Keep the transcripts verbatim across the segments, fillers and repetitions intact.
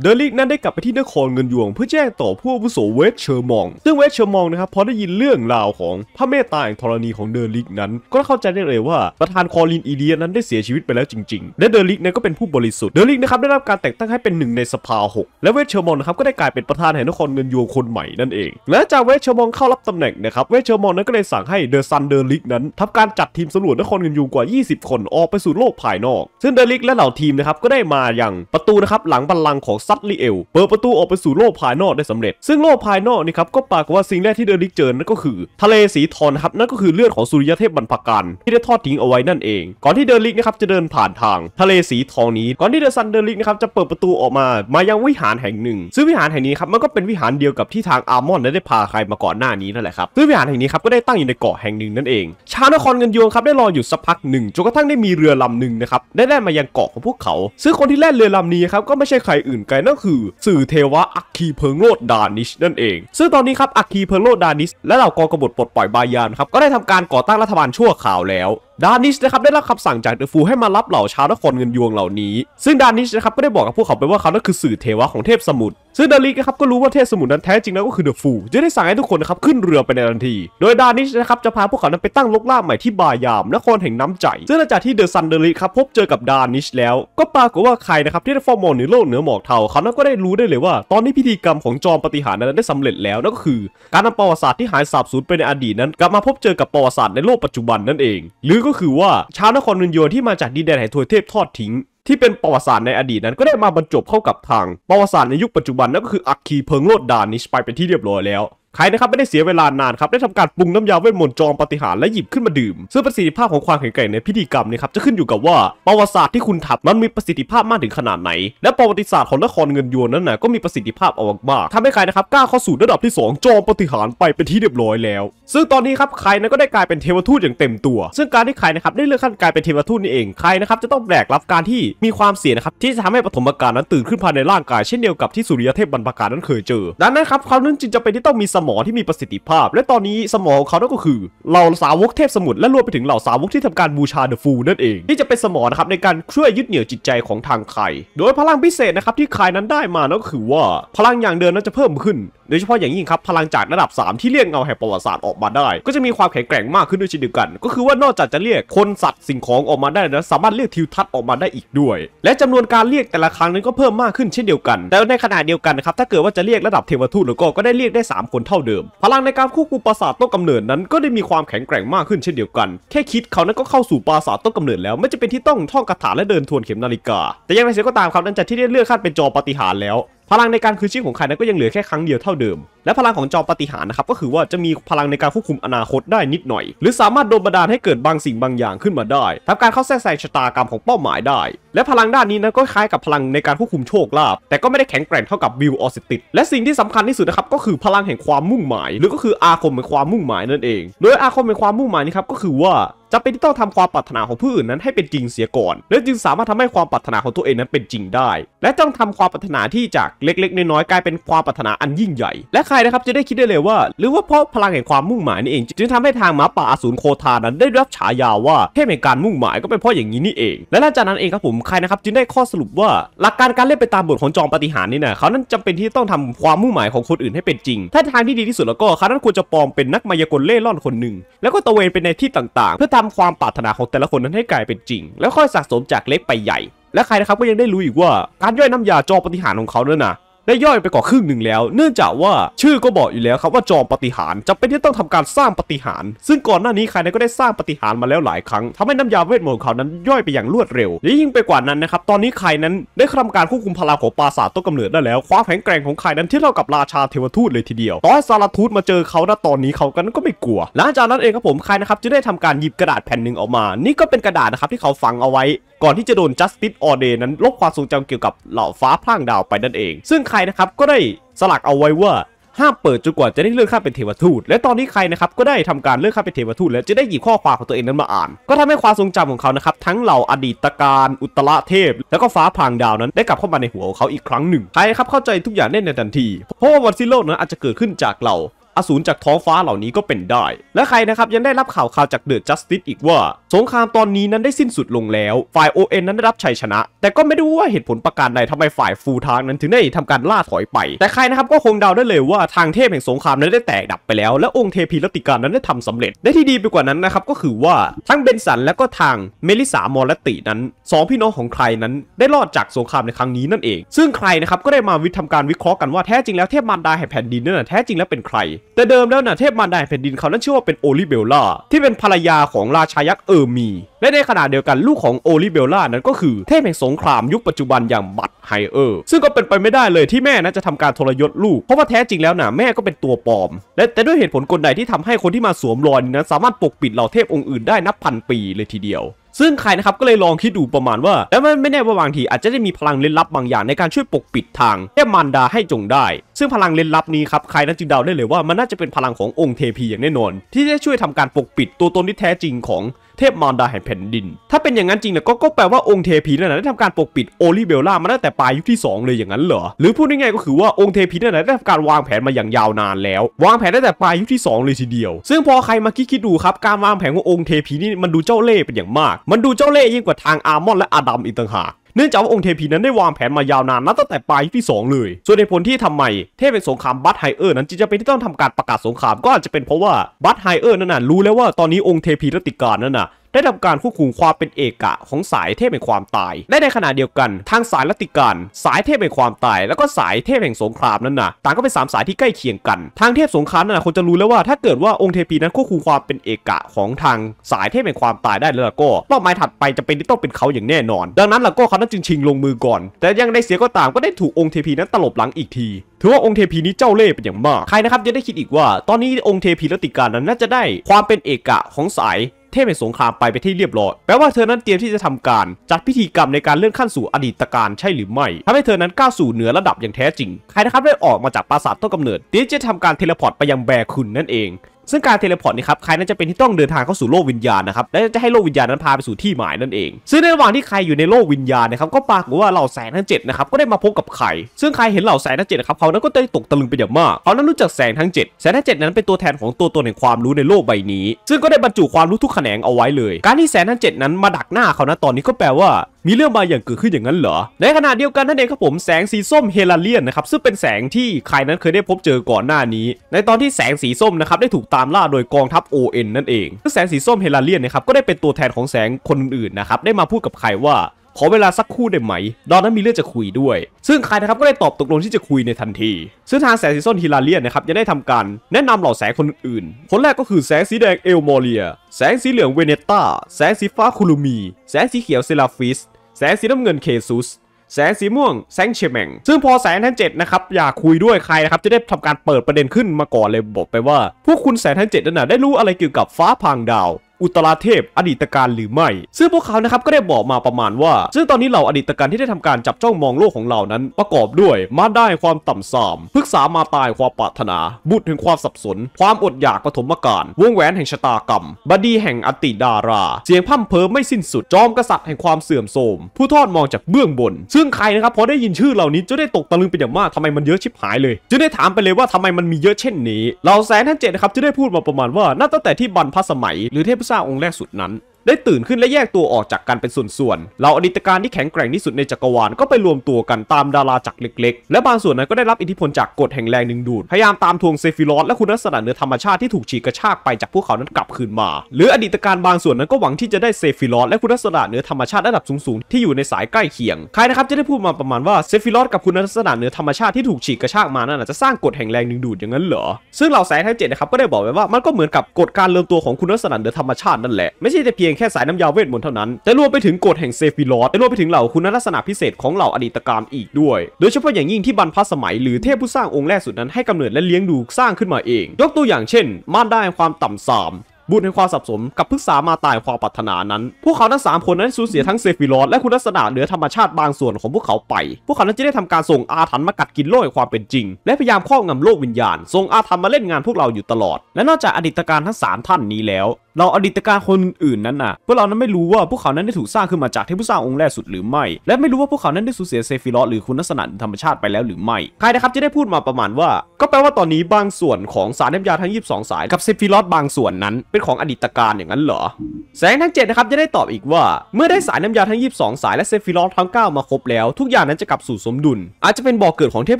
เดลิกนั้นได้กลับไปที่นครเงินยวงเพื่อแจ้งต่อผู้อาวุโสเวสเชอร์มองซึ่งเวสเชอร์มองนะครับพอได้ยินเรื่องราวของพระเมตตาแห่งธรณีของเดลิกนั้นก็เข้าใจได้เลยว่าประธานคอลินอีเลียนั้นได้เสียชีวิตไปแล้วจริงๆและเดลิกนั้นก็เป็นผู้บริสุทธิ์เดลิกนะครับได้รับการแต่งตั้งให้เป็นหนึ่งในสภาหกและเวสเชอร์มองนะครับก็ได้กลายเป็นประธานแห่งนครเงินยวงคนใหม่นั่นเองหลังจากเวสเชอร์มองเข้ารับตำแหน่งนะครับเวสเชอร์มองนั้นก็เลยสั่งให้เดอะซันเดลิกนั้นทำการจัดทีมสำรวจนครเงินยวงกว่า ยี่สิบ คนออกไปสู่โลกภายนอกซึ่งเดลิกและเหล่าทีมนะครับก็ได้มาอย่างประตูนะครับหลังบัลลังก์ของซัตลิเอลเปิดประตูออกไปสู่โลกภายนอกได้สำเร็จซึ่งโลกภายนอกนี่ครับก็ปรากฏว่าสิ่งแรกที่เดลิกเจอนั่นก็คือทะเลสีทอนครับนั่นก็คือเลือดของสุริยเทพบรรพกาลที่ได้ทอดทิ้งเอาไว้นั่นเองก่อนที่เดลิกนะครับจะเดินผ่านทางทะเลสีทองนี้ก่อนที่เดอะซันเดลิกนะครับจะเปิดประตูออกมามายังวิหารแห่งหนึ่งซึ่งวิหารแห่งนี้ครับมันก็เป็นวิหารเดียวกับที่ทางอาร์มอนได้พาใครมาก่อนหน้านี้นั่นแหละครับซึ่งวิหารแห่งนี้ครับก็ได้ตั้งอยู่ในเกาะแห่งหนึ่งนั่นเองชาวนครเงินยวงครับได้รออยู่สักพักหนึ่งจนกระทั่งได้มีเรือลำหนึ่งนะครับได้แล่นมายังเกาะของพวกเขาซึ่งคนที่แล่นเรือลำนี้ครับก็ไม่ใช่ใครอื่นไกลนั่นคือสื่อเทวะอัคคีเพิงโลดดานิชนั่นเองซึ่งตอนนี้ครับอัคคีเพิงโลดดานิชและเหล่ากองกบฏปลดปล่อยบายานครับก็ได้ทำการก่อตั้งรัฐบาลชั่วคราวแล้วดานิชนะครับได้รับคำสั่งจากเดอะฟูลให้มารับเหล่าชาวนครเงินยวงเหล่านี้ซึ่งดานิชนะครับก็ได้บอกกับพวกเขาไปว่าเขานั่นคือสื่อเทวะของเทพสมุทรซึ่งเดลิกนะครับก็รู้ว่าเทพสมุทรนั้นแท้จริงแล้วก็คือเดอะฟูลจะได้สั่งให้ทุกคนนะครับขึ้นเรือไปในทันทีโดยดานิชนะครับจะพาพวกเขานั้นไปตั้งลกล่าใหม่ที่บายามนครแห่งน้ำใจซึ่งหลังจากที่เดอะซันเดลิกครับพบเจอกับดานิชแล้วก็ปรากฏว่าใครนะครับที่ได้ฟอร์มอนในโลกเหนือหมอกเทาเขานั้นก็ได้รู้ได้เลยว่าตอนนี้พิธีกรรมของจอมปฏิหารนั้นได้สำเร็จแล้วนั่นก็คือการนำประวัติศาสตร์ที่หายสาบสูญไปในอดีตนั้นกลับมาพบเจอกับประวัติศาสตร์ในโลกปัจจุบันนั่นเองหรือก็คือว่าชาวนครเงินยวงที่มาจากดินแดนแห่งทวยเทพทอดทิ้งที่เป็นประวัติศาสตร์ในอดีตนั้นก็ได้มาบรรจบเข้ากับทางประวัติศาสตร์ในยุคปัจจุบันนั่นก็คืออัคคีเพิงโลดดานิชไปเป็นที่เรียบร้อยแล้วใครนะครับไม่ได้เสียเวลานานครับได้ทำการปรุงน้ำยาเวทมนต์จอมปฏิหารและหยิบขึ้นมาดื่มซึ่งประสิทธิภาพของความแข็งแกร่งในพิธีกรรมนี้ครับจะขึ้นอยู่กับว่าประวัติศาสตร์ที่คุณทำมันมีประสิทธิภาพมากถึงขนาดไหนและประวัติศาสตร์ของนครเงินยวงนั้นนะก็มีประสิทธิภาพเอามากทำให้ใครนะครับกล้าเข้าสู่ระดับที่สองจอมปฏิหารไปเป็นที่เรียบร้อยแล้วซึ่งตอนนี้ครับใครนั้นก็ได้กลายเป็นเทวทูตอย่างเต็มตัวซึ่งการที่ใครนะครับได้เลื่อนขั้นกลายเป็นเทวทูตนี่เองใครนะครับจะต้องแบกรับการที่มีความเสี่ยงนะครับที่จะทำให้ปฐมกาลนั้นตื่นขึ้นภายในร่างกายเช่นเดียวกับที่สุริยเทพบรรพกาลนั้นเคยเจอดังนั้นครับเขานั้นจึงจะเป็นที่ต้องมีสมอที่มีประสิทธิภาพและตอนนี้สมอของเขานั่นก็คือเหล่าสาวกเทพสมุทรและรวมไปถึงเหล่าสาวกที่ทำการบูชาเดอะฟูลนั่นเองที่จะเป็นสมอนะครับในการช่วยยึดเหนี่ยวจิตใจของทางไคโดยพลังพิเศษนะครับที่ไคนั้นได้มานั่นก็คือว่าพลังอย่างเดิมนั้นจะเพิ่มขึ้นโดยเฉพาะอย่างยิ่งครับพลังจากระดับสามที่เรียกเงาแห่งประวัติศาสตร์ออกมาได้ก็จะมีความแข็งแกร่งมากขึ้นด้วยเช่นเดียวกันก็คือว่านอกจากจะเรียกคนสัตว์สิ่งของออกมาได้แล้วสามารถเรียกทิวทัศน์ออกมาได้อีกด้วยและจำนวนการเรียกแต่ละครั้งนั้นก็เพิ่มมากขึ้นเช่นเดียวกันแต่ในขณะเดียวกันนะครับถ้าเกิดว่าจะเรียกระดับเทวทูตก็ก็ได้เรียกได้สามคนเท่าเดิมพลังในการควบคุมปราสาทต้นกำเนิดนั้นก็ได้มีความแข็งแกร่งมากขึ้นเช่นเดียวกันแค่คิดเขานั้นก็เข้าสู่ปราสาทต้นกำเนิดแล้วไม่จะเป็นที่ต้องท่องคาถาและเดินทวนเข็มนาฬิกาแต่ยังไงเสียก็ตามครับนั้นจากที่ได้เลื่อนขั้นเป็นจอมปาฏิหาริย์แล้วพลังในการคืนชีพของใครนั้นก็ยังเหลือแค่ครั้งเดียวเท่าเดิมและพลังของจอมปฏิหารนะครับก็คือว่าจะมีพลังในการควบคุมอนาคตได้นิดหน่อยหรือสามารถโดนบันดาลให้เกิดบางสิ่งบางอย่างขึ้นมาได้ทำการเข้าแทรกแซงชะตากรรมของเป้าหมายได้และพลังด้านนี้นั้นก็คล้ายกับพลังในการควบคุมโชคลาภแต่ก็ไม่ได้แข็งแกร่งเท่ากับวิลออสติดและสิ่งที่สำคัญที่สุดนะครับก็คือพลังแห่งความมุ่งหมายหรือก็คืออาคมแห่งความมุ่งหมายนั่นเองโดยอาคมแห่งความมุ่งหมายนี้ครับก็คือว่าจะเป็นที่ต้องทำความปรารถนาของผู้อื่นนั้นให้เป็นจริงเสียก่อนและจึงสามารถทำให้ความปรารถนาของตัวเองนั้นเป็นจริงได้และต้องทำความปรารถนาที่จากเล็กๆน้อยๆกลายเป็นความปรารถนาอันยิ่งใหญ่และใครนะครับจะได้คิดได้เลยว่าหรือว่าเพราะพลังแห่งความมุ่งหมายนี่เองจึงทำให้ทางหมาป่าอสูรโคทานั้นได้รับฉายาว่าเทพแห่งการมุ่งหมายก็เป็นเพราะอย่างนี้นี่เองและหลังจากนั้นเองครับผมใครนะครับจึงได้ข้อสรุปว่าหลักการการเล่นไปตามบทของจอมปฏิหารนี่นะเขานั้นจำเป็นที่ต้องทำความมุ่งหมายของคนอื่นให้เป็นจริงถ้าทางที่ดีที่สุดแล้วก็เขานั้นควรจะปลอมเป็นนักมายากลเล่ร่อนคนหนึ่งแล้วก็ตะเวนไปในที่ต่างๆเพื่อทำความปรารถนาของแต่ละคนนั้นให้กลายเป็นจริงแล้วค่อยสะสมจากเล็กไปใหญ่และใครนะครับก็ยังได้รู้อีกว่าการย่อยน้ำยาจอมปฏิหารของเขาเนี่ยนะได้ย่อยไปกว่าครึ่งหนึ่งแล้วเนื่องจากว่าชื่อก็บอกอยู่แล้วครับว่าจอมปฏิหารจำเป็นที่ต้องทำการสร้างปฏิหารซึ่งก่อนหน้านี้ใครนั้นก็ได้สร้างปฏิหารมาแล้วหลายครั้งทำให้น้ำยาเวทมนต์ของเขานั้นย่อยไปอย่างรวดเร็วและยิ่งไปกว่านั้นนะครับตอนนี้ใครนั้นได้ทำการควบคุมพลังของปราสาทต้นกำเนิดได้แล้วความแข็งแกร่งของใครนั้นเทียบเท่ากับราชาเทวทูตเลยทีเดียวต่อให้ซาราทูตมาเจอเขาณตอนนี้เขากันก็ไม่กลัวหลังจากนั้นเองครับผมใครนะครับจะได้ทำการหยิบกระดาษแผ่นหนึ่งออกมานี่ก็เป็นกระดาษนะครับที่เขาฝังเอาไว้ก่อนที่จะโดน Justice All Day นั้นลบความทรงจำเกี่ยวกับเหล่าฟ้าพร่างดาวไปนั่นเองซึ่งใครนะครับก็ได้สลักเอาไว้ว่าห้ามเปิดจนกว่าจะได้เลื่อนขั้นเป็นเทวทูตและตอนนี้ใครนะครับก็ได้ทำการเลื่อนขั้นเป็นเทวทูตและจะได้หยิบข้อความของตัวเองนั้นมาอ่านก็ทำให้ความทรงจำของเขานะครับทั้งเหล่าอดีตการอุตระเทพแล้วก็ฟ้าพรางดาวนั้นได้กลับเข้ามาในหัวของเขาอีกครั้งหนึ่งใครครับเข้าใจทุกอย่างได้ในทันทีเพราะว่าวันสิ้นโลกนั้นอาจจะเกิดขึ้นจากเหล่า อสูรจากท้องฟ้าเหล่านี้ก็เป็นได้และใครนะครับยังได้รับข่าวข่าวจากเดอะจัสติสอีกว่าสงครามตอนนี้นั้นได้สิ้นสุดลงแล้วฝ่ายโอเอ็นนั้นได้รับชัยชนะแต่ก็ไม่รู้ว่าเหตุผลประการใดทำไมฝ่ายฟูทางนั้นถึงได้ทำการล่าถอยไปแต่ใครนะครับก็คงเดาได้เลยว่าทางเทพแห่งสงครามนั้นได้แตกดับไปแล้วและองค์เทพีรัตติการนั้นได้ทำสำเร็จและที่ดีไปกว่านั้นนะครับก็คือว่าทั้งเบนสันและก็ทางเมลิสามอรัตตินั้นสองพี่น้องของใครนั้นได้รอดจากสงครามในครั้งนี้นั่นเองซึ่งใครนะครับก็ได้มาวิทย์ทำการวิเคราะห์กันว่าแท้จริงแล้วเทพมารดาแห่งแผ่นดินนั้นแท้จริงแล้วเป็นใครแต่เดิมแล้วนะเทพมารดาแห่งแผ่นดินเขานั้นชื่อว่าเป็นโอลิเบลล่าที่เป็นภรรยาของราชายักษ์เออร์มีและในขณะเดียวกันลูกของโอลิเบลล่านั้นก็คือเทพแห่งสงครามยุคปัจจุบันอย่างบัตไฮเออร์ซึ่งก็เป็นไปไม่ได้เลยที่แม่นั้นจะทำการทรยศลูกเพราะว่าแท้จริงแล้วนะแม่ก็เป็นตัวปลอมและแต่ด้วยเหตุผลกลใดที่ทำให้คนที่มาสวมรอยนั้นสามารถปกปิดเหล่าเทพองค์อื่นได้นับพันปีเลยทีเดียวซึ่งใครนะครับก็เลยลองคิดดูประมาณว่าแล้วมันไม่แน่ว่าบางทีอาจจะได้มีพลังเล่นลับบางอย่างในการช่วยปกปิดทางเทพมารดาให้จงได้ซึ่งพลังเล่นลับนี้ครับใครนั้นจึงเดาได้เลยว่ามันน่าจะเป็นพลังขององค์เทพีอย่างแน่นอนที่จะช่วยทำการปกปิดตัวตนที่แท้จริงของเทพมารดาแห่งแผ่นดินถ้าเป็นอย่างนั้นจริงเนี่ยก็แปลว่าองค์เทพีนั่นแหละได้ทำการปกปิดโอลิเบลล่ามาตั้งแต่ปลายยุคที่สองเลยอย่างนั้นเหรอหรือพูดง่ายๆก็คือว่าองค์เทพีนั่นแหละได้ทำการวางแผนมาอย่างยาวนานแล้ววางแผนตั้งแต่ปลายยุคที่สองเลยทีเดียวซึ่งพอใครมาคิดคิดดูครับการวางแผนขององค์เทพีนี่มันดูเจ้าเล่ห์เป็นอย่างมากมันดูเจ้าเล่ห์ยิ่งกว่าทางอาร์มอนและอาดัมอีกต่างหากเนื่องจากว่าองค์เทพีนั้นได้วางแผนมายาวนานนับตั้งแต่ปลายที่สองเลยส่วนเหตุผลที่ทำไมเทพเป็นสงครามบัตไฮเออร์นั้นจึงจะเป็นที่ต้องทำการประกาศสงครามก็อาจจะเป็นเพราะว่าบัตไฮเออร์นั้นน่ะรู้แล้วว่าตอนนี้องค์เทพีรัตติการนั้นน่ะได้ทำการควบคุมความเป็นเอกะของสายเทพแห่งความตายและในขณะเดียวกันทางสายรัตติการสายเทพแห่งความตายแล้วก็สายเทพแห่งสงครามนั้นน่ะต่างก็เป็นสามสายที่ใกล้เคียงกันทางเทพสงครามนั้นน่ะคนจะรู้แล้วว่าถ้าเกิดว่าองค์เทพีนั้นควบคุมความเป็นเอกะของทางสายเทพแห่งความตายได้แล้วก็เป้าหมายถัดไปจะเป็นที่ต้องเป็นเขาอย่างแน่นอนดังนั้นแล้วก็เขานั้นจึงชิงลงมือก่อนแต่ยังได้เสียก็ตามก็ได้ถูกองค์เทพีนั้นตลบหลังอีกทีถือว่าองค์เทพีนี้เจ้าเล่ห์เป็นอย่างมากใครนะครับจะได้คิดอีกว่าตอนนี้องค์เทพีรัตติการนั้นน่าจะได้ความเป็นเอกะของสายเทพแห่งสงครามไปไปที่เรียบร้อยแปลว่าเธอนั้นเตรียมที่จะทำการจัดพิธีกรรมในการเลื่อนขั้นสู่อดีตการใช่หรือไม่ทำให้เธอนั้นก้าวสู่เหนือระดับอย่างแท้จริงใครนะครับได้ออกมาจากปราสาทต้นกำเนิดที่จะทำการเทเลพอร์ตไปยังแบร์คุณนั่นเองซึ่งการเทเลพอร์ตนี่ครับใครนั้นจะเป็นที่ต้องเดินทางเข้าสู่โลกวิญญาณนะครับและจะให้โลกวิญญาณนั้นพาไปสู่ที่หมายนั่นเองซึ่งในระหว่างที่ใครอยู่ในโลกวิญญาณนะครับก็ปรากฏว่าเหล่าแสงทั้งเจ็ดนะครับก็ได้มาพบกับใครซึ่งใครเห็นเหล่าแสงทั้งเจ็ดนะครับเขานั้นก็ได้ตกตะลึงไปอย่างมากเขานั้นรู้จักแสงทั้งเจ็ดแสงทั้งเจ็ดนั้นเป็นตัวแทนของตัวตนแห่งความรู้ในโลกใบนี้ซึ่งก็ได้บรรจุความรู้ทุกแขนงเอาไว้เลยการที่แสงทั้งเจ็ดนั้นมาดักหน้าเขานะตอนนี้ก็แปลว่ามีเรื่องบางอย่างเกิดขึ้นอย่างนั้นเหรอในขณะเดียวกันนั่นเองครับผมแสงสีส้มเฮลาเลียนนะครับซึ่งเป็นแสงที่ใครนั้นเคยได้พบเจอก่อนหน้านี้ในตอนที่แสงสีส้มนะครับได้ถูกตามล่าโดยกองทัพ โอ เอ็น นั่นเองซึ่งแสงสีส้มเฮลาเลียนนะครับก็ได้เป็นตัวแทนของแสงคนอื่นๆนะครับได้มาพูดกับใครว่าขอเวลาสักครู่ได้ไหมดอนนั้นมีเรื่องจะคุยด้วยซึ่งใครนะครับก็ได้ตอบตกลงที่จะคุยในทันทีซึ่งทางแสงสีส้มฮิลาเลียนนะครับยังได้ทำการแนะนำเหล่าแสงคนอื่นคนแรกก็คือแสงสีแดงเอลมอเรียแสงสีเหลืองเวเนต้าแสงสีฟ้าคุลูมีแสงสีเขียวเซราฟิสแสงสีน้ำเงินเคซุสแสงสีม่วงแสงเชมแมงซึ่งพอแสงทั้งเจ็ดนะครับอยากคุยด้วยใครนะครับจะได้ทำการเปิดประเด็นขึ้นมาก่อนเลยบอกไปว่าพวกคุณแสงทั้งเจ็ดนั้นได้รู้อะไรเกี่ยวกับฟ้าพางดาวอุตราเทพอดีตการหรือไม่ซึ่งพวกเขานะครับก็ได้บอกมาประมาณว่าซึ่งตอนนี้เหล่าอดีตการที่ได้ทำการจับจ้องมองโลกของเรานั้นประกอบด้วยมาได้ความต่ำสามพฤกษามาตายความปรารถนาบุตรแห่งความสับสนความอดอยากปฐมกาลวงแหวนแห่งชะตากรรมบดีแห่งอติดาราเสียงพร่ำเพ้อไม่สิ้นสุดจอมกษัตริย์แห่งความเสื่อมโทรมผู้ทอดมองจากเบื้องบนซึ่งใครนะครับพอได้ยินชื่อเหล่านี้จะได้ตกตะลึงเป็นอย่างมากทำไมมันเยอะชิบหายเลยจะได้ถามไปเลยว่าทำไมมันมีเยอะเช่นนี้เหล่าแสนทั้งเจ็ดนะครับจะได้พูดมาประมาณว่านับตั้งแต่ที่บรรพสมัยหรือเทพสร้างองค์แรกสุดนั้นได้ตื่นขึ้นและแยกตัวออกจากกันเป็นส่วนๆเหล่าอดีตการที่แข็งแกร่งที่สุดในจักรวาลก็ไปรวมตัวกันตามดาราจักรเล็กๆและบางส่วนนั้นก็ได้รับอิทธิพลจากกฎแห่งแรงดึงดูดพยายามตามทวงเซฟิรอสและคุณลักษณะเหนือธรรมชาติที่ถูกฉีกกระชากไปจากพวกเขานั้นกลับคืนมาหรืออดีตการบางส่วนนั้นก็หวังที่จะได้เซฟิรอสและคุณลักษณะเหนือธรรมชาติระดับสูงๆที่อยู่ในสายใกล้เคียงใครนะครับจะได้พูดมาประมาณว่าเซฟิรอสกับคุณลักษณะเหนือธรรมชาติที่ถูกฉีกกระชากมานั้นจะสร้างกฎแห่งแรงดึงดูดอย่างนั้นเหรอซึ่งเหล่าสายทั้งเจ็ดนะครับก็ได้บอกไว้ว่ามันก็เหมือนกับกฎการเริ่มตัวของคุณลักษณะเหนือธรรมชาตินั่นแหละไม่ใช่แต่เพียงแค่สายน้ำยาเวทมนต์เท่านั้นแต่รวมไปถึงกฎแห่งเซฟิรอสและรวมไปถึงเหล่าคุณลักษณะพิเศษของเหล่าอดีตการอีกด้วยโดยเฉพาะอย่างยิ่งที่บรรพสมัยหรือเทพผู้สร้างองค์แรกสุดนั้นให้กำเนิดและเลี้ยงดูสร้างขึ้นมาเองยกตัวอย่างเช่นม่านได้ความต่ำสามบุตรในความสับสนกับพฤกษามาตายความปรารถนานั้นพวกเขาทั้งสามคนนั้นสูญเสียทั้งเซฟิรอสและคุณลักษณะเหนือธรรมชาติบางส่วนของพวกเขาไปพวกเขานั้นจะได้ทำการส่งอาถรรพ์มากัดกินโลกความเป็นจริงและพยายามครอบงำโลกวิญญาณส่งอาถรรพ์มาเล่นงานพวกเราอยู่ตลอดและนอกจากอดีตการทั้งสามท่านนี้แล้ว เราอดีตการคนอื่นนั้นน่ะพวกเรานั้นไม่รู้ว่าพวกเขานั้นได้ถูกสร้างขึ้นมาจากเทพสร้างองค์แรกสุดหรือไม่และไม่รู้ว่าพวกเขานั้นได้สูญเสียเซฟิรอสหรือคุณลักษณะธรรมชาติไปแล้วหรือไม่ใครนะครับจะได้พูดมาประมาณว่าก็แปลว่าตอนนี้บางส่วนของสารเทพยาทั้งยี่สิบสองสายกับเซฟิรอสบางส่วนนั้นเป็นของอดีตการอย่างนั้นเหรอแสงทั้งเจ็ดนะครับจะได้ตอบอีกว่าเมื่อได้สารน้ำยาทั้งยี่สิบสองสายและเซฟิรอสทั้งเก้ามาครบแล้วทุกอย่างนั้นจะกลับสู่สมดุลอาจจะเป็นบ่อเกิดของเทพ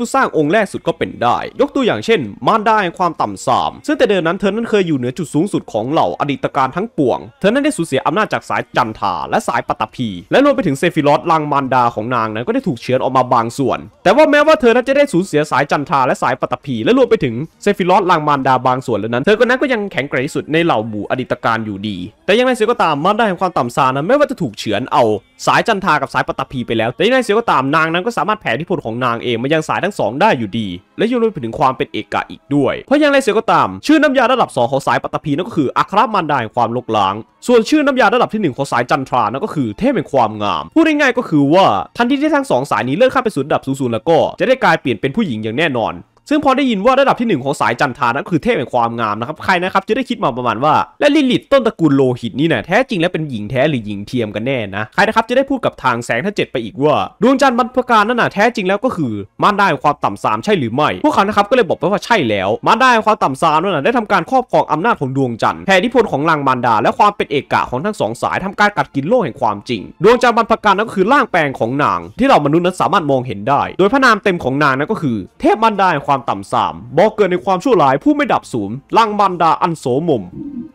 ผู้สร้างองค์แรกสุดก็เป็นได้ยกตัวอย่างเช่นม่านได้ความต่ำสามซึ่งแต่เดิมนั้นเธอนั้นเคยอยู่เหนือจุดสูงสุดของเหล่าอดีตการทั้งปวงเธอนั้นได้สูญเสียอำนาจจากสายจันทาและสายปตพีและรวมไปถึงเซฟิรอสลังมารดาของนางนั้นก็ได้ถูกเชื้อออกมาบางส่วนแต่ว่าแม้ว่าเธอนั้นจะได้สูญเสียสายจันทาและสายปตพีและรวมไปถึงเซฟิรอสลังมารดาบางส่วนแล้วนั้นเธอคนนั้นก็ยังแข็งแกร่งที่สุดในเหล่าหมู่อดีตการอยู่ดีแต่ยังไงเสียก็ตามม่านได้แห่งความต่ำซานั้นไม่ว่าจะถูกเฉือนเอาสายจันทากับสายปตพีไปแล้วแต่ยังไงเสียก็ตามนางนั้นก็สามารถแผ่อิทธิพลของนางเองมายังสายทั้งสองได้อยู่ดีและยังรวมไปถึงความเป็นเอกะอีกด้วยเพราะยังไงเสียก็ตามชื่อน้ำยาระดับสองของสายปตพีนั่นก็คืออัครมารดาแห่งความลกล้างส่วนชื่อน้ำยาระดับที่หนึ่งของสายจันทรานั่นก็คือเทพแห่งความงามพูดง่ายๆก็คือว่าทันทีที่ทั้งสองสายนี้เลื่อนข้ามไปสู่ระดับสูงๆแล้วก็จะได้กลายเปลี่ยนเป็นผู้หญิงอย่างแน่นอนซึ่งพอได้ยินว่าระดับที่หนึ่งของสายจันทานั้นคือเทพแห่งความงามนะครับใครนะครับจะได้คิดมาประมาณว่าและลิลิตต้นตระกูลโลหิตนี่นะแท้จริงแล้วเป็นหญิงแท้หรือหญิงเทียมกันแน่นะใครนะครับจะได้พูดกับทางแสงทั้งเจ็ดไปอีกว่าดวงจันทร์บรรพกาลนั่นนะแท้จริงแล้วก็คือม่านได้ความต่ำสามใช่หรือไม่พวกเขานะครับก็เลยบอกไปว่าใช่แล้วม่านได้ความต่ำสามนั่นนะได้ทำการครอบครองอำนาจของดวงจันทร์แผ่อิทธิพลของลังมารดาและความเป็นเอกะของทั้งสองสายทำการกัดกินโลกแห่งความจริงดวงจันทร์บรรพกาลนั่นคือร่างแปลงของนางที่เรามนุษย์นั้นสามารถมองเห็นได้โดยพระนามเต็มของนางนั่นก็คือเทพมารดาความต่ำสามบ่อเกิดในความชั่วร้ายผู้ไม่ดับสูญลังมารดาอันโสมม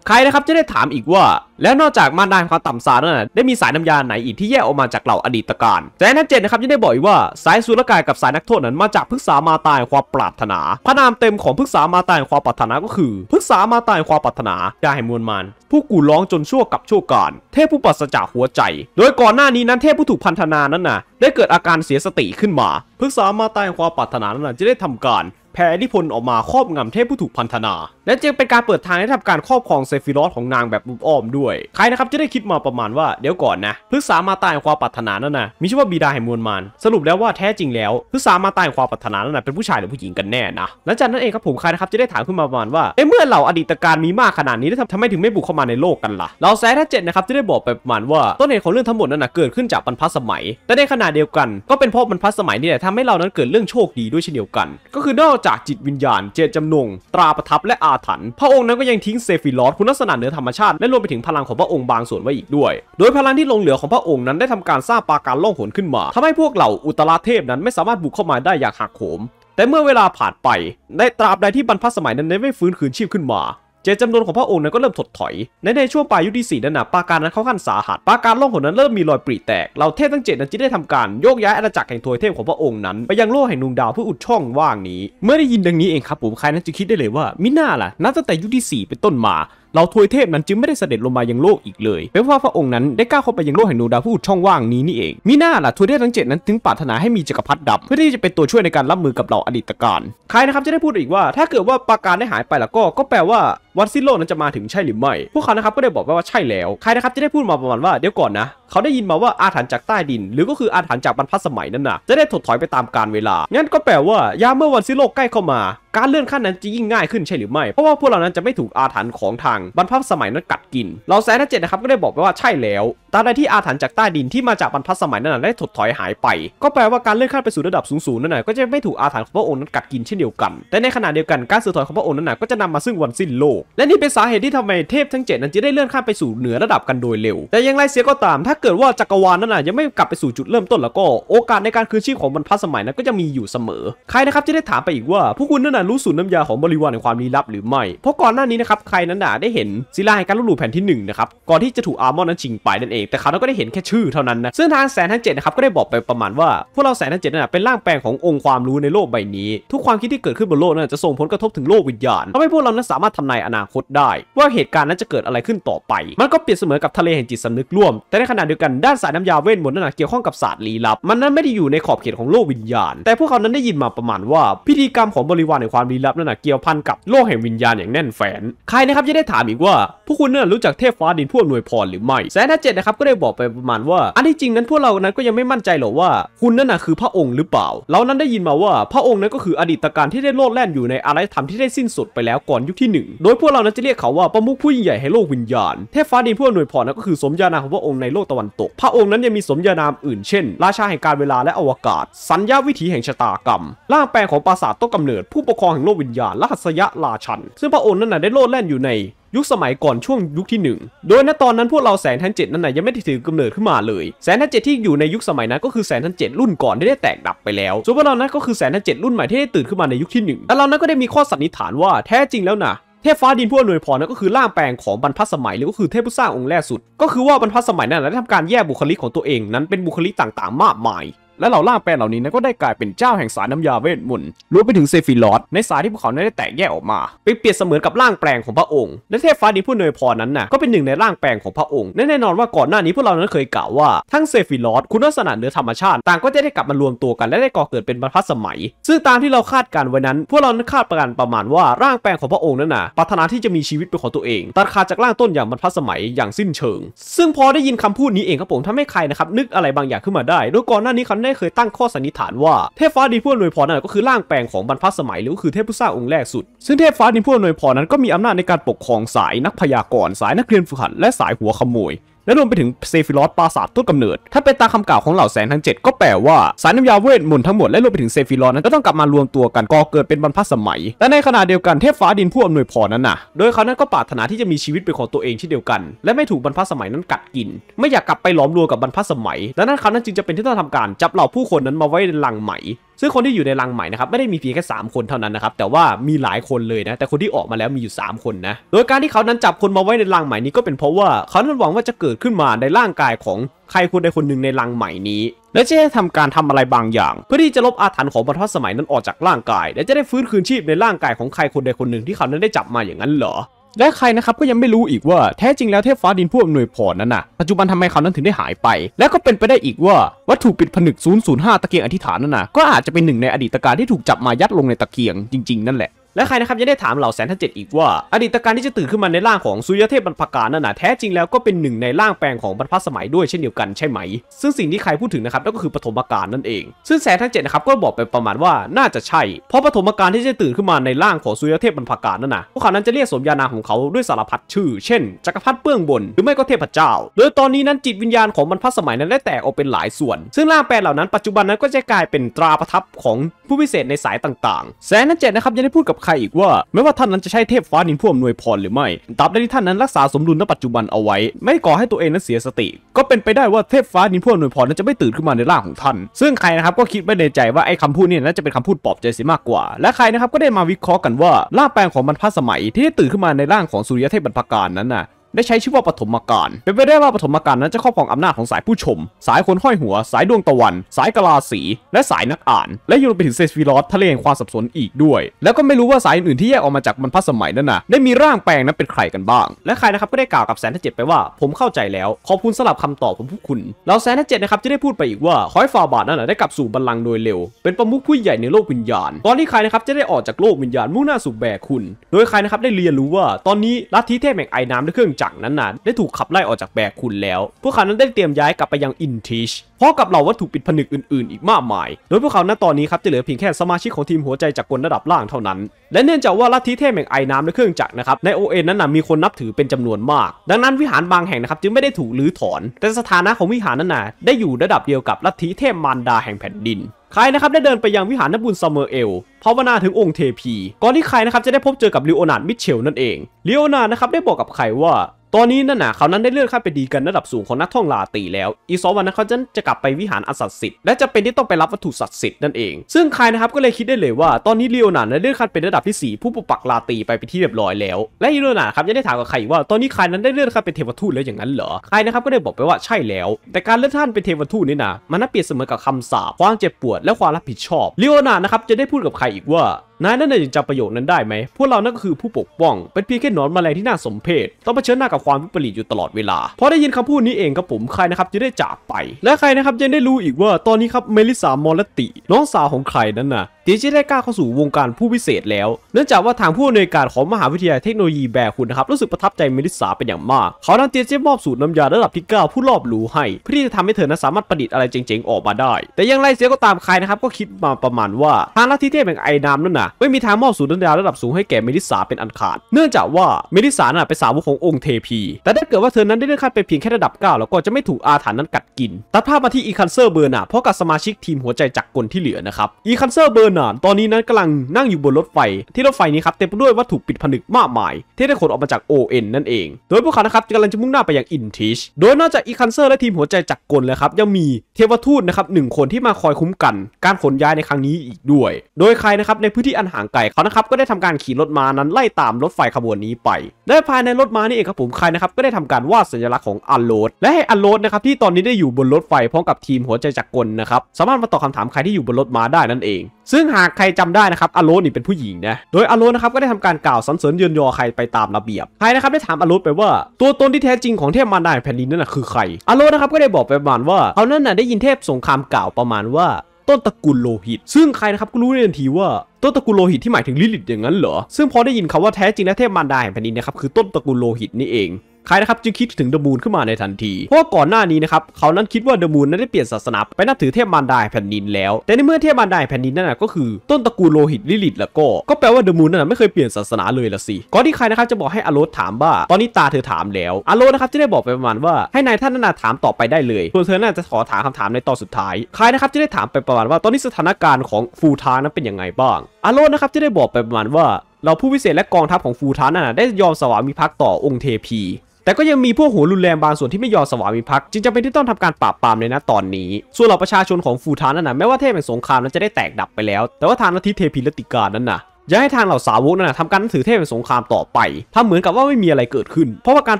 ใครนะครับจะได้ถามอีกว่าแล้วนอกจากมารดาความต่ำสามนั้นได้มีสายน้ำยาไหนอีกที่แยกออกมาจากเหล่าอดีตการแสงทั้งเจ็ดนะครับยังได้บอกอีกว่าสายสุรกายกับสายนักโทษนั้นมาจากพฤกษามาตายความปรารถนาพระนามเต็มของพฤกษามาตายความปรารถนาก็คือพฤกษามาตายความปรารถนาได้ให้มวลมารผู้กูร้องจนชั่วกับชั่วการเทพผู้ปราศจากหัวใจโดยก่อนหน้านี้นั้นเทพผู้ถูกพันธนานั้นน่ะได้เกิดอาการเสียสติขึ้นมาพฤกษามาตายความปรารถนานั้นจะได้ทำการแผ่อิทธิพลออกมาครอบงำเทพผู้ถูกพันธนาและจึงเป็นการเปิดทางให้ทำการครอบครองเซฟิรอสของนางแบบบุบอ้อมด้วยใครนะครับจะได้คิดมาประมาณว่าเดี๋ยวก่อนนะพฤกษามาตายความปรารถนานั่นนะมีชื่อว่าบิดาแห่งมวลมารสรุปแล้วว่าแท้จริงแล้วพฤกษามาตายความปรารถนานั่นนะเป็นผู้ชายหรือผู้หญิงกันแน่นะหลังจากนั้นเองครับผมใครนะครับจะได้ถามขึ้นมาประมาณว่าเมื่อเหล่าอดีตการมีมากขนาดนี้แล้วทำไมถึงไม่บุกเข้ามาในโลกกันล่ะเราแซดทั้งเจ็ดนะครับจะได้บอกไปประมาณว่าต้นเหตุของเรื่องทั้งหมดนั้นนะเกิดขึ้นจากบรรพสมัยแต่ในขณะเดียวกันก็เป็นเพราะบรรพสมัยนี่แหละทำให้เรานั้นเกิดเรื่องโชคดีด้วยเช่นเดียวกันก็คือนอกจากจิตวิญญาณเจตจำนงตราประทับและอาถรรพ์พระองค์นั้นก็ยังทิ้งเซฟิรอสคุณลักษณะเหนือธรรมชาติและรวมไปถึงพลังของพระองค์บางส่วนไว้อีกด้วยโดยพลังที่ลงเหลือของพระองค์นั้นได้ทำการสร้างปราการล่องหนขึ้นมาทำให้พวกเหล่าอุตราเทพนั้นไม่สามารถบุกเข้ามาได้อย่างหักโหมแต่เมื่อเวลาผ่านไปในตราบใดที่บรรพสมัยนั้นไม่ฟื้นคืนชีพขึ้นมาเจตจำนงของพระองค์นั้นก็เริ่มถดถอยในในช่วงปลายยุคที่สี่นั้นนะปราการนั้นเข้าขั้นสาหัสปราการล่องหนนั้นเริ่มมีรอยปริแตกเหล่าเทพทั้งเจ็ดนั้นจึงได้ทำการโยกย้ายอาณาจักรแห่งทวยเทพของพระองค์นั้นไปยังโลกแห่งดวงดาวเพื่ออุดช่องว่างนี้เมื่อได้ยินดังนี้เองครับผมใครนั้นจะคิดได้เลยว่ามิน่าล่ะนับตั้งแต่ยุคที่สี่เป็นต้นมาเหล่าทวยเทพนั้นจึงไม่ได้เสด็จลงมายังโลกอีกเลยเป็นเพราะพระองค์นั้นได้ก้าวเข้าไปยังโลกแห่งดวงดาวผู้อุดช่องว่างนี้นี่เองมิน่าล่ะทวยเทพทั้งเจ็ดนั้นถึงปรารถนาให้มีจักรพรรดิดับเพื่อที่จะเป็นตัวช่วยในการรับมือกับเหล่าอดีตการใครนะครับจะได้พูดอีกว่าถ้าเกิดว่าปราการได้หายไปแล้วก็ก็แปลว่าวันสิ้นโลกนั้นจะมาถึงใช่หรือไม่พวกเขานะครับก็ได้บอกว่าใช่แล้วใครนะครับจะได้พูดมาประมาณว่าเดี๋ยวก่อนนะเขาได้ยินมาว่าอาถรรพ์จากใต้ดินหรือก็คืออาถรรพ์จากบรรพสมัยนั้นนะจะได้ถดถอยไปตามกาลเวลางั้นก็แปลว่ายามเมื่อวันสิ้นโลกใกล้เข้ามาการเลื่อนขั้นนั้นจะยิ่งง่ายขึ้นใช่หรือไม่เพราะว่าพวกเรานั้นจะไม่ถูกอาถรรพ์ของทางบรรพสมัยนั้นกัดกินเราแซนทั้งเจ็ดนะครับก็ได้บอกไปว่าใช่แล้วตราบใดที่อาถรรพ์จากใต้ดินที่มาจากบรรพสมัยนั้นได้ถดถอยหายไปก็แปลว่าการเลื่อนขั้นไปสู่ระดับสูงๆนั้นก็จะไม่ถูกอาถรรพ์ของพระองค์นั้นกัดกินเช่นเดียวกันแต่ในขณะเดียวกันการเสื่อมถอยของพระองค์นั้นก็จะนำมาซึ่งวันสิ้นโลกและนี่เป็นสาเหตุที่ทำให้เทพทั้งเจ็ดนั้นจะได้เลื่อนขั้นไปสู่เหนือระดับกันโดยเร็วแต่อย่างไรเสียก็ตามถ้าเกิดว่าจักรวาลนั้นน่ะยังไม่กลับไปสู่จุดเริ่มต้นแล้วก็โอกาสในการคืนชีพของบรรพสมัยนั้นก็จะมีอยู่เสมอใครนะครับจะได้ถามไปอีกว่าพวกคุณนั้นน่ะรู้สูตรน้ำยาของบริวารในความลี้ลับหรือไม่เพราะก่อนหน้านี้นะครับใครนั้นน่ะได้เห็นศิลาแห่งการลบหลู่แผ่นที่หนึ่งนะครับก่อนที่จะถูกอาร์มอนนั้นชิงไปนั่นเองแต่เขาก็ได้เห็นแค่ชื่อเท่านั้นนะซึ่งทางแสนทั้งเจ็ดนะครับก็ได้บอกไปประมาณว่าพวกเราแสนทั้งเจ็ดน่ะเป็นร่างแปลงขององค์ความรู้ในโลกใบนี้ทุกความคิดที่เกิดขึ้นบนโลกนั้นจะส่งผลกระทบถึงโลกวิญญาณทำให้พวกเรานั้นสามารถทำนายอนาคตได้ว่าเหตุการณ์นั้นจะเกิดอะไรขึ้นต่อไปมันก็เปรียบเสมอกับทะเลแห่งจิตสำนึกร่วมแต่ในขณะเดียวกันด้านสายน้ำยาเวทมนต์นั้นเกี่ยวข้องกับศาสตร์ลี้ลับมันนั้นไม่ได้อยู่ในขอบเขตของโลกวิญญาณแต่พวกเขานั้นได้ยินมาประมาณว่าพิธีกรรมของบริวารในความลี้ลับนั้นเกี่ยวพันกับโลกแห่งวิญญาณอย่างแน่นแฟ้นใครนะครับจะได้ถ ถามอีกว่าพวกคุณเนี่ยรู้จักเทพฟ้าดินผู้อำนวยพรหรือไม่แซนท่าเจ็ดนะครับก็ได้บอกไปประมาณว่าอันที่จริงนั้นพวกเรานั้นก็ยังไม่มั่นใจหรอกว่าคุณนั่นน่ะคือพระองค์หรือเปล่าเรานั้นได้ยินมาว่าพระองค์นั้นก็คืออดีตการที่ได้โลดแล่นอยู่ในอารยธรรมที่ได้สิ้นสุดไปแล้วก่อนยุคที่หนึ่งโดยพวกเรานั้นจะเรียกเขาว่าประมุขผู้ยิ่งใหญ่ให้โลกวิญญาณเทพฟ้าดินผู้อำนวยพรนั้นก็คือสมญานามของพระองค์ในโลกตะวันตกพระองค์นั้นยังมีสมญานามอื่นเช่นราชาแห่งการเวลาและอวกาศสัญญาวิถีแห่งชะตากรรมร่างแปลงของปราสาทต้นกำเนิดผู้ปกครองแห่งโลกวิญญาณรหัสยะราชันซึ่งพระองค์นั้นน่ะได้โลดแล่นอยู่ในยุคสมัยก่อนช่วงยุคที่หนึ่งโดยณตอนนั้นพวกเราแสนทันเจ็ดนั้นน่ะยังไม่ได้ถือกำเนิดขึ้นมาเลยแสนทันเจ็ดที่อยู่ในยุคสมัยนั้นก็คือแสนทันเจ็ดรุ่นก่อนที่ได้แตกดับไปแล้วส่วนพวกเรานั้นก็คือแสนทันเจ็ดรุ่นใหม่ที่ได้ตื่นขึ้นมาในยุคที่หนึ่งแต่เรานั้นก็ได้มีข้อสันนิษฐานว่าแท้จริงแล้วนะเทพฟ้าดินผู้อำนวยพรนั่นก็คือร่างแปลงของบรรพสมัยหรือก็คือเทพผู้สร้างองค์แรกสุดก็คือว่าบรรพสมัยนั้นได้ทำการแยกบุคลิกของตัวเองนั้นเป็นบุคลิกต่างๆมากมายและเหล่าล่างแปลงเหล่านี้นั้นก็ได้กลายเป็นเจ้าแห่งสายน้ำยาเวทมนต์รวมไปถึงเซฟิลอสในสายที่พวกเขาได้แตกแยกออกมาเปรียบเสมือนกับร่างแปลงของพระองค์และเทพฟ้าดินผู้อำนวยพรนั้นน่ะก็เป็นหนึ่งในร่างแปลงของพระองค์แน่นอนว่าก่อนหน้านี้พวกเรานั้นเคยกล่าวว่าทั้งเซฟิลอสคุณลักษณะเหนือธรรมชาติต่างก็จะได้กลับมารวมตัวกันและได้ก่อเกิดเป็นบรรพสมัยซึ่งตามที่เราคาดการไว้นั้นพวกเรานั้นคาดการประมาณว่าร่างแปลงของพระองค์นั้นน่ะปรารถนาที่จะมีชีวิตเป็นของตัวเองตัดขาดจากร่างต้นอย่างบรรพสมัยอย่างสิ้นเชิงซึ่งพอได้ยินคำพูดนี้เองครับผมทำให้ใครนะครับนึกอะไรบางอย่างขึ้นมาได้โดยก่อนหน้านี้เขาได้เคยตั้งข้อสันนิษฐานว่าเทพฟ้าดินผู้อำนวยพรนั่นก็คือร่างแปลงของบรรพสมัยหรือคือเทพผู้สร้างองค์แรกสุดซึ่งเทพฟ้าดินผู้อำนวยพรนั้นก็มีอำนาจในการปกครองสายนักพยากรณ์สายนักเรียนฝึกหัดและสายหัวขโมยและรวมไปถึงเซฟิลอสปราสาทต้นกำเนิดถ้าเป็นตามคำกล่าวของเหล่าแสนทั้งเจ็ดก็แปลว่าสายน้ำยาเวทมนต์ทั้งหมดและรวมไปถึงเซฟิลอสนั้นก็ต้องกลับมารวมตัวกันก่อเกิดเป็นบรรพสมัยและในขณะเดียวกันเทพฟ้าดินผู้อำนวยพรนั้นน่ะโดยเขานั้นก็ปรารถนาที่จะมีชีวิตเป็นของตัวเองที่เดียวกันและไม่ถูกบรรพสมัยนั้นกัดกินไม่อยากกลับไปหลอมรวมกับบรรพสมัยดังนั้นเขานั้นจึงจะเป็นที่ต้องทำการจับเหล่าผู้คนนั้นมาไว้ในลังไหมซึ่งคนที่อยู่ในรังใหม่นะครับไม่ได้มีเพียงแค่สามคนเท่านั้นนะครับแต่ว่ามีหลายคนเลยนะแต่คนที่ออกมาแล้วมีอยู่สามคนนะโดยการที่เขานั้นจับคนมาไว้ในรังใหม่นี้ก็เป็นเพราะว่าเขานั้นหวังว่าจะเกิดขึ้นมาในร่างกายของใครคนใดคนหนึ่งในรังใหม่นี้และจะได้ทำการทำอะไรบางอย่างเพื่อที่จะลบอาถรรพ์ของบรรพสมัยนั้นออกจากร่างกายและจะได้ฟื้นคืนชีพในร่างกายของใครคนใดคนหนึ่งที่เขานั้นได้จับมาอย่างนั้นเหรอและใครนะครับก็ยังไม่รู้อีกว่าแท้จริงแล้วเทพฟ้าดินผู้อำนวยพรนั้นน่ะปัจจุบันทำไมเขานั้นถึงได้หายไปและก็เป็นไปได้อีกว่าวัตถุปิดผนึกศูนย์ศูนย์ห้าตะเกียงอธิษฐานนั้นน่ะก็อาจจะเป็นหนึ่งในอดีตการที่ถูกจับมายัดลงในตะเกียงจริงๆนั่นแหละและใครนะครับยังได้ถามเหล่าแสนทันเจ็ดอีกว่าอดีตการที่จะตื่นขึ้นมาในร่างของสุริยเทพบรรพการนั่นน่ะแท้จริงแล้วก็เป็นหนึ่งในร่างแปลงของบรรพสมัยด้วยเช่นเดียวกันใช่ไหมซึ่งสิ่งที่ใครพูดถึงนะครับนั่นก็คือปฐมกาลนั่นเองซึ่งแสนทันเจ็ดนะครับก็บอกไปประมาณว่าน่าจะใช่เพราะปฐมกาลที่จะตื่นขึ้นมาในร่างของสุริยเทพบรรพการนั่นน่ะพวกเขานั้นจะเรียกสมญานามของเขาด้วยสารพัดชื่อเช่นจักรพรรดิเบื้องบนหรือไม่ก็เทพเจ้าโดยตอนนี้นั้นจิตวิญญาณของบรรพสมัยนั้นได้แตกออกเป็นหลายส่วนซึ่งร่างแปลงเหล่านั้นปัจจุบันนั้นก็จะกลายเป็นตราประทับของผู้พิเศษในสายต่างๆแสนทันเจ็ดนะครับยังได้พูดกับใครอีกว่าไม่ว่าท่านนั้นจะใช้เทพฟ้าดินผู้อำนวยพรหรือไม่ตราบใดที่ท่านนั้นรักษาสมดุลณปัจจุบันเอาไว้ไม่ก่อให้ตัวเองนั้นเสียสติก็เป็นไปได้ว่าเทพฟ้าดินผู้อำนวยพรนั้นจะไม่ตื่นขึ้นมาในร่างของท่านซึ่งใครนะครับก็คิดไว้ในใจว่าไอ้คำพูดนี้น่าจะเป็นคำพูดปลอบใจเสียมากกว่าและใครนะครับก็ได้มาวิเคราะห์กันว่าร่างแปลงของบรรพสมัยที่ได้ตื่นขึ้นมาในร่างของสุริยเทพบรรพการนั้นน่ะได้ใช้ชื่อว่าปฐมกาลเป็นไปได้ว่าปฐมกาลนั้นจะครอบครองอำนาจของสายผู้ชมสายคนห้อยหัวสายดวงตะวันสายกลาสีและสายนักอ่านและยังรวมไปถึงเซฟิลอสทะเลแห่งความสับสนอีกด้วยแล้วก็ไม่รู้ว่าสายอื่นๆที่แยกออกมาจากบรรพสมัยนั้นนะได้มีร่างแปลงนั้นเป็นใครกันบ้างและใครนะครับก็ได้กล่าวกับแสนทันเจ็ดไปว่าผมเข้าใจแล้วขอบคุณสำหรับคำตอบของพวกคุณแล้วแสนทันเจ็ดนะครับจะได้พูดไปอีกว่าขอให้ฟาบาทนั้นได้กลับสู่บัลลังก์โดยเร็วเป็นประมุขผู้ใหญ่ในโลกวิญญาณตอนที่ใครนะครับจะได้ออกจากโลกวิญญาณมุ่งหน้าสู่แบคุณโดยใครนะครับได้เรียนรู้ว่าตอนนี้ลัทธิเทพแห่งไอน้ำและเครื่องจากนั้นน่ะได้ถูกขับไล่ออกจากแบคุณแล้วพวกเขานั้นได้เตรียมย้ายกลับไปยังอินทิชพร้อมกับเหล่าวัตถุปิดผนึกอื่นๆอีกมากมายโดยพวกเขาณตอนนี้ครับจะเหลือเพียงแค่สมาชิกของทีมหัวใจจากกลระดับล่างเท่านั้นและเนื่องจากว่าลัทธิเทพแห่งไอน้ำและเครื่องจักรนะครับในโอเอนั้นน่ะมีคนนับถือเป็นจำนวนมากดังนั้นวิหารบางแห่งนะครับจึงไม่ได้ถูกรื้อถอนแต่สถานะของวิหารนั้นน่ะได้อยู่ระดับเดียวกับลัทธิเทพมารดาแห่งแผ่นดินใครนะครับได้เดินไปยังวิหารนบุญซาเมอร์เอลภาวนาถึงองค์เทพีก่อนที่ใครนะครับจะได้พบเจอกับลีโอนาร์ด มิทเชลนั่นเองลีโอนาร์ดนะครับได้บอกกับใครว่าตอนนี้นั่นน่ะเขานั้นได้เลื่อนขั้นไปดีกันระดับสูงของนักท่องลาตีแล้วอีกสองวันนั้นเขาจะกลับไปวิหารอันศักดิ์สิทธิ์และจะเป็นที่ต้องไปรับวัตถุศักดิ์สิทธิ์นั่นเองซึ่งใครนะครับก็เลยคิดได้เลยว่าตอนนี้ลีโอนาร์ดได้เลื่อนขั้นเป็นระดับที่สี่ผู้ปกปักลาตีไปเป็นที่เรียบร้อยแล้วและลีโอนาร์ดครับยังได้ถามกับใครว่าตอนนี้ใครนั้นได้เลื่อนขั้นเป็นเทวทูตแล้วอย่างนั้นเหรอใครนะครับก็ได้บอกไปว่าใช่แล้วแต่การเลื่อนขั้นเป็นเทวทูตนี่นะมันน่าเปรียบเสมือนกับคำสาปความเจ็บปวดและความรับผิดชอบลีโอนาร์ดนะครับจะได้พูดกับใครอีกว่า นายนั่นน่ะยังจำประโยคนั้นได้ไหมพวกเรานั่นก็คือผู้ปกป้องเป็นเพียงแค่หนอนแมลงที่น่าสมเพชต้องเผชิญหน้ากับความวิปริตอยู่ตลอดเวลาพอได้ยินคำพูดนี้เองครับผมใครนะครับจะได้จากไปและใครนะครับยังได้รู้อีกว่าตอนนี้ครับเมลิสามอลติน้องสาวของใครนั้นน่ะที่จะได้กล้าเข้าสู่วงการผู้พิเศษแล้วเนื่องจากว่าทางผู้อำนวยการของมหาวิทยาลัยเทคโนโลยีแบร์คุณนะครับรู้สึกประทับใจเมลิสาเป็นอย่างมากเขานั้นเตรียมจะมอบสูตรน้ำยาระดับที่เก้าผู้รอบรู้ให้เพื่อที่จะทำให้เธอนั้นสามารถประดิษฐ์อะไรเจ๋งๆออกมาได้แต่อย่างไรเสียก็ตามใครนะครับก็คิดมาประมาณว่าทางลัทธิเทพแห่งไอน้ำนั่นน่ะไม่มีทางมอบสูตรน้ำยาระดับสูงให้แก่เมลิสาเป็นอันขาดเนื่องจากว่าเมลิสาน่ะเป็นสาวกขององค์เทพีแต่ถ้าเกิดว่าเธอนั้นได้เลื่อนขั้นไปเพียงแค่ระดับเก้าแล้วก็จะไม่ถูกอาถรรพ์นั้นกัดกินตัดภาพมาที่อีคันเซอร์เบอร์นาเพราะกับสมาชิกทีมหัวใจจักรกลที่เหลือนะครับอีคันเซอร์เบอร์นาตอนนี้นั้นกำลังนั่งอยู่บนรถไฟที่รถไฟนี้ครับเต็มไปด้วยวัตถุปิดผนึกมากมายที่ได้ขนออกมาจาก โอ เอ็น นั่นเองโดยพวกเขานะครับกำลังจะมุ่งหน้าไปยังอินทิชโดยนอกจากอีคันเซอร์และทีมหัวใจจักรกลแล้วครับยังมีเทวทูตนะครับหนึ่งคนที่มาคอยคุ้มกันการขนย้ายในครั้งนี้อีกด้วยโดยใครนะครับในพื้นที่อันห่างไกลเขานะครับก็ได้ทำการขี่รถม้านั้นไล่ตามรถไฟขบวนนี้ไปและภายในรถม้านี่เองครับผมใครนะครับก็ได้ทำการวาดสัญลักษณ์ของอัลโลดและให้อัลโลดนะครับที่ตอนนี้ได้อยู่บนรถไฟพร้อมกับทีมหัวใจจักรกลนะครับสามารถมาตอบคำถามใครที่อยู่บนรถม้าได้นั่นเองซึ่งหากใครจำได้นะครับอัลโลดนี่เป็นผู้หญิงนะโดยอัลโลดนะครับก็ได้ทำการกล่าวสรรเสริญเยือนยอใครไปตามระเบียบใครนะครับได้ถามอัลโลดไปว่าตัวตนที่แท้จริงของเทพมารดาแผ่นดินนั่นคือใครอัลโลดนะครับก็ได้บอกไปประมาณว่าเขานั่นน่ะได้ยินเทพสงครามกล่าวประมาณว่าต้นตระกูลโลหิตซึ่งใครนะครับก็รู้ในทันทีว่าต้นตระกูลโลหิตที่หมายถึงลิลิตอย่างนั้นเหรอซึ่งพอได้ยินคำว่าแท้จริงและเทพมารดาแห่งแผ่นดินนะครับคือต้นตระกูลโลหิตนี่เองใครนะครับจึงคิดถึงเดอะมูนขึ้นมาในทันทีเพราะก่อนหน้านี้นะครับเขานั้นคิดว่าเดอะมูนนั้นได้เปลี่ยนศาสนาไปนับถือเทพมารดาแผ่นดินแล้วแต่ในเมื่อเทพมารดาแผ่นดินนั่นก็คือต้นตระกูลโลหิตลิลิตแล้วก็ก็แปลว่าเดอะมูนนั้นไม่เคยเปลี่ยนศาสนาเลยละสิก่อนที่ใครนะครับจะบอกให้อาโรสถามว่าตอนนี้ตาเธอถามแล้วอาโรสนะครับจะได้บอกไปประมาณว่าให้นายท่านนาถามต่อไปได้เลยส่วนเธอน่าจะขอถามคำถามในตอนสุดท้ายใครนะครับจะได้ถามไปประมาณว่าตอนนี้สถานการณ์ของฟูทานั้นเป็นยังไงบ้างอาโรสนะครับจะได้บอกไปประมาณว่าเราผู้พิเศษและกองทัพของฟูทาน่ะได้ยอมสวามิภักดิ์ต่อองค์เทพีแต่ก็ยังมีพวกหัวรุนแรงบางส่วนที่ไม่ยอมสวามิภักดิ์จึงจำเป็นที่ต้องทำการปราบปรามในณตอนนี้ส่วนเหล่าประชาชนของฟูทาน่ะแม้ว่าเทพแห่งสงครามนั้นจะได้แตกดับไปแล้วแต่ว่าทางลัทธิเทพีลัตติกานั้นน่ะอย่าให้ทางเหล่าสาวกนั้นทำการนับถือเทพเป็นสงครามต่อไปทำเหมือนกับว่าไม่มีอะไรเกิดขึ้นเพราะว่าการ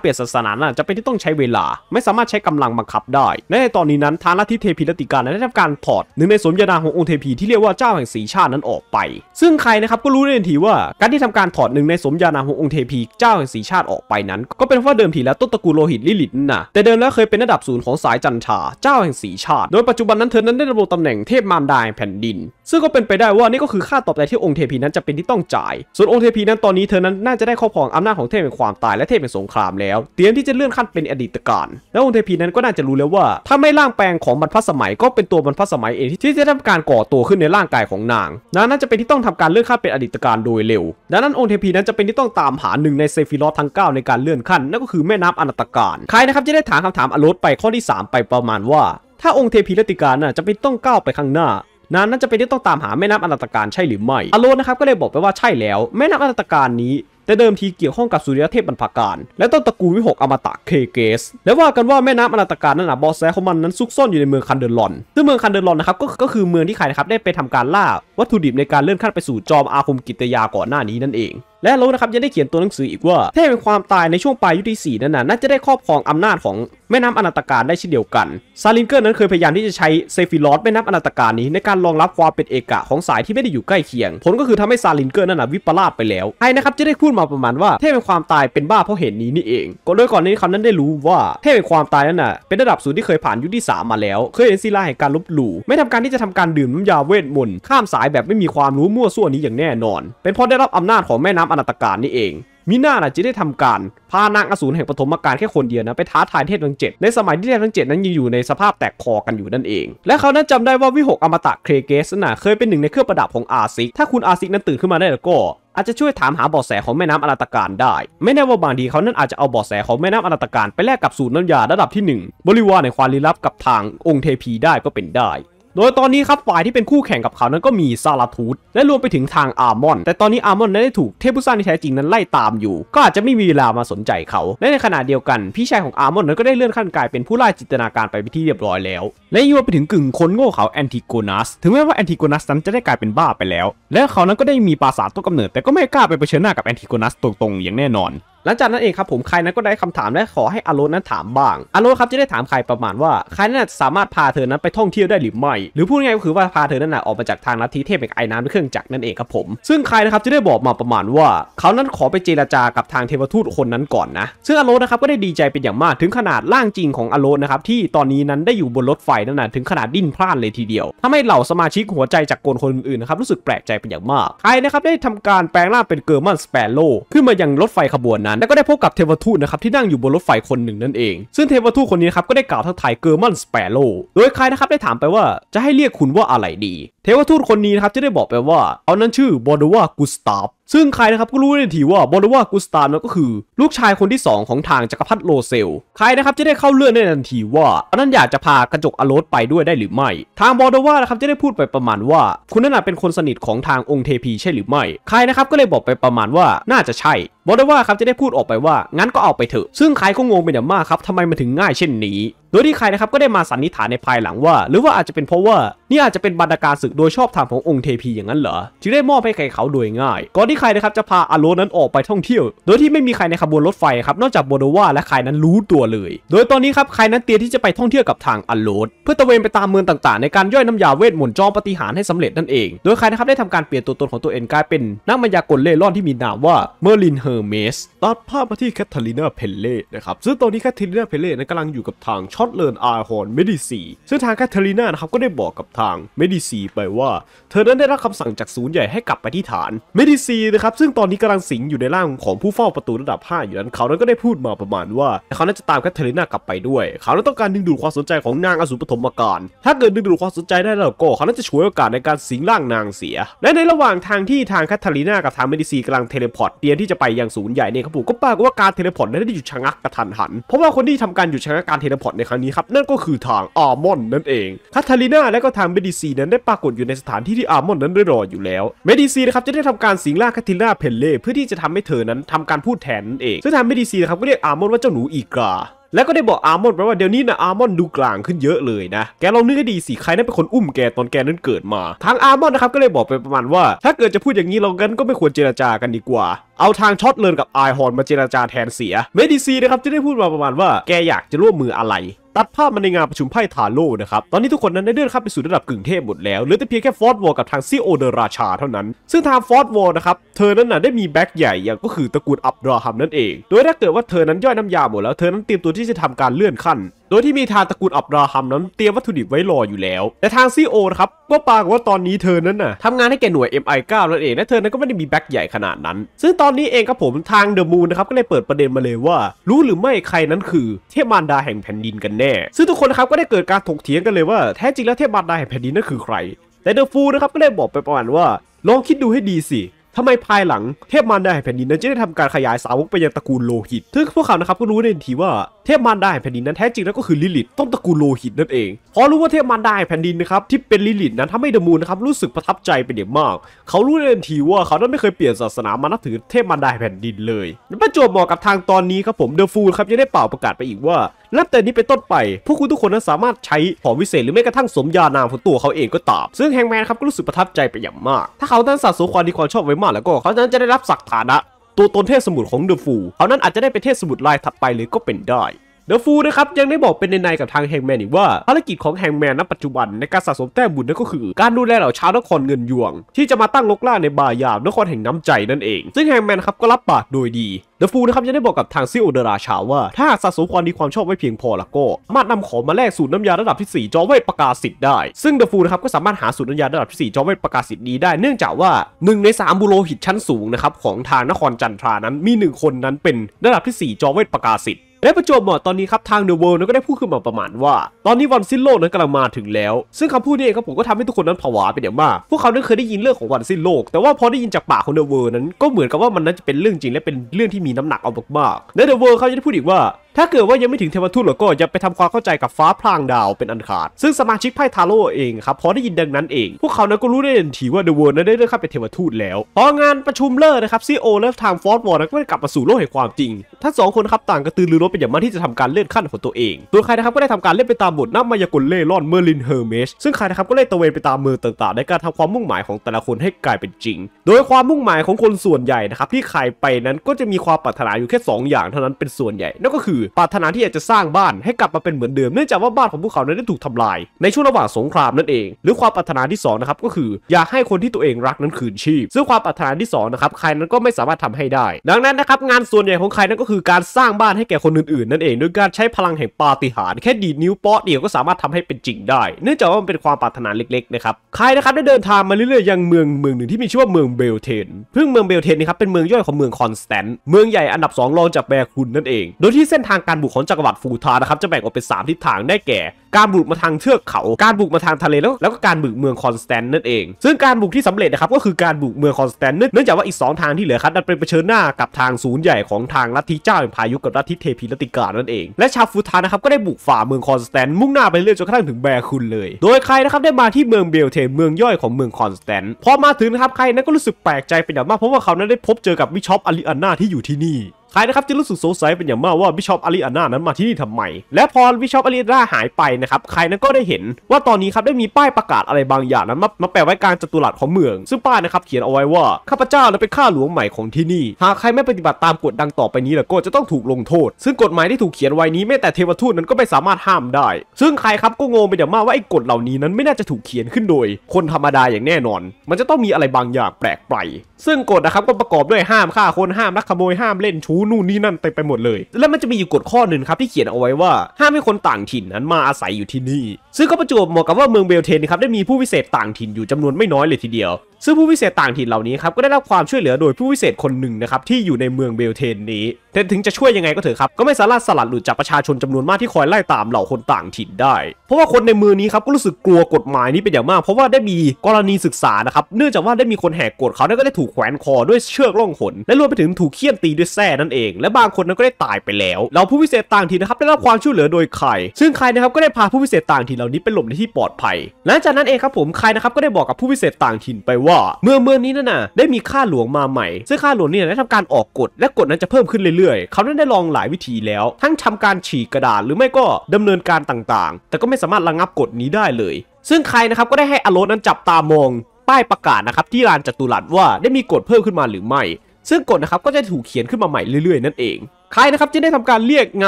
เปลี่ยนศาสนานั้นจะเป็นที่ต้องใช้เวลาไม่สามารถใช้กำลังบังคับได้และในตอนนี้นั้นทางลัทธิเทพีลัตติกานั้นได้ทำการถอดหนึ่งในสมญานามขององค์เทพีที่เรียกว่าเจ้าแห่งสีชาตินั้นออกไปซึ่งใครนะครับก็รู้ได้ทันทีว่าการที่ทำการถอดหนึ่งในสมญานามขององค์เทพีเจ้าแห่งสีชาติออกไปนั้นก็เป็นเพราะเดิมทีแล้วต้นตระกูลโลหิตลิลิตน่ะแต่เดิมแล้วเคยเป็นระดับศูนย์ของสายจันทราเจ้าแห่งสีชาติโดยปัจจุบันนั้นเธอนั้นได้ดำรงตำแหน่งเทพมารดาแผ่นดินซึ่งก็เป็นไปได้ว่านี่ก็คือค่าตอบแทนที่องค์เทพีนั้นจะเป็นที่ต้องจ่ายส่วนองค์เทพีนั้นตอนนี้เธอนั้นน่าจะได้ครอบครองอำนาจของเทพแห่งความตายและเทพแห่งสงครามแล้วเตรียมที่จะเลื่อนขั้นเป็นอดีตการและองค์เทพีนั้นก็น่าจะรู้แล้วว่าถ้าไม่ร่างแปลงของบรรพสมัยก็เป็นตัวบรรพสมัยเองที่จะทำการก่อตัวขึ้นในร่างกายของนางนั้นน่าจะเป็นที่ต้องทำการเลื่อนขั้นเป็นอดีตการโดยเร็วดังนั้นองค์เทพีนั้นจะเป็นที่ต้องตามหาหนึ่งในเซฟิรอธทั้งเก้าในการเลื่อนขั้นนั่นก็คือแม่น้ำอนันตการใครนะครับจะได้ถามคำถามอโลดไปข้อที่สามไปประมาณว่าถ้าองค์เทพีลัตติกาน่ะจะเป็นต้องก้าวไปข้างหน้านั้นน่าจะเป็นที่ต้องตามหาแม่น้ำอนันตการใช่หรือไม่อโลดนะครับก็เลยบอกไปว่าใช่แล้วแม่น้ำอนันตการนี้แต่เดิมทีเกี่ยวข้องกับสุริยเทพบรรพการและต้นตระกูลวิหกอมตะเคเกสและว่ากันว่าแม่น้ำอนันตการนั้นนะบอสแสของมันนั้นซุกซ่อนอยู่ในเมืองคันเดอร์ลอนซึ่งเมืองคันเดอร์ลอนนะครับก็ก็คือเมืองที่ใครนะครับได้ไปทำการล่าวัตถุดิบในการเลื่อนขั้นไปสู่จอมอาคมกิตยาก่อนหน้านี้นั่นเองและโลนะครับยังได้เขียนตัวหนังสืออีกว่าเทพเป็นความตายในช่วงปลายยุคที่สี่นั้นน่าจะได้ครอบครองอำนาจของแม่น้ำอนันตการได้เช่นเดียวกันซาลินเกอร์นั้นเคยพยายามที่จะใช้เซฟิรอธแม่น้ำอนันตการนี้ในการรองรับความเป็นเอกะของสายที่ไม่ได้อยู่ใกล้เคียงผลก็คือทำให้ซาลินเกอร์นั้นวิปลาสไปแล้วไอ้นะครับจะได้พูดมาประมาณว่าเทพเป็นความตายเป็นบ้าเพราะเหตุนี้นี่เองก็โดยก่อนนี้เขานั้นได้รู้ว่าเทพเป็นความตายนั้นน่ะเป็นระดับสูงที่เคยผ่านยุคที่สามมาแล้วเคยเห็นศิลาแห่งการลบหลู่ไม่ทำการที่จะทำการดื่มน้ำยาเวทมนต์ข้ามสายแบบไม่มีความรู้มั่วซั่วนี้อย่างแน่นอนเป็นเพราะได้รับอำนาจของแม่น้ำอนันตการนี่เองมีหน้าน่ะจะได้ทำการพานางอสูรแห่งปฐมกาลแค่คนเดียวนะไปท้าทายเทพทั้งเจ็ดในสมัยที่เทพทั้งเจ็ดนั้นยังอยู่ในสภาพแตกคอกันอยู่นั่นเองและเขานั้นจำได้ว่าวิหกอมตะเคเกสน่ะเคยเป็นหนึ่งในเครื่องประดับของอาซิกถ้าคุณอาซิกนั้นตื่นขึ้นมาได้แล้วก็อาจจะช่วยถามหาเบาะแสของแม่น้ำอนันตการได้ไม่แน่ว่าบางทีเขานั้นอาจจะเอาเบาะแสของแม่น้ำอนันตการไปแลกกับสูตรน้ำยาระดับที่หนึ่งบริวารในความลี้ลับกับทางองค์เทพีได้ก็เป็นได้โดยตอนนี้ครับฝ่ายที่เป็นคู่แข่งกับเขานั้นก็มีซาราทูธและรวมไปถึงทางอาร์มอนแต่ตอนนี้อาร์มอนนั้นได้ถูกเทพผู้สร้างที่แท้จริงนั้นไล่ตามอยู่ก็อาจจะไม่มีเวลามาสนใจเขาและในขณะเดียวกันพี่ชายของอาร์มอนนั้นก็ได้เลื่อนขั้นกลายเป็นผู้ไล่จินตนาการไปที่เรียบร้อยแล้วและยังรวมไปถึงกึ่งคนโง่เขาแอนติโกนัสถึงแม้ว่าแอนติโกนัสนั้นจะได้กลายเป็นบ้าไปแล้วและเขานั้นก็ได้มีปราสาทต้นกำเนิดแต่ก็ไม่กล้าไปเผชิญหน้ากับแอนติโกนัสตรงๆอย่างแน่นอน หลังจากนั้นเองครับผมใครนั้นก็ได้คำถามและขอให้อโลนั้นถามบ้างอโลครับจะได้ถามใครประมาณว่าใครนั้นสามารถพาเธอนั้นไปท่องเที่ยวได้หรือไม่หรือพูดง่ายก็คือว่าพาเธอนั้นออกมาจากทางลัทธิเทพแห่งไอ้น้ำด้วยเครื่องจักรนั่นเองครับผมซึ่งใครนะครับจะได้บอกมาประมาณว่าเขานั้นขอไปเจรจากับทางเทวทูตคนนั้นก่อนนะซึ่งอโลนะครับก็ได้ดีใจเป็นอย่างมากถึงขนาดร่างจริงของอโลนะครับที่ตอนนี้นั้นได้อยู่บนรถไฟนั่นนะถึงขนาดดิ้นพล่านเลยทีเดียวทำให้เหล่าสมาชิกหัวใจจากกลคนอื่นนะครับรู้สึกแปลกใจเป็นอย่างมากใครนะครับได้ทำการแปลงร่างเป็นเกอร์มันสเปโร่ขึ้นมายังรถไฟขบวนนั้นแล้วก็ได้พบกับเทวทูตนะครับที่นั่งอยู่บนรถไฟคนหนึ่งนั่นเองซึ่งเทวทูตคนนี้ครับก็ได้กล่าวทักทายเกอร์มันสเปโร่โดยใครนะครับได้ถามไปว่าจะให้เรียกคุณว่าอะไรดีเทวทูตคนนี้นะครับจะได้บอกไปว่าเอานั้นชื่อบอดวากุสตาฟซึ่งใครนะครับก็รู้ได้ทีว่าบอดวากุสตาฟนั้นก็คือลูกชายคนที่สองของทางจักรพรรดิโลเซลใครนะครับจะได้เข้าเรื่องในทันทีว่าเอานั้นอยากจะพากระจกอโลสไปด้วยได้หรือไม่ทางบอดวานะครับจะได้พูดไปประมาณว่าคุณนั่นเป็นคนสนิทของทางองค์เทพีใช่หรือไม่ใครนะครับก็เลยบอกไปประมาณว่าน่าจะใช่บอดวาครับจะได้พูดออกไปว่างั้นก็เอาไปเถอะซึ่งใครก็งงเป็นอย่างมากครับทำไมมันถึงง่ายเช่นนี้โดยที่ใครนะครับก็ได้มาสันนิษฐานในภายหลังว่าหรือว่าอาจจะเป็นเพราะว่านี่อาจจะเป็นบรรดาการศึกโดยชอบธรรมขององค์เทพีอย่างนั้นเหรอจึงได้มอบให้ใครเขาโดยง่ายก่อนที่ใครนะครับจะพาอโลนั้นออกไปท่องเที่ยวโดยที่ไม่มีใครในขบวนรถไฟครับนอกจากโบโดวาและใครนั้นรู้ตัวเลยโดยตอนนี้ครับใครนั้นเตรียมที่จะไปท่องเที่ยวกับทางอโลสเพื่อตระเวนไปตามเมืองต่างๆในการย่อยน้ำยาเวทมนต์จอมปฏิหารให้สำเร็จนั่นเองโดยใครนะครับได้ทำการเปลี่ยนตัวตนของตัวเองกลายเป็นนักมายากลเล่ร่อนที่มีนามว่าเมอร์ลินเฮอร์เมสตัดภาพมาที่แคทเธอรีนาเพลเล่นะครับซึ่งตอนนี้แคทเธอรีนาเพลเล่นั้นกำลังอยู่กับทางช็อตเลนอาร์ฮอนเมดิซีซึ่งทางแคทเธอรีนานะครับก็ได้บอกกับทางเมดิซีไปว่าเธอนั้นได้รับคำสั่งจากศูนย์ใหญ่ให้กลับไปที่ฐานเมดิซีนะครับซึ่งตอนนี้กำลังสิงอยู่ในร่างของผู้เฝ้าประตูระดับห้าอยู่นั้นเขานั้นก็ได้พูดมาประมาณว่าเขานั้นจะตามแคทเธอรีนากลับไปด้วยเขานั้นต้องการดึงดูดความสนใจของนางอสูรปฐมกาลถ้าเกิดดึงดูดความสนใจได้แล้วก็เขานั้นจะฉวยโอกาสในการสิงร่างนางเสียและในระหว่างทางที่ทางแคทเธอรีนากับทางเมดิซีกำลังเทเลพอร์ตเตรียมที่จะไปยังศูนย์ใหญ่เนี่ยครับผมก็ปรากฏว่าการเทเลพอร์ตนั้นได้หยุดชะงักกระทันหันเพราะว่าคนที่ทำการหยุดชะงักการเทเลพอร์ตในครั้งนี้ครับนั่นก็คือทางอาร์มอนนั่นเองแคทเธอรีนาและก็ทางเมดิซีนั้นได้ปรากฏอยู่ในสถานที่ที่อาร์มอนนั้นได้รออยู่แล้วเมดิซีนะครับจะได้ทำการสิงร่างแคทเธอรีนาเพลเล่เพื่อที่จะทำให้เธอนั้นทำการพูดแทนนั่นเองซึ่งทางเมดิซีนะครับก็เรียกอาร์มอนว่าเจ้าหนูอีกาและก็ได้บอกอาร์มอนไปว่าเดี๋ยวนี้นะอาร์มอนดูกลางขึ้นเยอะเลยนะแกลองนึกให้ดีสิใครนั้นเป็นคนอุ้มแกตอนแกนั้นเกิดมาทางอาร์มอนนะครับก็เลยบอกไปประมาณว่าถ้าเกิดจะพูดอย่างนี้เรากันก็ไม่ควรเจรจากันดีกว่าเอาทางช็อตเลนกับไอฮอนมาเจรจาแทนเสียเมดิซีนะครับจะได้พูดมาประมาณว่าแกอยากจะร่วมมืออะไรตัดภาพมาในงานประชุมไพ่ทาโร่นะครับตอนนี้ทุกคนนั้นได้เลื่อนขั้นไปสู่ระดับกึ่งเทพหมดแล้วเหลือแต่เพียงแค่ฟอร์ดวอลกับทางซีโอเดอราชาเท่านั้นซึ่งทางฟอร์ดวอลนะครับเธอนั้นน่ะได้มีแบ็กใหญ่อย่างก็คือตระกูลอับราฮัมนั่นเองโดยถ้าเกิดว่าเธอนั้นย่อยน้ำยาหมดแล้วเธอนั้นเตรียมตัวที่จะทำการเลื่อนขั้นโดยที่มีทางตระกูลอับราฮัมนั้นเตรียมวัตถุดิบไว้รออยู่แล้วแต่ทางซีโอนะครับก็ปรากฏว่าตอนนี้เธอนั้นน่ะทำงานให้แก่หน่วย เอ็ม ไอ เก้า นั่นเองและเธอนั้นก็ไม่ได้มีแบ็กใหญ่ขนาดนั้นซึ่งตอนนี้เองครับผมทางเดอะมูนนะครับก็เลยเปิดประเด็นมาเลยว่ารู้หรือไม่ใครนั้นคือเทพมารดาแห่งแผ่นดินกันแน่ซึ่งทุกคนนะครับก็ได้เกิดการถกเถียงกันเลยว่าแท้จริงแล้วเทพมารดาแห่งแผ่นดินนั้นคือใครแต่เดอะฟูลนะครับก็ได้บอกไปประมาณว่าลองคิดดูให้ดีสิทำไมภายหลังเทพมารดาแห่งแผ่นดินนั้นจะได้ทำการขยายสาวกไปยังตระกูลโลหิตซึ่งพวกเขานะครับก็รู้ในทันทีว่าเทพมารดาแห่งแผ่นดินนั้นแท้จริงแล้วก็คือลิลิตต้นตระกูลโลหิตนั่นเองพอรู้ว่าเทพมารดาแห่งแผ่นดินนะครับที่เป็นลิลิตนั้นทำให้เดอะมูนนะครับรู้สึกประทับใจเป็นอย่างมากเขารู้ในทันทีว่าเขานั้นไม่เคยเปลี่ยนศาสนามานับถือเทพมารดาแห่งแผ่นดินเลยประจวบเหมาะกับทางตอนนี้ครับผมเดอะฟูลครับยังได้เป่าประกาศไปอีกว่านับแต่นี้เป็นต้นไปพวกคุณทุกคนนั้นสามารถใช้ของวิเศษหรือแม้กระทั่งสมญานามของตัวเขาเองก็ตามซึ่งแฮงแมนครับก็รู้สึกประทับใจไปอย่างมากถ้าเขานั้นสะสมความดีความชอบไว้มากแล้วก็เขานั้นจะได้รับศักดิ์ฐานะตัวตนเทพสมุดของเดอะฟูลเขานั้นอาจจะได้เป็นเทพสมุดลายถัดไปเลยก็เป็นได้เดอะฟูลนะครับยังได้บอกเป็นในในกับทางแฮงแมนอีกว่าภารกิจของแฮงแมนณปัจจุบันในการสะสมแต้มบุญนั่นก็คือการดูแลเหล่าชาวนครเงินยวงที่จะมาตั้งลกล่าในบายามนครแห่งน้ำใจนั่นเองซึ่งแฮงแมนครับก็รับปากโดยดีเดอะฟูลนะครับยังได้บอกกับทางซีโอเดราชาว่าถ้าสะสมความดีความชอบไว้เพียงพอแล้วก็สามารถนำของมาแลกสูตรน้ำยาระดับที่สี่จอมเวทประกาศสิทธิ์ได้ซึ่งเดอะฟูลนะครับก็สามารถหาสูตรน้ำยาระดับที่สี่จอมเวทประกาศสิทธิ์นี้ได้เนื่องจากว่าหนึ่งในสามบุโรหิตชั้นสูงนะครับของทางนครจันทรานั้นมีหนึ่งคนนั้นเป็นระดับที่สี่จอมเวทประกาศสิทธิ์และประจวบเหมาะตอนนี้ครับทางเดอะเวิลด์ก็ได้พูดขึ้นมาประมาณว่าตอนนี้วันสิ้นโลกนั้นกำลังมาถึงแล้วซึ่งคำพูดนี้เองครับผมก็ทำให้ทุกคนนั้นผวาไปอย่างมากพวกเขานั้นเคยได้ยินเรื่องของวันสิ้นโลกแต่ว่าพอได้ยินจากปากของเดอะเวิลด์นั้นก็เหมือนกับว่ามันนั้นจะเป็นเรื่องจริงและเป็นเรื่องที่มีน้ำหนักเอามากๆและเดอะเวิลด์เขาจะได้พูดอีกว่า ถ้าเกิดว่ายังไม่ถึงเทวทูตหรอกก็จะไปทำความเข้าใจกับฟ้าพรางดาวเป็นอันขาดซึ่งสมาชิกไพ่ทาโร่เองครับพอได้ยินดังนั้นเองพวกเขานั้นก็รู้ได้ทันทีว่าเดอะเวิร์ดนั้นได้เลื่อนขั้นเป็นเทวทูตแล้วพองานประชุมเลิกนะครับซีโอและทางฟอร์ดวอร์ดก็ได้กลับมาสู่โลกแห่งความจริงทั้งสองคนครับต่างกระตือรือร้นเป็นอย่างมากที่จะทำการเลื่อนขั้นของตัวเองตัวใครนะครับก็ได้ทำการเล่นไปตามบทนักมายากลเล่ร่อนเมอร์ลินเฮอร์เมสซึ่งใครนะครับก็ได้ตะเวนไปตามเมืองต่างๆในการทำความมุ่งหมายของแต่ละคนให้กลายเป็นจริงโดยความมุ่งหมายของคนส่วนใหญ่นะครับที่ใครไปนั้นก็จะมีความปรารถนาอยู่แค่สองอย่างเท่านั้นเป็นส่วนใหญ่นั่นก็คือปรารถนาที่อยากจะสร้างบ้านให้กลับมาเป็นเหมือนเดิมเนื่องจากว่าบ้านของพวกเขานั้นได้ถูกทำลายในช่วงระหว่างสงครามนั่นเองหรือความปรารถนาที่สองนะครับก็คืออยากให้คนที่ตัวเองรักนั้นคืนชีพซึ่งความปรารถนาที่สองนะครับใครนั้นก็ไม่สามารถทำให้ได้ดังนั้นนะครับงานส่วนใหญ่ของใครนั้นก็คือการสร้างบ้านให้แก่คนอื่นๆนั่นเองโดยการใช้พลังแห่งปาฏิหาริย์แค่ดีดนิ้วเปาะเดียวก็สามารถทำให้เป็นจริงได้เนื่องจากว่ามันเป็นความปรารถนาเล็กๆนะครับใครนะครับได้เดินทางมาเรื่อยๆยังเมืองเมืองหนึ่งที่มีชื่อว่าเมืองเบลเทนเพิ่งเมืองเบลเทนนี่ครับเป็นเมืองย่อยของเมืองคอนสแตนต์เมืองใหญ่อันดับสองรองจากแบร์คุนนั่นเองโดยที่เส้นทางการบุกของจักรวรรดิฟูทานะครับจะแบ่งออกเป็นสามทิศทางได้แก่การบุกมาทางเทือกเขาการบุกมาทางทะเลแล้วแล้วก็การบุกเมืองคอนสแตนต์นั่นเองซึ่งการบุกที่สำเร็จนะครับก็คือการบุกเมืองคอนสแตนต์เนื่องจากว่าอีกสองทางที่เหลือครับดันเป็นเผชิญหน้ากับทางศูนย์ใหญ่ของทางลัทธิเจ้าแห่งพายุกับลัทธิเทพีลัทธิกานั่นเองและชาวฟูทานะครับก็ได้บุกฝ่าเมืองคอนสแตนต์มุ่งหน้าไปเรื่อยจนกระทั่งถึงแบร์คุนเลยโดยใครนะครับได้มาที่เมืองเบลเทนเมืองย่อยของเมืองคอนสแตนต์พอมาถึงนะครับใครนั้นก็รู้สึกแปลกใจเป็นอย่างมากเพราะว่าเขานั้นได้พบเจอกับวิชอปอาริอาน่าที่อยู่ที่นี่ใครนะครับจะรู้สึกสงสัยเป็นอย่างมากว่าบิชอปอาริอาน่านั้นมาที่นี่ทำไมและพอบิชอปอาริอาน่าหายไปนะครับใครนั้นก็ได้เห็นว่าตอนนี้ครับได้มีป้ายประกาศอะไรบางอย่างนั้นมามาแปะไว้กลางจัตุรัสของเมืองซึ่งป้ายนะครับเขียนเอาไว้ว่าข้าพเจ้านั้นเป็นข้าหลวงใหม่ของที่นี่หากใครไม่ปฏิบัติตามกฎดังต่อไปนี้แล้วก็จะต้องถูกลงโทษซึ่งกฎหมายที่ถูกเขียนไว้นี้แม้แต่เทวทูตนั้นก็ไม่สามารถห้ามได้ซึ่งใครครับก็งงเป็นอย่างมากว่าไอ้กฎเหล่านี้นั้นไม่น่าจะถูกเขียนขึ้นโดยคนธรรมดาอย่างแน่นอนมันจะต้องมีอะไรบางอย่างแปลกไปซึ่งกฎนะครับก็ประกอบด้วยห้ามฆ่าคนห้ามลักขโมยห้ามเล่นชู้นู่นนี่นั่นเต็มไปหมดเลยแล้วมันจะมีอยู่กฎข้อหนึ่งครับที่เขียนเอาไว้ว่าห้ามให้คนต่างถิ่นนั้นมาอาศัยอยู่ที่นี่ซึ่งก็ประจวบเหมาะกับว่าเมืองเบลเทนนะครับได้มีผู้พิเศษต่างถิ่นอยู่จำนวนไม่น้อยเลยทีเดียวซึ่งผู้พิเศษต่างถิ่นเหล่านี้ครับก็ได้รับความช่วยเหลือโดยผู้พิเศษคนหนึ่งนะครับที่อยู่ในเมืองเบลเทนนี้แต่ถึงจะช่วยยังไงก็เถอะครับก็ไม่สามารถสลัดหลุดจากประชาชนจำนวนมากที่คอยไล่ตามเหล่าคนต่างถิ่นได้เพราะว่าคนในเมืองนี้ครับก็รู้สึกกลัวกฎหมายนี้เป็นอย่างมากเพราะว่าได้มีกรณีศึกษานะครับเนื่องจากว่าได้มีคนแหกกฎเขาก็ได้ถูกแขวนคอด้วยเชือกล่องหนและรวมไปถึงถูกเคี่ยนตีด้วยแส้นั่นเองและบางคนนั้นก็ได้ตายไปแล้วเราผู้พิเศษต่างถิ่นนะครับได้รับความช่วยเหลือโดยใครซึ่งใครนะครับก็ได้พาผู้พิเศษต่างถิ่นเหล่านี้ไปหลบในที่ปลอดภัยหลังจากนั้นเองครับผมใครนะครับก็ได้บอกกับผู้พิเศษต่างถิ่นไปว่าเมืองเมืองนี้นั่นน่ะได้มีข้าหลวงมาใหม่ซึ่งข้าหลวงเนี่ยได้ทำการออกกฎและกฎนั้นจะเพิ่มขึ้นเรื่อยๆเขาได้ลองหลายวิธีแล้วทั้งทำการฉีกกระดาษหรือไม่ก็ดำเนินการต่างๆแต่ก็ไม่สามารถระงับกฎนี้ได้เลยซึ่งใครนะครับก็ได้ให้อโลสนั้นจับตามองป้ายประกาศนะครับที่ลานจัตุรัสว่าได้มีกฎเพิ่มขึ้นมาหรือไม่ซึ่งกฎนะครับก็จะถูกเขียนขึ้นมาใหม่เรื่อยๆนั่นเองใครนะครับจะได้ทำการเรียกเง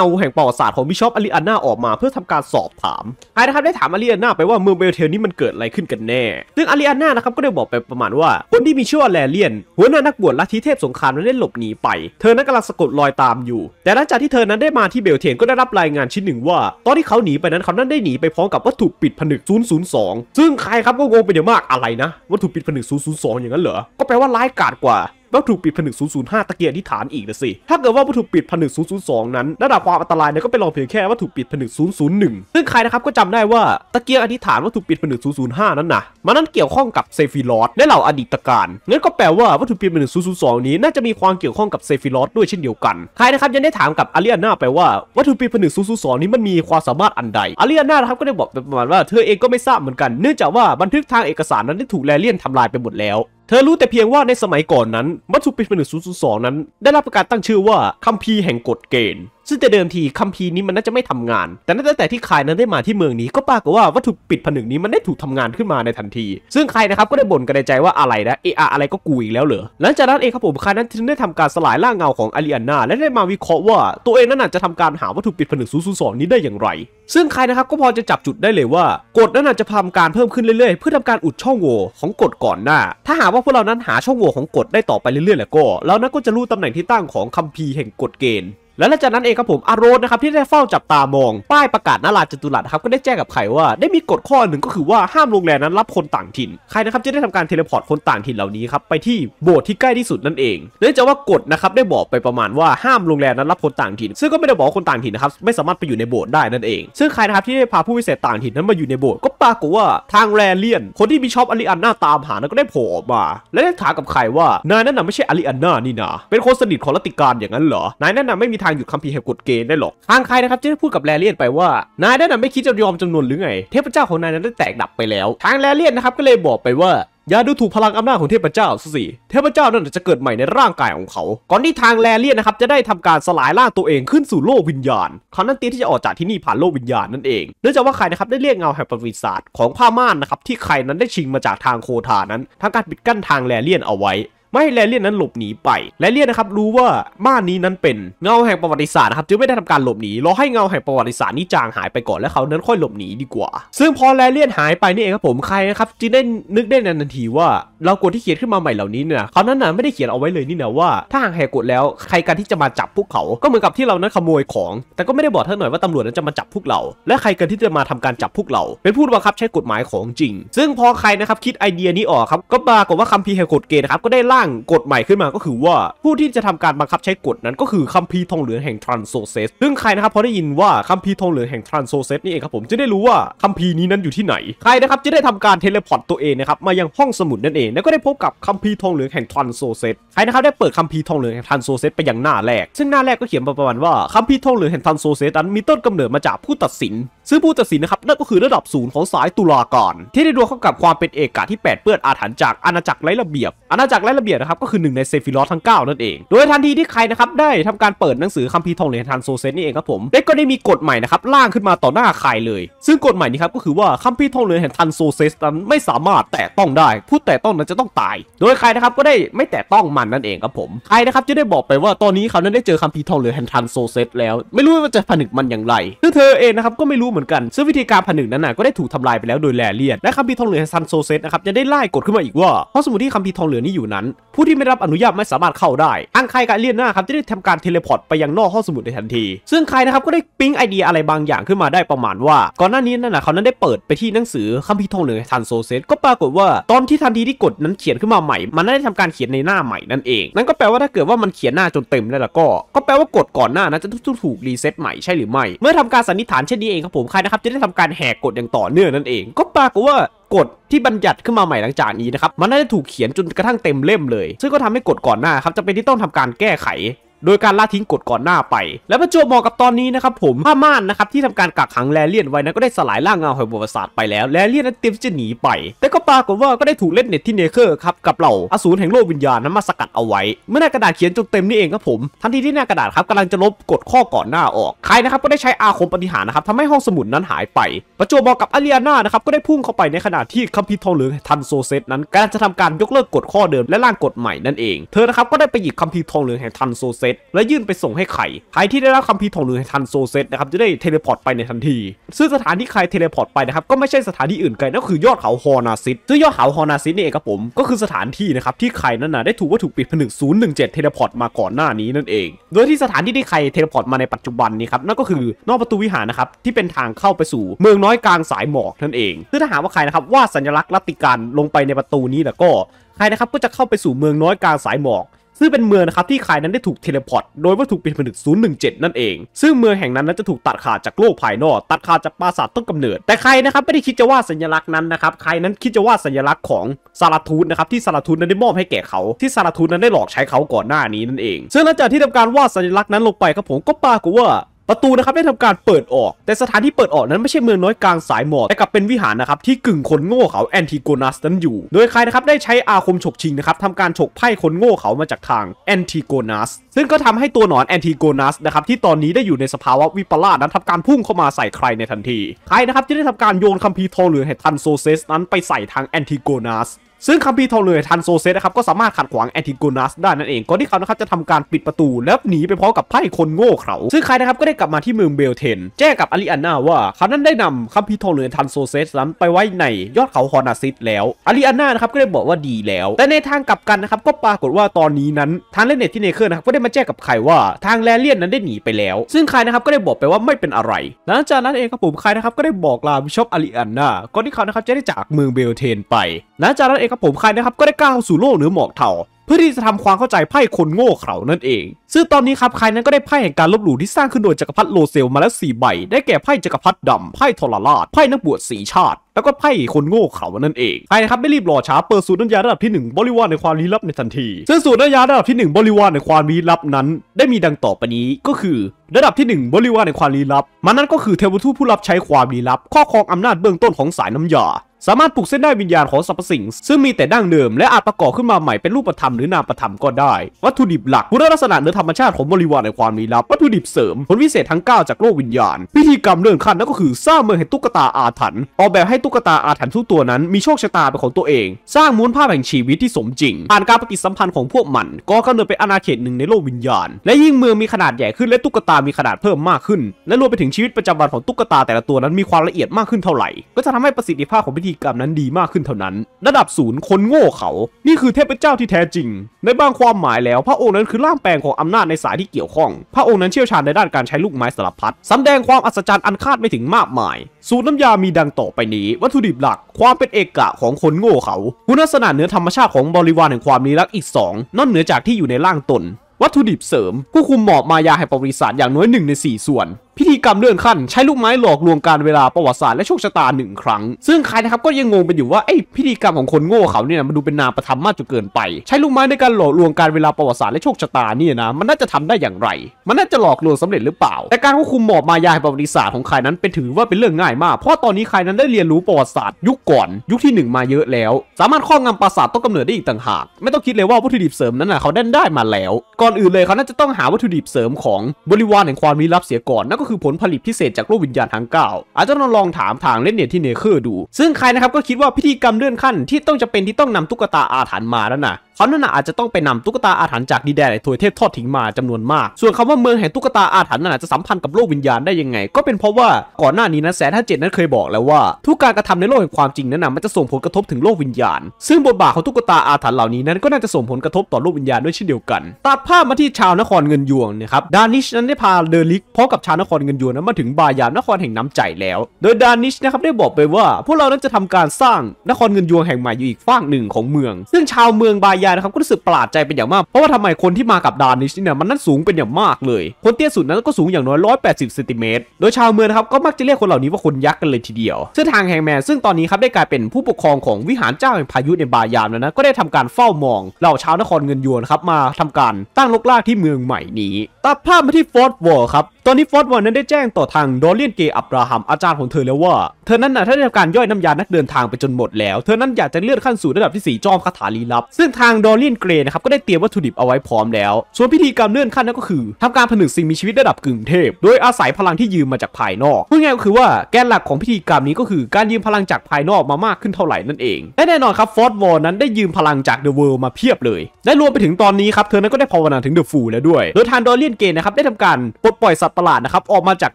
าแห่งประวัติศาสตร์ของบิชอปอาริอาน่าออกมาเพื่อทำการสอบถามใครนะครับได้ถามอาริอาน่าไปว่าเมืองเบลเทนนี้มันเกิดอะไรขึ้นกันแน่ซึ่งอาริอาน่านะครับก็ได้บอกไปประมาณว่าคนที่มีชื่อว่าแลเลียนหัวหน้านักบวชลัทธิเทพสงครามนั้นได้หลบหนีไปเธอนั้นกำลังสะกดรอยตามอยู่แต่หลังจากที่เธอนั้นได้มาที่เบลเทนก็ได้รับรายงานชิ้นหนึ่งว่าตอนที่เขาหนีไปนั้นเขานั้นได้หนีไปพร้อมกับวัตถุปิดผนึกศูนย์ศูนย์สองซึ่งใครครับก็งงไปเยอะมากอะไรนะวัตถุปิดผนึกศูนย์ศูนย์สองอย่างนั้นเหรอก็แปลว่าร้ายกาจกว่าวัตถุปิดผนึกศูนย์ศูนย์ห้าตะเกียบที่ฐานอีกนะสิถ้าเกิดว่าวัตถุปิดผนึกศูนย์ศูนย์สองนั้นระดับความอันตรายเนี่ยก็เป็นรองเพียงแค่วัตถุปิดผนึกศูนย์ศูนย์หนึ่งซึ่งใครนะครับก็จำได้ว่าตะเกียบอธิษฐานวัตถุปิดผนึกศูนย์ศูนย์ห้านั้นนะมันนั้นเกี่ยวข้องกับเซฟิรอสและเหล่าอดีตการงั้นก็แปลว่าวัตถุปิดผนึกศูนย์ศูนย์สองนี้น่าจะมีความเกี่ยวข้องกับเซฟิรอสด้วยเช่นเดียวกันใครนะครับยังได้ถามกับอาริอาน่าไปว่าวัตถุปิดผนึกศูนย์ศูนย์สองนี้มันมีความสามารถอันใดอาริอาน่านะครับก็ได้บอกประมาณว่าเธอเองก็ไม่ทราบเหมือนกันเนื่องจากว่าบันทึกทางเอกสารนั้นได้ถูกแลเลียนทำลายไปหมดแล้วเธอรู้แต่เพียงว่าในสมัยก่อนนั้นวัตถุปิดผนึกศูนย์ศูนย์สองนั้นได้รับการตั้งชื่อว่าคัมภีร์แห่งกฎเกณฑ์ซึ่งแต่เดิมทีคัมภีร์นี้มันน่าจะไม่ทำงานแต่ตั้งแต่ที่ใครนั้นได้มาที่เมืองนี้ก็ปรากฏว่าวัตถุปิดผนึกนี้มันได้ถูกทำงานขึ้นมาในทันทีซึ่งใครนะครับก็ได้บ่นกันในใจว่าอะไรนะเออะอะไรก็กูอีกแล้วเหรอหลังจากนั้นเองครับผมใครนั้นได้ทำการสลายร่างเงาของอาริอาน่าและได้มาวิเคราะห์ว่าตัวเองนั้นจะทำการหาวัตถุปิดผนึกศูนย์ศูนย์สองนี้ได้อย่างไรซึ่งใครนะครับก็พอจะจับจุดได้เลยว่ากฎนั้นอาจจะทำการเพิ่มขึ้นเรื่อยๆเพื่อทำการอุดช่องโหว่ของกฎก่อนหน้าถ้าหากว่าพวกเรานั้นหาช่องโหว่ของกฎได้ต่อไปเรื่อยๆแล้วก็เรานั้นก็จะรู้ตำแหน่งที่ตั้งของคัมภีร์แห่งกฎเกณฑ์และหลังจากนั้นเองครับผมอาโรสนะครับที่ได้เฝ้าจับตามองป้ายประกาศนาราจัตุรัสครับก็ได้แจ้งกับใครว่าได้มีกฎข้อหนึ่งก็คือว่าห้ามโรงแรมนั้นรับคนต่างถิ่นใครนะครับจะได้ทำการเทเลพอร์ตคนต่างถิ่นเหล่านี้ครับไปที่โบสถ์ที่ใกล้ที่สุดนั่นเองเนื่องจากว่ากฎนะครับได้บอกไปประมาณว่าห้ามโรงแรมนั้นรับคนต่างถิ่นซึ่งก็ไม่ได้บอกคนต่างถิ่นนะครับไม่สามารถไปอยู่ในโบสถ์ได้นั่นเองซึ่งใครนะครับที่ได้พาผู้พิเศษต่างถิ่นนั้นมาอยู่ในโบสถ์ก็ปรากฏว่าทางแลเลียนคนที่บิชอปอาริอาน่าตามหานั้นก็ได้โผล่ออกมาและได้ถามกับใครว่านายนั้นน่ะไม่ใช่อาริอาน่านี่นะเป็นคนสนิทของลัทธิการอย่างนั้นเหรอนายนั้นน่ะไม่มี ทางหยุดคัมภีร์แห่งกฎเกณฑ์ได้หรอกทางใครนะครับจะได้พูดกับแลเลียนไปว่านายนั่นไม่คิดจะยอมจำนวนหรือไงเทพเจ้าของนายนั้นได้แตกดับไปแล้วทางแลเลียนนะครับก็เลยบอกไปว่าอย่าดูถูกพลังอำนาจของเทพเจ้าสิเทพเจ้านั่นจะเกิดใหม่ในร่างกายของเขาก่อนที่ทางแลเลียนนะครับจะได้ทำการสลายร่างตัวเองขึ้นสู่โลกวิญญาณเขานั้นเตรียมที่จะออกจากที่นี่ผ่านโลกวิญญาณนั่นเองเนื่องจากว่าใครนะครับได้เรียกเงาแห่งประวัติศาสตร์ของผ้าม่านนะครับที่ใครนั้นได้ชิงมาจากทางโคทานั้นทางการปิดกั้นทางแลเลียนเอาไว้ไม่ให้แลเลียนนั้นหลบหนีไปแลเลียนนะครับรู้ว่าม่านนี้นั้นเป็นเงาแห่งประวัติศาสตร์นะครับจึงไม่ได้ทำการหลบหนีรอให้เงาแห่งประวัติศาสตร์นี้จางหายไปก่อนแล้วเขานั้นค่อยหลบหนีดีกว่าซึ่งพอแลเลียนหายไปนี่เองครับผมใครนะครับจึงได้นึกได้ในทันทีว่าเรากฎที่เขียนขึ้นมาใหม่เหล่านี้เนี่ยเขานั้นน่ะไม่ได้เขียนเอาไว้เลยนี่นะว่าถ้าห่างแหกกฎแล้วใครกันที่จะมาจับพวกเขาก็เหมือนกับที่เรานั้นขโมยของแต่ก็ไม่ได้บอกท่านหน่อยว่าตำรวจนั้นจะมาจับพวกเราและใครกันที่จะมาทำการจับพวกเราเป็นผู้บังคับใช้กฎหมายของจริงซึ่งพอใครนะครับคิดไอเดียนี้ออกครับก็ปรากฏว่าคัมภีร์แห่งกฎเกณฑ์นะครับก็ได้ร่างกฎใหม่ขึ้นมาก็คือว่าผู้ที่จะทำการบังคับใช้กฎนั้นก็คือคัมภีร์ทองเหลืองแห่งทรานโซเซสซึ่งใครนะครับพอได้ยินว่าคัมภีร์ทองเหลืองแห่งทรานโซเซสนี่เองครับผมจะได้รู้ว่าคัมภีร์นี้นั้นอยู่ที่ไหนใครนะครับจะได้ทำการเทเลพอร์ตตัวเองนะครับมายังห้องสมุดนั่นเองแล้วก็ได้พบกับคัมภีร์ทองเหลืองแห่งทรานโซเซสใครนะครับได้เปิดคัมภีร์ทองเหลืองแห่งทรานโซเซสไปยังหน้าแรกซึ่งหน้าแรกก็เขียนประมาณว่าคัมภีร์ทองเหลืองแห่งทรานโซเซสนั้นมีต้นกำเนิดมาจากผู้ตัดสินซึ่งผู้ตัดสินนะครับนั่นก็คือระดับศูนย์ของสายตุลาการที่ได้ดวงเข้ากับความเป็นเอกะที่แปดเปื้อนอาถรรพ์จากอาณาจักรไร้ระเบียบอาณาจักรไร้ระเบียบนะครับก็คือหนึ่งในเซฟิรอสทั้งเก้านั่นเองโดยทันทีที่ใครนะครับได้ทำการเปิดหนังสือคัมภีร์ทองเหลืองแห่งทรานโซเซสนี่เองครับผมเด็กก็ได้มีกฎใหม่นะครับล่างขึ้นมาต่อหน้าใครเลยซึ่งกฎใหม่นี้ครับก็คือว่าคัมภีร์ทองเหลืองแห่งทรานโซเซสนั้นไม่สามารถแตะต้องได้ผู้แตะต้องนั้นจะต้องตายโดยใครนะครับก็ได้ไม่แตะต้องมันนั่นเองครับผมใครนะครับจะได้บอกไปว่าตอนนี้เขานั้นได้เจอคัมภีร์ทองเหลืองแห่งทรานโซเซสแล้วไม่รู้ว่าจะผนึกมันอย่างไรซึ่งเธอเองนะครับก็ไม่รู้เหมือนกันซึ่งวิธีการผนึกนั้นน่ะก็ได้ถูกทำลายไปแล้วโดยแลเลียนและคัมภีร์ทองเหลืองแห่งทรานโซเซสนะครับจะได้ไล่กฎขึ้นมาอีกว่าห้องสมุดที่คัมภีร์ทองเหลืองนี้อยู่นั้นผู้ที่ไม่รับอนุญาตไม่สามารถเข้าได้ทางใครกับเลียนหน้าครับจะได้ทำการเทเลพอร์ตไปยังนอกห้องสมุดในทันทีซึ่งใครนะครับก็ได้ปิ๊งไอเดียอะไรบางอย่างขึ้นมาได้ประมาณว่าก่อนหน้านี้นั่นน่ะเขานั้นได้เปิดไปที่หนังสือคัมภีร์ทองเหลืองแห่งทรานโซเซสก็ปรากฏว่าตอนที่ทันทีที่กฎนั้นเขียนขึ้นมาใหม่มันได้ทำการเขียนในหน้าใหม่นั่นเองนั่นก็แปลว่าถ้าเกิดว่ามันเขียนหน้าจนเต็มแล้วก็ก็แปลว่ากฎก่อนหน้านั้นจะถูกรีเซ็ตใหม่ใช่หรือไม่เมื่อทำการสันนิษฐานเช่นนี้เองครับผมใครนะครับจะได้ทำการแหกกฎอย่างต่อเนื่องนั่นเองก็ปรากฏว่ากฎที่บัญญัติขึ้นมาใหม่หลังจากนี้นะครับมันน่าจะถูกเขียนจนกระทั่งเต็มเล่มเลยซึ่งก็ทำให้กฎก่อนหน้าครับจำเป็นที่ต้องทำการแก้ไขโดยการละทิ้งกฎก่อนหน้าไปและประจวบเหมาะกับตอนนี้นะครับผมผ้าม่านนะครับที่ทำการกักขังแลเลียนไว้นั้นก็ได้สลายร่างเงาแห่งประวัติศาสตร์ไปแล้วแลเลียนนั้นเตรียมจะหนีไปแต่ก็ปรากฏว่าก็ได้ถูกเล่นเน็ตที่เนเคอร์ครับกับเหล่าอสูรแห่งโลกวิญญาณนั้นมาสกัดเอาไว้เมื่อหน้ากระดาษเขียนจนเต็มนี่เองครับผมทันทีที่หน้ากระดาษครับกำลังจะลบกฎข้อก่อนหน้าออกใครนะครับก็ได้ใช้อาคมปฏิหารนะครับทำให้ห้องสมุดนั้นหายไปประจวบเหมาะกับอาริอาน่านะครับก็ได้พุ่งเข้าไปในขณะที่คัมภีร์ทองเหลืองทรานโซเซสนั้นกำลังจะทำการยกเลิกกฎข้อเดิมและร่างกฎใหม่นั่นเองเธอนะครับก็ได้ไปหยิบคัมภีร์ทองเหลืองแห่งทรานโซเซสและยื่นไปส่งให้ใครใครที่ได้รับคัมภีร์ทองเหลืองแห่งทรานโซเซสนะครับจะได้เทเลพอร์ตไปในทันทีซึ่งสถานที่ใครเทเลพอร์ตไปนะครับก็ไม่ใช่สถานที่อื่นไกลนั่นคือยอดเขาฮอนาซิสซึ่งยอดเขาฮอนาซิสนี่เองครับผมก็คือสถานที่นะครับที่ใครนั้นนะได้ถูกวัตถุปิดผนึกศูนย์หนึ่งเจ็ดเทเลพอร์ตมาก่อนหน้านี้นั่นเองโดยที่สถานที่ที่ใครเทเลพอร์ตมาในปัจจุบันนี้ครับนั่นก็คือนอกประตูวิหารนะครับที่เป็นทางเข้าไปสู่เมืองน้อยกลางสายหมอกนั่นเองซึ่งถ้าหากว่าใครนะครับวาดสัญลักษณ์ลัตติการลงไปในประตูนี้แล้วก็ใครนะครับก็จะเข้าไปสู่เมืองน้อยกลางสายหมอกซึ่งเป็นเมืองนะครับที่ใครนั้นได้ถูกเทเลพอร์ตโดยวัตถุปิดผนึกศูนย์หนึ่งเจ็ดนั่นเองซึ่งเมืองแห่งนั้นนั้นจะถูกตัดขาดจากโลกภายนอกตัดขาดจากปราสาทต้นกำเนิดแต่ใครนะครับไม่ได้คิดจะวาดสัญลักษณ์นั้นนะครับใครนั้นคิดจะวาดสัญลักษณ์ของซาราทูธนะครับที่ซาราทูธนั้นได้มอบให้แก่เขาที่ซาราทูธนั้นได้หลอกใช้เขาก่อนหน้านี้นั่นเองซึ่งหลังจากที่ทำการวาดสัญลักษณ์นั้นลงไปครับผมก็ปรากฏว่าประตูนะครับได้ทำการเปิดออกแต่สถานที่เปิดออกนั้นไม่ใช่เมืองน้อยกลางสายหมอกแต่กลับเป็นวิหารนะครับที่กึ่งคนโง่เขาแอนติโกนัสนั้นอยู่โดยใครนะครับได้ใช้อาคมฉกชิงนะครับทำการฉกไพ่คนโง่เขามาจากทางแอนติโกนัสซึ่งก็ทำให้ตัวหนอนแอนติโกนัสนะครับที่ตอนนี้ได้อยู่ในสภาวะวิปลาสนั้นทำการพุ่งเข้ามาใส่ใครในทันทีใครนะครับที่ได้ทำการโยนคัมภีร์ทองเหลืองแห่งทรานโซเซสนั้นไปใส่ทางแอนติโกนัสซึ่งคัมภีร์ทองเหลืองแห่งทรานโซเซสนะครับก็สามารถขัดขวางแอนติโกนัสได้นั่นเองก่อนที่เขานะครับจะทำการปิดประตูแล้วหนีไปพร้อมกับไพ่คนโง่เขาซึ่งใครนะครับก็ได้กลับมาที่เมืองเบลเทนแจ้งกับอาริอาน่าว่าเขานั้นได้นำคัมภีร์ทองเหลืองแห่งทรานโซเซสนั้นไปไว้ในยอดเขาฮอนาซิสแล้วอาริอาน่านะครับก็ได้บอกว่าดีแล้วแต่ในทางกลับกันนะครับก็ปรากฏว่าตอนนี้นั้นทางเลเนตที่เนเคอร์นะครับก็ได้มาแจ้งกับใครว่าทางแลเลียนนั้นได้หนีไปแล้วซึ่งใครนะครับก็ได้บอกไปว่าไม่เป็นอะไรหลังจากนั้นเองครับผมใครนะครับก็ได้บอกลาบิชอปอาริอาน่าก่อนที่เขานะครับจะได้จากเมืองเบลเทนไปหลังจากนั้น องครับผมใครนะครับก็ได้ก้าวสู่โลกเหนือหมอกเทาเพื่อที่จะทำความเข้าใจไพ่คนโง่เขลานั่นเองซึ่งตอนนี้ครับใครนั้นก็ได้ไพ่แห่งการลบหลู่ที่สร้างขึ้นโดยจักรพรรดิโลเซลมาแล้วสี่ใบได้แก่ไพ่จักรพรรดิดำไพ่ทรราชไพ่นักบวชสีชาติแล้วก็ไพ่คนโง่เขลานั่นเองใครนะครับไม่รีบรอช้าเปิดสูตรน้ำยาระดับที่หนึ่งบริวารในความลี้ลับในทันทีซึ่งสูตรน้ำยาระดับที่หนึ่งบริวารในความลี้ลับนั้นได้มีดังต่อไปนี้ก็คือระดับที่หนึ่งบริวารในความลี้ลับมันนั้นก็คือเทวทูตผู้รับใช้ความลี้ลับครอบครองอำนาจเบื้องต้นของสายน้ำยาสามารถปลุกเส้นได้วิญญาณของสรรพสิ่งซึ่งมีแต่ดั้งเดิมและอาจประกอบขึ้นมาใหม่เป็นรูปธรรมหรือนามธรรมก็ได้วัตถุดิบหลักคุณลักษณะเหนือธรรมชาติของบริวารในความลี้ลับวัตถุดิบเสริมผลวิเศษทั้งเก้าจากโลกวิญญาณพิธีกรรมเรื่องขั้นนั่นก็คือสร้างเมืองแห่งตุ๊กตาอาถรรพ์ออกแบบให้ตุ๊กตาอาถรรพ์ทุกตัวนั้นมีโชคชะตาเป็นของตัวเองสร้างม้วนภาพแห่งชีวิตที่สมจริงผ่านการปฏิสัมพันธ์ของพวกมันก็กำเนิดเป็นอาณาเขตหนึ่งในโลกวิญญาณและยิ่งเมืองมีขนาดใหญ่ขึ้นและตุ๊กตามีขนาดเพิ่มมากขึ้นและรวมไปถึงชีวิตประจำวันของตุ๊กตาแต่ละตัวนั้นมีความละเอียดมากขึ้นเท่าไหร่ก็จะทำให้ประสิทธิภาพของพิธีกรรมนั้นดีมากขึ้นเท่านั้นระดับศูนย์คนโง่เขานี่คือเทพเจ้าที่แท้จริงในบางความหมายแล้วพระองค์นั้นคือร่างแปลงของอำนาจในสายที่เกี่ยวข้องพระองค์นั้นเชี่ยวชาญในด้านการใช้ลูกไม้สารพัดสำแดงความอัศจรรย์อันคาดไม่ถึงมากมายสูตรน้ำยามีดังต่อไปนี้วัตถุดิบหลักความเป็นเอกะของคนโง่เขาคุณลักษณะเหนือธรรมชาติของบริวารแห่งความลี้ลับอีกสองนอกเหนือจากที่อยู่ในร่างตนวัตถุดิบเสริมผู้คุมหมอบมายาแห่งประวัติศาสตร์อย่างน้อยหนึ่งในสี่ส่วนพิธีกรรมเลื่อนขั้นใช้ลูกไม้หลอกลวงการเวลาประวัติศาสตร์และโชคชะตาหนึ่งครั้งซึ่งใครนะครับก็ยังงงเป็นอยู่ว่าไอพิธีกรรมของคนโง่เขาเนี่ยมันดูเป็นนามประธรรมมากจนเกินไปใช้ลูกไม้ในการหลอกลวงการเวลาประวัติศาสตร์และโชคชะตาเนี่ยนะมันน่าจะทำได้อย่างไรมันน่าจะหลอกลวงสำเร็จหรือเปล่าแต่การควบคุมหมอบมายาแห่งประวัติศาสตร์ของใครนั้นเป็นถือว่าเป็นเรื่องง่ายมากเพราะตอนนี้ใครนั้นได้เรียนรู้ประวัติศาสตร์ยุคก่อนยุคที่หนึ่งมาเยอะแล้วสามารถครอบงำปราสาทต้นกำเนิดได้อีกต่างหากไม่ต้องคิดเลยว่าวัตถุดิบเสริมนั้นนะเขาได้ได้มาแล้วก่อนอื่นเลยเขาน่าจะต้องหาวัตถุดิบเสริมของบริวารแห่งความลี้ลับเสียก่อนนั่นก็คือผลผลิตพิเศษจากโลกวิญญาณทั้งเก้าอาจจะลองถามทางเล่นเน็ตที่เนเธอร์ดูซึ่งใครนะครับก็คิดว่าพิธีกรรมเลื่อนขั้นที่ต้องจะเป็นที่ต้องนำตุ๊กตาอาถรรพ์มาแล้วนะเขาน่าอาจจะต้องไปนำตุ๊กตาอาถรรพ์จากดินแดนถวยเทพทอดทิ้งมาจำนวนมากส่วนคำว่าเมืองแห่งตุ๊กตาอาถรรพ์นั้นจะสัมพันธ์กับโลกวิญญาณได้ยังไงก็เป็นเพราะว่าก่อนหน้านี้นะแสนห้าเจ็ดนั้นเคยบอกแล้วว่าทุกการกระทำในโลกแห่งความจริงนั้นมันจะส่งผลกระทบถึงโลกวิญญาณซึ่งบทบาทของตุ๊กตาอาถรรพ์เหล่านี้นั้นก็น่าจะส่งผลกระทบต่อโลกวิญญาณด้วยเช่นเดียวกันตัดภาพมาที่ชาวนครเงินยวงนะครับดานิชนั้นได้พาเดลิกพร้อมกับชาวนครเงินยวงนั้นมาถึงบายามนครแห่งน้ำใจแล้วโดยดานิชนะครับได้บอกไปว่าพวกเรานั้นจะทำการสร้างนครเงินยวงแห่งใหม่อยู่อีกฝั่งหนึ่งของเมืองซึ่งชาวเมืองบายานะครับก็รู้สึกประหลาดใจเป็นอย่างมากเพราะว่าทำไมคนที่มากับดานิชเนี่ยมันนั้นสูงเป็นอย่างมากเลยคนเตี้ยสุดนั้นก็สูงอย่างน้อยหนึ่งร้อยแปดสิบเซนติเมตรโดยชาวเมืองนะครับก็มักจะเรียกคนเหล่านี้ว่าคนยักษ์กันเลยทีเดียวซึ่งทางแฮงแมนซึ่งตอนนี้ครับได้กลายเป็นผู้ปกครองของวิหารเจ้าแห่งพายุในบายามแล้วนะก็ได้ทำการเฝ้ามองเหล่าชาวนครเงินยวงครับมาทำการตั้งรกรากที่เมืองใหม่นี้ตัดภาพมาที่ฟอร์ดวอลครับตอนนี้ฟอร์ดวอลนั้นได้แจ้งต่อทางดอเลียนเกอับราฮัมอาจารย์ของเธอแล้วว่าเธอนั้นนะถ้าได้ทำการย่อยน้ำยานักเดินทางไปจนหมดแล้วเธอนั้นอยากจะเลื่อนขั้นสู่ระดับที่สี่จอมคาถาลี้ลับซึ่งทางดอเลียนเกรย์นะครับก็ได้เตรียมวัตถุดิบเอาไว้พร้อมแล้วส่วนพิธีกรรมเลื่อนขั้นนั่นก็คือทำการผนึกสิ่งมีชีวิตระดับกึ่งเทพโดยอาศัยพลังที่ยืมมาจากภายนอกพูดง่ายก็คือว่าแกนหลักของพิธีกรรมนี้ก็คือการยืมพลังจากภายนอกมามากขึ้นเท่าไหร่นั่นเองและแน่นอนครับฟอร์ดวอลนั้นได้ยืมพลังจากเดอะเวิลด์มาเพียบเลยและรวมไปถึงตอนนี้ครับเธอนั้นก็ได้ภาวนาถึงเดอะฟูลแล้วด้วยโดยทางดอเลียนเกรย์นะครับได้ทำการปลดปล่อยสัตว์ประหลาดนะครับออกมาจาก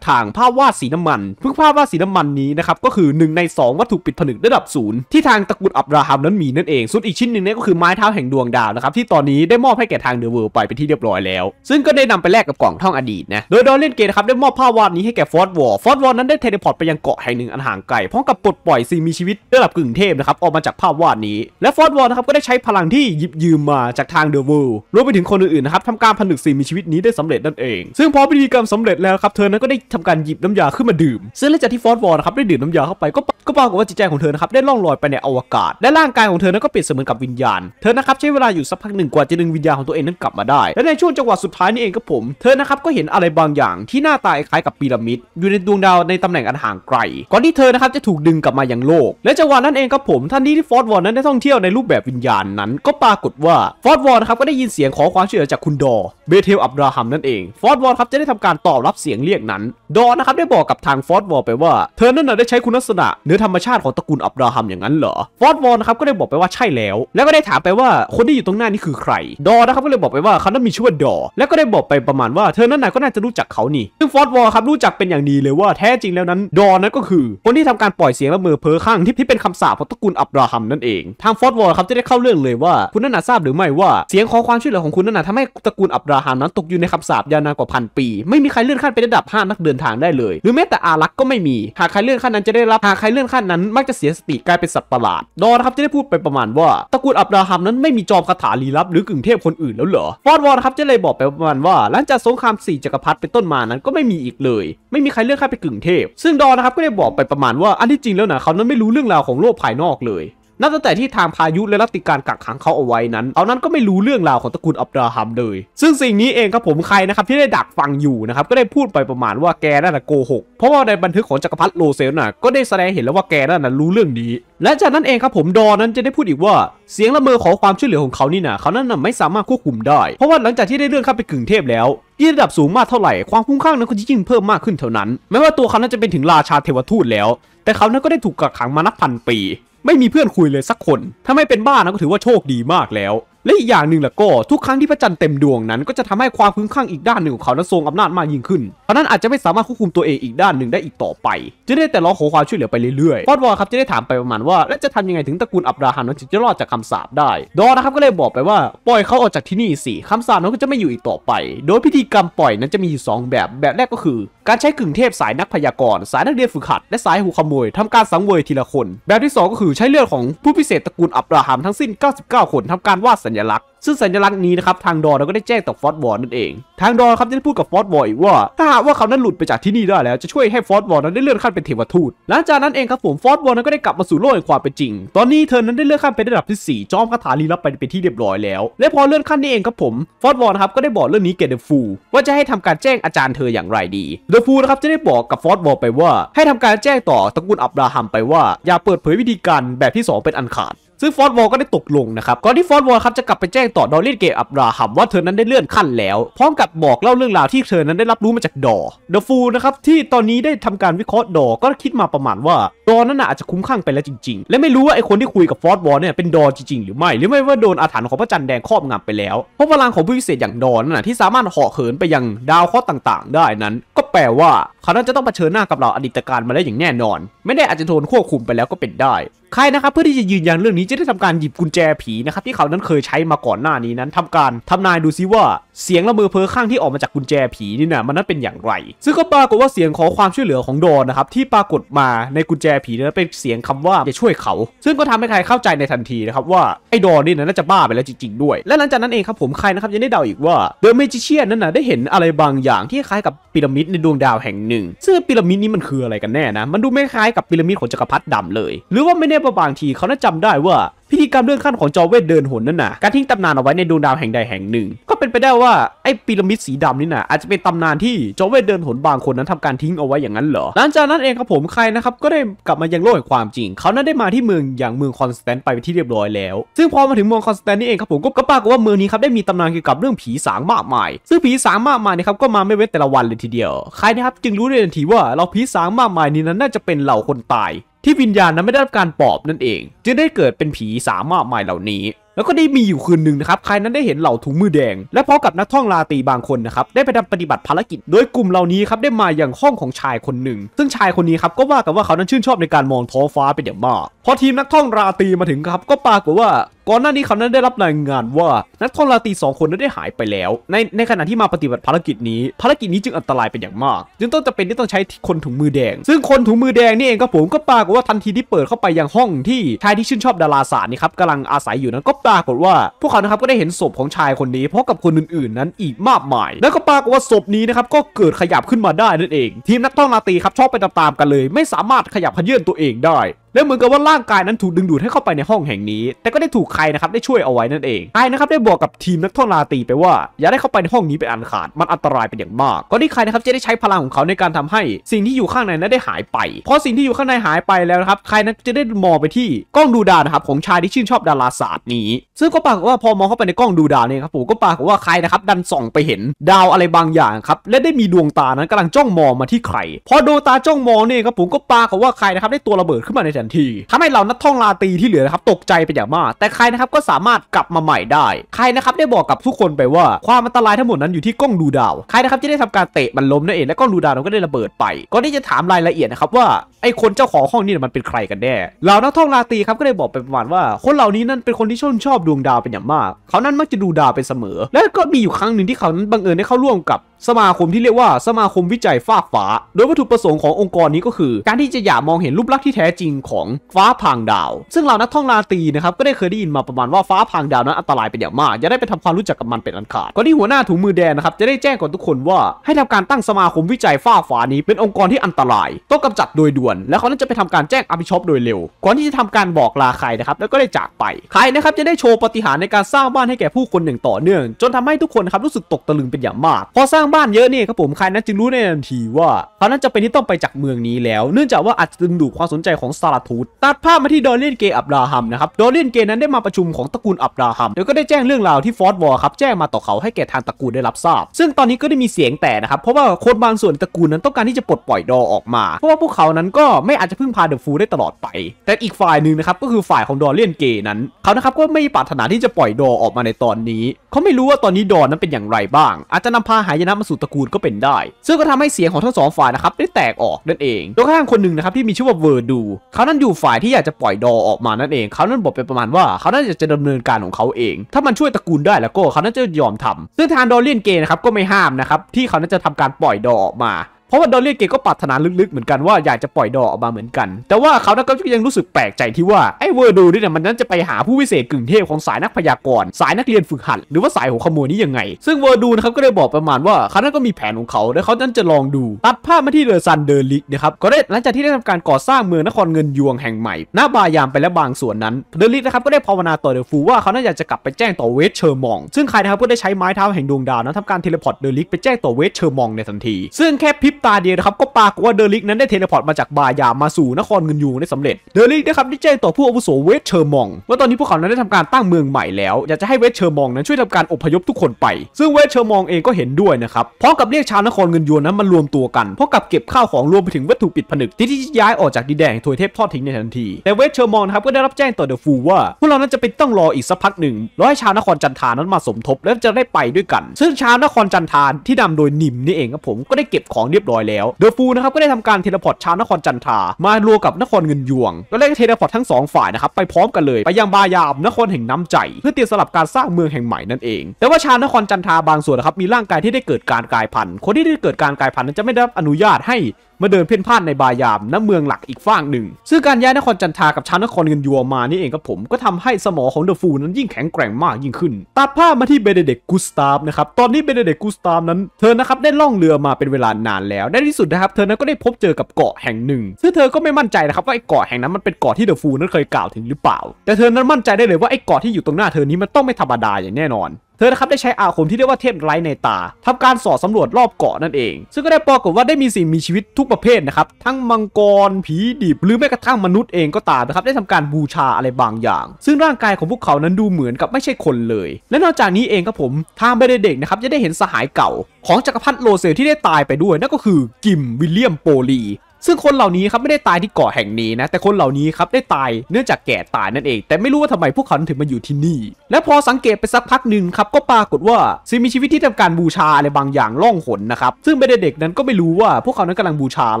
ทางภาพวาดสีน้ำมันเพิ่งภาพวาดสีน้ำมันนี้นะครับก็คือหนึ่งในสองวัตถุปิดผนึกระดับศูนย์ที่ทางตระกูลอับราฮัมนั้นมีนั่นเองส่วนอีกชิ้นหนึ่งนี่ก็คือไม้เท้าแห่งดวงดาวนะครับที่ตอนนี้ได้มอบให้แก่ทางเดอะเวิลด์ไปเป็นที่เรียบร้อยแล้วซึ่งก็ได้นำไปแลกกับกล่องท่องอดีตนะโดยดอเลียนเกรย์ครับได้มอบภาพวาดนี้ให้แก่ฟอร์ดวอลฟอร์ดวอลนั้นได้เทเลพอร์ตไปยังเกาะแห่งหนึ่งอันห่างไกลพร้อมกับปลดปล่อยสิ่งมีชีวิตระดับกึ่งเทพนะครับออกมาจากภาพวาดนี้และฟอร์ดวอลนะครับก็ได้ใช้พลังที่หยิบยืมมาจากทางเดอะเวิลด์รวมไปถึงคนอื่นๆนะครับทำการผนึกสิ่งมีชีวิตนี้ได้สำเร็จนั่นเองซึ่งพอพิธีกรรมสำเร็จแล้วครับเธอนั้นก็ได้ทำการหยิบน้ำยาขึ้นมาดื่มซึ่งหลังจากที่ฟอร์ดวอลนะครับได้ดื่มน้ำยาเข้าไปก็ก็ปรากฏว่าจิตใจของเธอนะครับได้ล่องลอยไปในอวกาศและร่างกายของเธอนั้นก็เปลี่ยนเสมือนกับวิญญาณเธอนะครับใช้เวลาอยู่สักพักหนึ่งกว่าจะดึงวิญญาณของตัวเองนั้นกลับมาได้และในช่วงจังหวะสุดท้ายนี่เองครับผมเธอนะครับก็เห็นอะไรบางอย่างที่หน้าตาคล้ายกับพีระมิดอยู่ในดวงดาวในตำแหน่งอันห่างไกลก่อนที่เธอนะครับจะถูกดึงกลับมาอย่างโลกและจังหวะนั้นเองครับผมทันทีที่ฟอร์ดวอลนั้นได้ท่องเที่ยวในรูปแบบวิญญาณนั้นก็ปรากฏว่าฟอร์ดวอลนะครับก็ได้ยินเสียงขอความช่วยเหลือจากคุณดอเบเทลอับราฮัมนั่นเองฟอร์ดวอลครับจะได้ทำการตอบรับเสียงเรียกนั้นดอนะครับได้บอกกับทางฟอร์ดวอลไปว่าเธอนั้นได้ใช้คุณลักษณะเหนือธรรมชาติของตระกูลอับราฮัมอย่างนั้นเหรอฟอร์ดวอลนะครับก็ได้บอกไปว่าใช่แล้วแล้วก็ได้ถามไปว่า คนที่อยู่ตรงหน้านี่คือใครดอนะครับก็เลยบอกไปว่าเขานั้นมีชื่อว่าดอและก็ได้บอกไปประมาณว่าเธอนั้นน่ะก็น่าจะรู้จักเขานี่ซึ่งฟอสวอลครับรู้จักเป็นอย่างดีเลยว่าแท้จริงแล้วนั้นดอนั้นก็คือคนที่ทำการปล่อยเสียงและเมอเพ้อข้างที่ที่เป็นคำสาปของตระกูลอับราฮัมนั่นเองทางฟอสวอลครับจะได้เข้าเรื่องเลยว่าคุณนั้นน่ะทราบหรือไม่ว่าเสียงขอความช่วยเหลือของคุณนั้นน่ะทำให้ตระกูลอับราฮัมนั้นตกอยู่ในคำสาปยาวนานกว่าพันปีไม่มีใครเลื่อนขั้นไประดับห้านักเดินทางได้เลยหรือแม้แต่อารักษ์ก็ไม่มีหากใครเลื่อนขั้นนั้นจะได้รับหากใครเลื่อนขั้นนั้นมักจะเสียสติกลายเป็นสัตว์ประหลาดดอนะครับจะได้พูดไปประมาณว่าตระกูลอับราฮัมนั้นไม่มีจอมคาถาลี้ลับหรือกึ่งเทพคนอื่นแล้วเหรอฟอสวอลครับจะเลยบอกไปประมาณว่าหลังจากสงครามสี่จักรพรรดิเป็นต้นมานั้นก็ไม่มีอีกเลยไม่มีใครเลื่อนขั้นไปกึ่งเทพซึ่งดอนะครับก็ได้บอกไปประมาณว่าอันที่จริงแล้วนะเขานั้นไม่รู้เรื่องราวของโลกภายนอกเลยนับตั้งแต่ที่ทางพายุและรัติการกักขังเขาเอาไว้นั้นเอานั้นก็ไม่รู้เรื่องราวของตระกูลอับราฮัมเลยซึ่งสิ่งนี้เองครับผมใครนะครับที่ได้ดักฟังอยู่นะครับก็ได้พูดไปประมาณว่าแกน่าจะโกหกเพราะว่าในบันทึกของจักรพรรดิโลเซลน่ะก็ได้แสดงเห็นแล้วว่าแกน่าจะรู้เรื่องนี้และจากนั้นเองครับผมดอนั้นจะได้พูดอีกว่าเสียงละเมอขอความช่วยเหลือของเขานี่นะเขานั้นไม่สามารถควบคุมได้เพราะว่าหลังจากที่ได้เลื่อนขั้นไปกึ่งเทพแล้วยิ่งระดับสูงมากเท่าไหร่ความคุ้มข้างนั้นก็จะยิ่งเพิ่มมากขึ้นเท่านั้นแม้ว่าตัวเขานั้นจะเป็นถึงราชาเทวทูตแล้วแต่เขานั้นก็ได้ถูกกักขังมานับพันปีไม่มีเพื่อนคุยเลยสักคนถ้าไม่เป็นบ้านะก็ถือว่าโชคดีมากแล้วและอีกอย่างหนึ่งล่ะก็ทุกครั้งที่พระจันทร์เต็มดวงนั้นก็จะทำให้ความคุ้มข้างอีกด้านหนึ่งของเขานั้นทรงอำนาจมากยิ่งขึ้นเพราะนั้นอาจจะไม่สามารถควบคุมตัวเองอีกด้านหนึ่งได้อีกต่อไปจะได้แต่ร้องขอความช่วยเหลือไปเรื่อยๆฟอสวอลครับจะได้ถามไปประมาณว่าแล้วจะทำยังไงถึงตระกูลอับราฮัมนั้นจะรอดจากคำสาปได้ดอนะครับก็เลยบอกไปว่าปล่อยเขาออกจากที่นี่สิคำสาปนั้นก็จะไม่อยู่อีกต่อไปโดยพิธีกรรมปล่อยนั้นจะมีอยู่สองแบบแบบแรกก็คือการใช้กึ่งเทพสายนักพยากรณ์สายนักเรียนฝึกหัดและสายหูขโมยทำการสังเวยทีละคนแบบที่สองก็คือใช้เลือดของผู้พิเศษตระกูลอับราฮัมทั้งสิ้นเก้าสิบเก้าคนทำการวาดสัญลักษณ์ซึ่งสัญลักษณ์นี้นะครับทางดอเราก็ได้แจ้งต่อฟอสวอลนั่นเองทางดอครับได้พูดกับฟอสวอลอีกว่าถ้าหากว่าเขานั้นหลุดไปจากที่นี่ได้แล้วจะช่วยให้ฟอสวอลนั้นได้เลื่อนขั้นเป็นเทวทูตหลังจากนั้นเองครับผมฟอสวอลนั้นก็ได้กลับมาสู่โลกแห่งความเป็นจริงตอนนี้เธอนั้นได้เลื่อนขั้นเป็นระดับที่สี่จอมคาถาลี้ลับไปเป็นที่เรียบร้อยแล้วและพอเลื่อนขั้นนี้เองครับผมฟอสวอลนะครับก็ได้บอกเรื่องนี้แก่เดอะฟูลว่าจะให้ทำการแจ้งอาจารย์เธออย่างไรดีเดอะฟูลนะครับจะได้บอกกับฟอสวอลไปว่าให้ทำการแจ้งต่อตระกูลอับราฮัมไปว่าอย่าเปิดเผยวิธีการแบบที่สองเป็นอันขาดซึ่งฟอสวอลก็ได้ตกลงนะครับก่อนที่ฟอสวอลครับจะกลับไปแจ้งต่อดอลลี่เกตอับราฮัมว่าเธอนั้นได้เลื่อนขั้นแล้วพร้อมกับบอกเล่าเรื่องราวที่เธอนั้นได้รับรู้มาจากดอเดอะฟูลนะครับที่ตอนนี้ได้ทำการวิเคราะห์ดอก็คิดมาประมาณว่าดอนั้นอาจจะคุ้มข้างไปแล้วจริงๆและไม่รู้ว่าไอคนที่คุยกับฟอสวอลเนี่ยเป็นดอจริงๆหรือไม่หรือไม่ว่าโดนอาถรรพ์ของพระจันทร์แดงครอบงำไปแล้วเพราะพลังของผู้พิเศษอย่างดอนั่นนะที่สามารถเหาะเหินไปยังดาวเคราะห์ต่างๆได้นั้นก็แปลว่าเขานั้นจะต้องเผชิญหน้ากับเหล่าอดีตการมาแล้วอย่างแน่นอนไม่ได้อาจจะโดนควบคุมไปแล้วก็เป็นได้ใครนะครับเพื่อที่จะยืนยันเรื่องนี้จะได้ทำการหยิบกุญแจผีนะครับที่เขานั้นเคยใช้มาก่อนหน้านี้นั้นทำการทำนายดูซิว่าเสียงละเมอเพ้อข้างที่ออกมาจากกุญแจผีนี่นะมันนั้นเป็นอย่างไรซึ่งก็ปรากฏว่าเสียงขอความช่วยเหลือของดอนนะครับที่ปรากฏมาในกุญแจผีนั้นเป็นเสียงคำว่าจะช่วยเขาซึ่งก็ทำให้ใครเข้าใจในทันทีนะครับว่าไอ้ดอนนี่น่าจะบ้าไปแล้วจริงๆด้วยและหลังจากนั้นเองครับผมใครนะครับยังได้เดาอีกว่าเดอะเมจิเชียนนั้นนะได้เห็นอะไรบางอย่างที่คล้ายกับพีระมิดในดวงดาวแห่งหนึ่งซึ่งพีระมิดนี้มันคืออะไรกันแน่นะมันดูไม่คล้ายกับพีระมิดของจักรพรรดิดำเลยหรือว่าไม่แน่บางทีเขาน่าจำได้ว่าพิธีกรรมเลื่อนขั้นของจอเวทเดินหนนั่นน่ะการทิ้งตำนานเอาไว้ในดวงดาวแห่งใดแห่งหนึ่งก็เป็นไปได้ว่าไอ้พีระมิดสีดำนี่น่ะอาจจะเป็นตำนานที่จอเวทเดินหนบางคนนั้นทำการทิ้งเอาไว้อย่างนั้นเหรอหลังจากนั้นเองครับผมใครนะครับก็ได้กลับมายังโลกแห่งความจริงเขานั้นได้มาที่เมืองอย่างเมืองคอนสแตนต์ไปที่เรียบร้อยแล้วซึ่งพอมาถึงเมืองคอนสแตนต์นี่เองครับผมก็ปรากฏว่าเมืองนี้ครับได้มีตำนานเกี่ยวกับเรื่องผีสางมากมายซึ่งผีสางมากมายนะครับก็มาไม่เว้นแต่ละวันเลยทีเดียวใครนะครับจึงรู้ได้ทันทีว่าเราผีสางมากมายนี้นั้นน่าจะเป็นเหล่าคนตายที่วิญญาณนั้นไม่ได้รับการปอบนั่นเองจึงได้เกิดเป็นผีสางมากมายเหล่านี้แล้วก็ได้มีอยู่คืนหนึ่งนะครับใครนั้นได้เห็นเหล่าถุงมือแดงและพร้อมกับนักท่องราตรีบางคนนะครับได้ไปทำปฏิบัติภารกิจโดยกลุ่มเหล่านี้ครับได้มาอย่างห้องของชายคนหนึ่งซึ่งชายคนนี้ครับก็ว่ากันว่าเขานั้นชื่นชอบในการมองท้องฟ้าเป็นอย่างมากพอทีมนักท่องราตรีมาถึงครับก็ปรากฏว่าก่อนหน้านี้เขานั้นได้รับรายงานว่านักท่องราตรีสองคนนั้นได้หายไปแล้วในในขณะที่มาปฏิบัติภารกิจนี้ภารกิจนี้จึงอันตรายเป็นอย่างมากจึงต้องจะเป็นที่ต้องใช้คนถุงมือแดงซึ่งคนถุงมือแดงนี่เองก็ผมก็ปรากฏว่าทันทีที่เปิดเข้าไปยังห้องที่ชายที่ชื่นชอบดาราศาสตร์นี่ครับกำลังอาศัยอยู่นั้นก็ปรากฏว่าพวกเขานะครับก็ได้เห็นศพของชายคนนี้พร้อมกับคนอื่นๆนั้นอีกมากมายแล้วก็ปรากฏว่าศพนี้นะครับก็เกิดขยับขึ้นมาได้นั่นเองทีมนักท่องราตรีครับชอบไปตามๆกันเลยไม่สามารถขยับขยื่นตัวเองได้และเหมือนกับว่าร่างกายนั้นถูกดึงดูดให้เข้าไปในห้องแห่งนี้แต่ก็ได้ถูกใครนะครับได้ช่วยเอาไว้นั่นเองใครนะครับได้บอกกับทีมนักท่องราตรีไปว่าอย่าได้เข้าไปในห้องนี้เป็นอันขาดมันอันตรายเป็นอย่างมากก็ได้ใครนะครับจะได้ใช้พลังของเขาในการทำให้สิ่งที่อยู่ข้างในนั้นได้หายไปเพราะสิ่งที่อยู่ข้างในหายไปแล้วนะครับใครนั้นจะได้มองไปที่กล้องดูดาวนะครับของชายที่ชื่นชอบดาราศาสตร์นี้ซึ่งก็ปรากฏว่าพอมองเข้าไปในกล้องดูดาวเนี่ยครับผมก็ปรากฏว่าใครนะครับดันส่องไปเห็นดาวอะไรบางอย่างครับและได้มีดวงตานั้นกำลังจ้องมองมาที่ใครพอดวงตาจ้องมองเนี่ยครับผมก็ปรากฏว่าใครนะครับได้ตัวระเบิดขึ้นมาใน นทีทำให้เรานักท่องราตรีที่เหลือนะครับตกใจเป็นอย่างมากแต่ใครนะครับก็สามารถกลับมาใหม่ได้ใครนะครับได้บอกกับทุกคนไปว่าความอันตรายทั้งหมดนั้นอยู่ที่กล้องดูดาวใครนะครับที่ได้ทำการเตะมันล้มนั่นเองและกล้องดูดาวก็ได้ระเบิดไปก็ได้จะถามรายละเอียดนะครับว่าไอ้คนเจ้าของห้องนี่มันเป็นใครกันแน่เรานักท่องราตรีครับก็ได้บอกไปประมาณว่าคนเหล่านี้นั่นเป็นคนที่ชื่นชอบดวงดาวเป็นอย่างมากเขานั้นมักจะดูดาวเป็นเสมอและก็มีอยู่ครั้งหนึ่งที่เขานั้นบังเอิญได้เข้าร่วมกับสมาคมที่เรียกว่าสมาคมวิจัยฟ้าฝาโดยวัตถุประสงค์ขององค์กรนี้ก็คือการที่จะอย่ามองเห็นรูปลักษณ์ที่แท้จริงของฟ้าพางดาวซึ่งเรานักท่องราตรีนะครับก็ได้เคยได้ยินมาประมาณว่าฟ้าพางดาวนั้นอันตรายเป็นอย่างมากจะได้ไปทำความรู้จักกับมันเป็นอันขาดก่อนที่หัวหน้าถุงมือแดงนะครับจะได้แจ้งกับทุกคนว่าให้ทำการตั้งสมาคมวิจัยฟ้าฝานี้เป็นองค์กรที่อันตรายต้องกำจัดโดยด่วนและเขานั้นจะไปทำการแจ้งอภิชอบโดยเร็วก่อนที่จะทำการบอกลาใครนะครับแล้วก็ได้จากไปใครนะครับจะได้โชว์ปฏิหาริย์ในการสร้างบ้านให้แก่ผู้คนอย่างต่อเนื่องจนทำให้ทุกคนครับรู้สึกตกตะลึงเป็นอย่างมากพอสร้างบ้านเยอะนี่ครับผมใครนั้นจึงรู้ในทันทีว่าเขานั้นจะเป็นที่ต้องไปจากเมืองนี้แล้วเนื่องจากว่าอาจจะดึงดูดความสนใจของซาราทูตตัดภาพมาที่ดอลเลียนเกย์อับราฮัมนะครับดอลเลียนเกย์นั้นได้มาประชุมของตระกูลอับราฮัมแล้วก็ได้แจ้งเรื่องราวที่ฟอร์ดวอร์ครับแจ้งมาต่อเขาให้แก่ทางตระกูลได้รับทราบซึ่งตอนนี้ก็ได้มีเสียงแต่นะครับเพราะว่าคนบางส่วนตระกูลนั้นต้องการที่จะปลดปล่อยดอออกมาเพราะว่าพวกเขานั้นก็ไม่อาจจะพึ่งพาเดอะฟูลได้ตลอดไปแต่อีกฝ่ายหนึ่งนะครับก็คือฝ่ายของดอลเลียนเกย์นั้นเขานะครับก็ไม่ปรารถนาที่จะปล่อยดอออกมาในตอนนี้เขาไม่รู้ว่าตอนนี้ดอนั้นเป็นอย่างไรบ้างอาจจะนำพาหายนะมาสู่ตระกูลก็เป็นได้ซึ่งก็ทำให้เสียงของทั้งสองฝ่ายนะครับได้แตกออกนั่นเองโดยข้างคนหนึ่งนะครับที่มีชื่อว่าเวอร์ดูเขานั้นอยู่ฝ่ายที่อยากจะปล่อยดอออกมานั่นเองเขานั้นบอกเป็นประมาณว่าเขานั้นจะดำเนินการของเขาเองถ้ามันช่วยตระกูลได้แล้วก็เขานั้นจะยอมทำซึ่งทางดอลเลียนเกย์นะครับก็ไม่ห้ามนะครับที่เขานั้นจะทำการปล่อยดอออกมาเพราะว่าดอลเลียนเกย์ก็ปรารถนาลึกๆเหมือนกันว่าอยากจะปล่อยดอออกมาเหมือนกันแต่ว่าเขานั้นก็ยังรู้สึกแปลกใจที่ว่าไอ้เวอร์ดูนี่เนี่ยมันนั้นจะไปหาผู้วิเศษกึ่งเทพของสายนักพยากรณ์สายนักเรียนฝึกหัดหรือว่าสายหัวขโมยนี้ยังไงซึ่งเวอร์ดูนะครับก็ได้บอกประมาณว่าเขานั้นก็มีแผนของเขาและเขานั้นจะลองดูตัดภาพมาที่เดอะซันเดอร์ลิกนะครับก็ได้หลังจากที่ได้ทำการก่อสร้างเมืองนครเงินยวงแห่งใหม่หน้าบายามไปและบางส่วนนั้นเดอร์ลิกนะครับก็ได้ภาวนาต่อเดอะฟูว่าเขานั้นอยากจะกลับไปแจ้งต่อเวสเชอร์มองซึ่งใครนะครับก็ได้ใช้ไม้เท้าแห่งดวงดาวนั้นทำการเทเลพอร์ตเดอร์ลิกไปแจ้งต่อเวสเชอร์มองในทันทีซึ่งแค่พริบตาเดียวนะครับก็ปรากฏว่าเดอร์ลิกนั้นได้เทเลพอร์ตมาจากบายามาสู่นครเงินยูได้สำเร็จเดอร์ลิกนะครับได้แจ้งต่อผู้อาวุโสเวสเชอร์มองว่าตอนนี้พวกเขานั้นได้ทำการตั้งเมืองใหม่แล้วอยากจะให้เวสเชอร์มองนั้นช่วยทำการอพยพทุกคนไปซึ่งเวสเชอร์มองเองก็เห็นด้วยนะครับพร้อมกับเรียกชาวนครเงินยูนั้นมารวมตัวกันพร้อมกับเก็บข้าวของรวมไปถึงวัตถุปิดผนึกที่ที่ย้ายออกจากดินแดนทวยเทพทอดทิ้งในทันทีแต่เวสเชอร์มองนะครับก็ได้รับแจ้งต่อเดอะฟูว่าพวกเรานั้นจะเป็นต้องรออีกสักพักหนึ่งรอให้ชาวนครจันทานั้นมาสมทบแล้วจะได้ไปด้วยกันซึ่งชาวนครจันทาที่นำโดยนิมนี่เองครับผมก็ได้เก็บของเรียบร้อยแล้วเดอะฟูนะครับก็ได้ทำการเทเลพอร์ตชาวนครจันทามารวมกับนครเงินยวงก็ได้เทเลพอร์ตทั้งสองฝ่ายนะครับไปพร้อมกันเลยไปยังบายามนครแห่งน้ำใจเพื่อเตรียมสำหรับการสร้างเมืองแห่งใหม่นั่นเองแต่ว่าชาวนครจันทาบางส่วนนะครับมีร่างกายที่ได้เกิดการกลายพันธุ์คนที่ได้เกิดการกลายพันธุ์นั้นจะไม่ได้รับอนุญาตให้มาเดินเพ่นพ่านในบายามณเมืองหลักอีกฝั่งหนึ่งซึ่งการย้ายนครจันทากับชาวนครเงินยวงมานี่เองครับผมก็ทำให้สมองของเดอะฟูนั้นยิ่งแข็งแกร่งมากยิ่งขึ้นตัดภาพมาที่เบเนเด็กกุสตาฟนะครับตอนนี้เบเนเด็กกุสตาฟนั้นเธอนะครับได้ล่องเรือมาเป็นเวลานานแล้วในที่สุดนะครับเธอนั้นก็ได้พบเจอกับเกาะแห่งหนึ่งซึ่งเธอก็ไม่มั่นใจนะครับว่าไอ้เกาะแห่งนั้นมันเป็นเกาะที่เดอะฟูนั้นเคยกล่าวถึงหรือเปล่าแต่เธอนั้นมั่นใจได้เลยว่าไอ้เกาะที่อยู่ตรงหน้าเธอนี้มันต้องไม่ธรรมดาอย่างแน่นอนเธอนะครับได้ใช้อาคมที่เรียกว่าเทพไร้ในตาทำการสอดสำรวจรอบเกาะนั่นเองซึ่งก็ได้ปรากฏว่าได้มีสิ่งมีชีวิตทุกประเภทนะครับทั้งมังกรผีดิบหรือแม้กระทั่งมนุษย์เองก็ตามนะครับได้ทำการบูชาอะไรบางอย่างซึ่งร่างกายของพวกเขานั้นดูเหมือนกับไม่ใช่คนเลยและนอกจากนี้เองครับผมทางเบเนเด็กนะครับจะได้เห็นสหายเก่าของจักรพรรดิโลเซลที่ได้ตายไปด้วยนั่นก็คือกิมวิลเลียมโปลีซึ่งคนเหล่านี้ครับไม่ได้ตายที่เกาะแห่งนี้นะแต่คนเหล่านี้ครับได้ตายเนื่องจากแก่ตายนั่นเองแต่ไม่รู้ว่าทำไมพวกเขาถึงมาอยู่ที่นี่และพอสังเกตไปสักพักหนึ่งครับก็ปรากฏว่าสิ่งมีชีวิตที่ทำการบูชาอะไรบางอย่างล่องหนนะครับซึ่งเบเนเด็กนั้นก็ไม่รู้ว่าพวกเขานั้นกำลังบูชาอะไ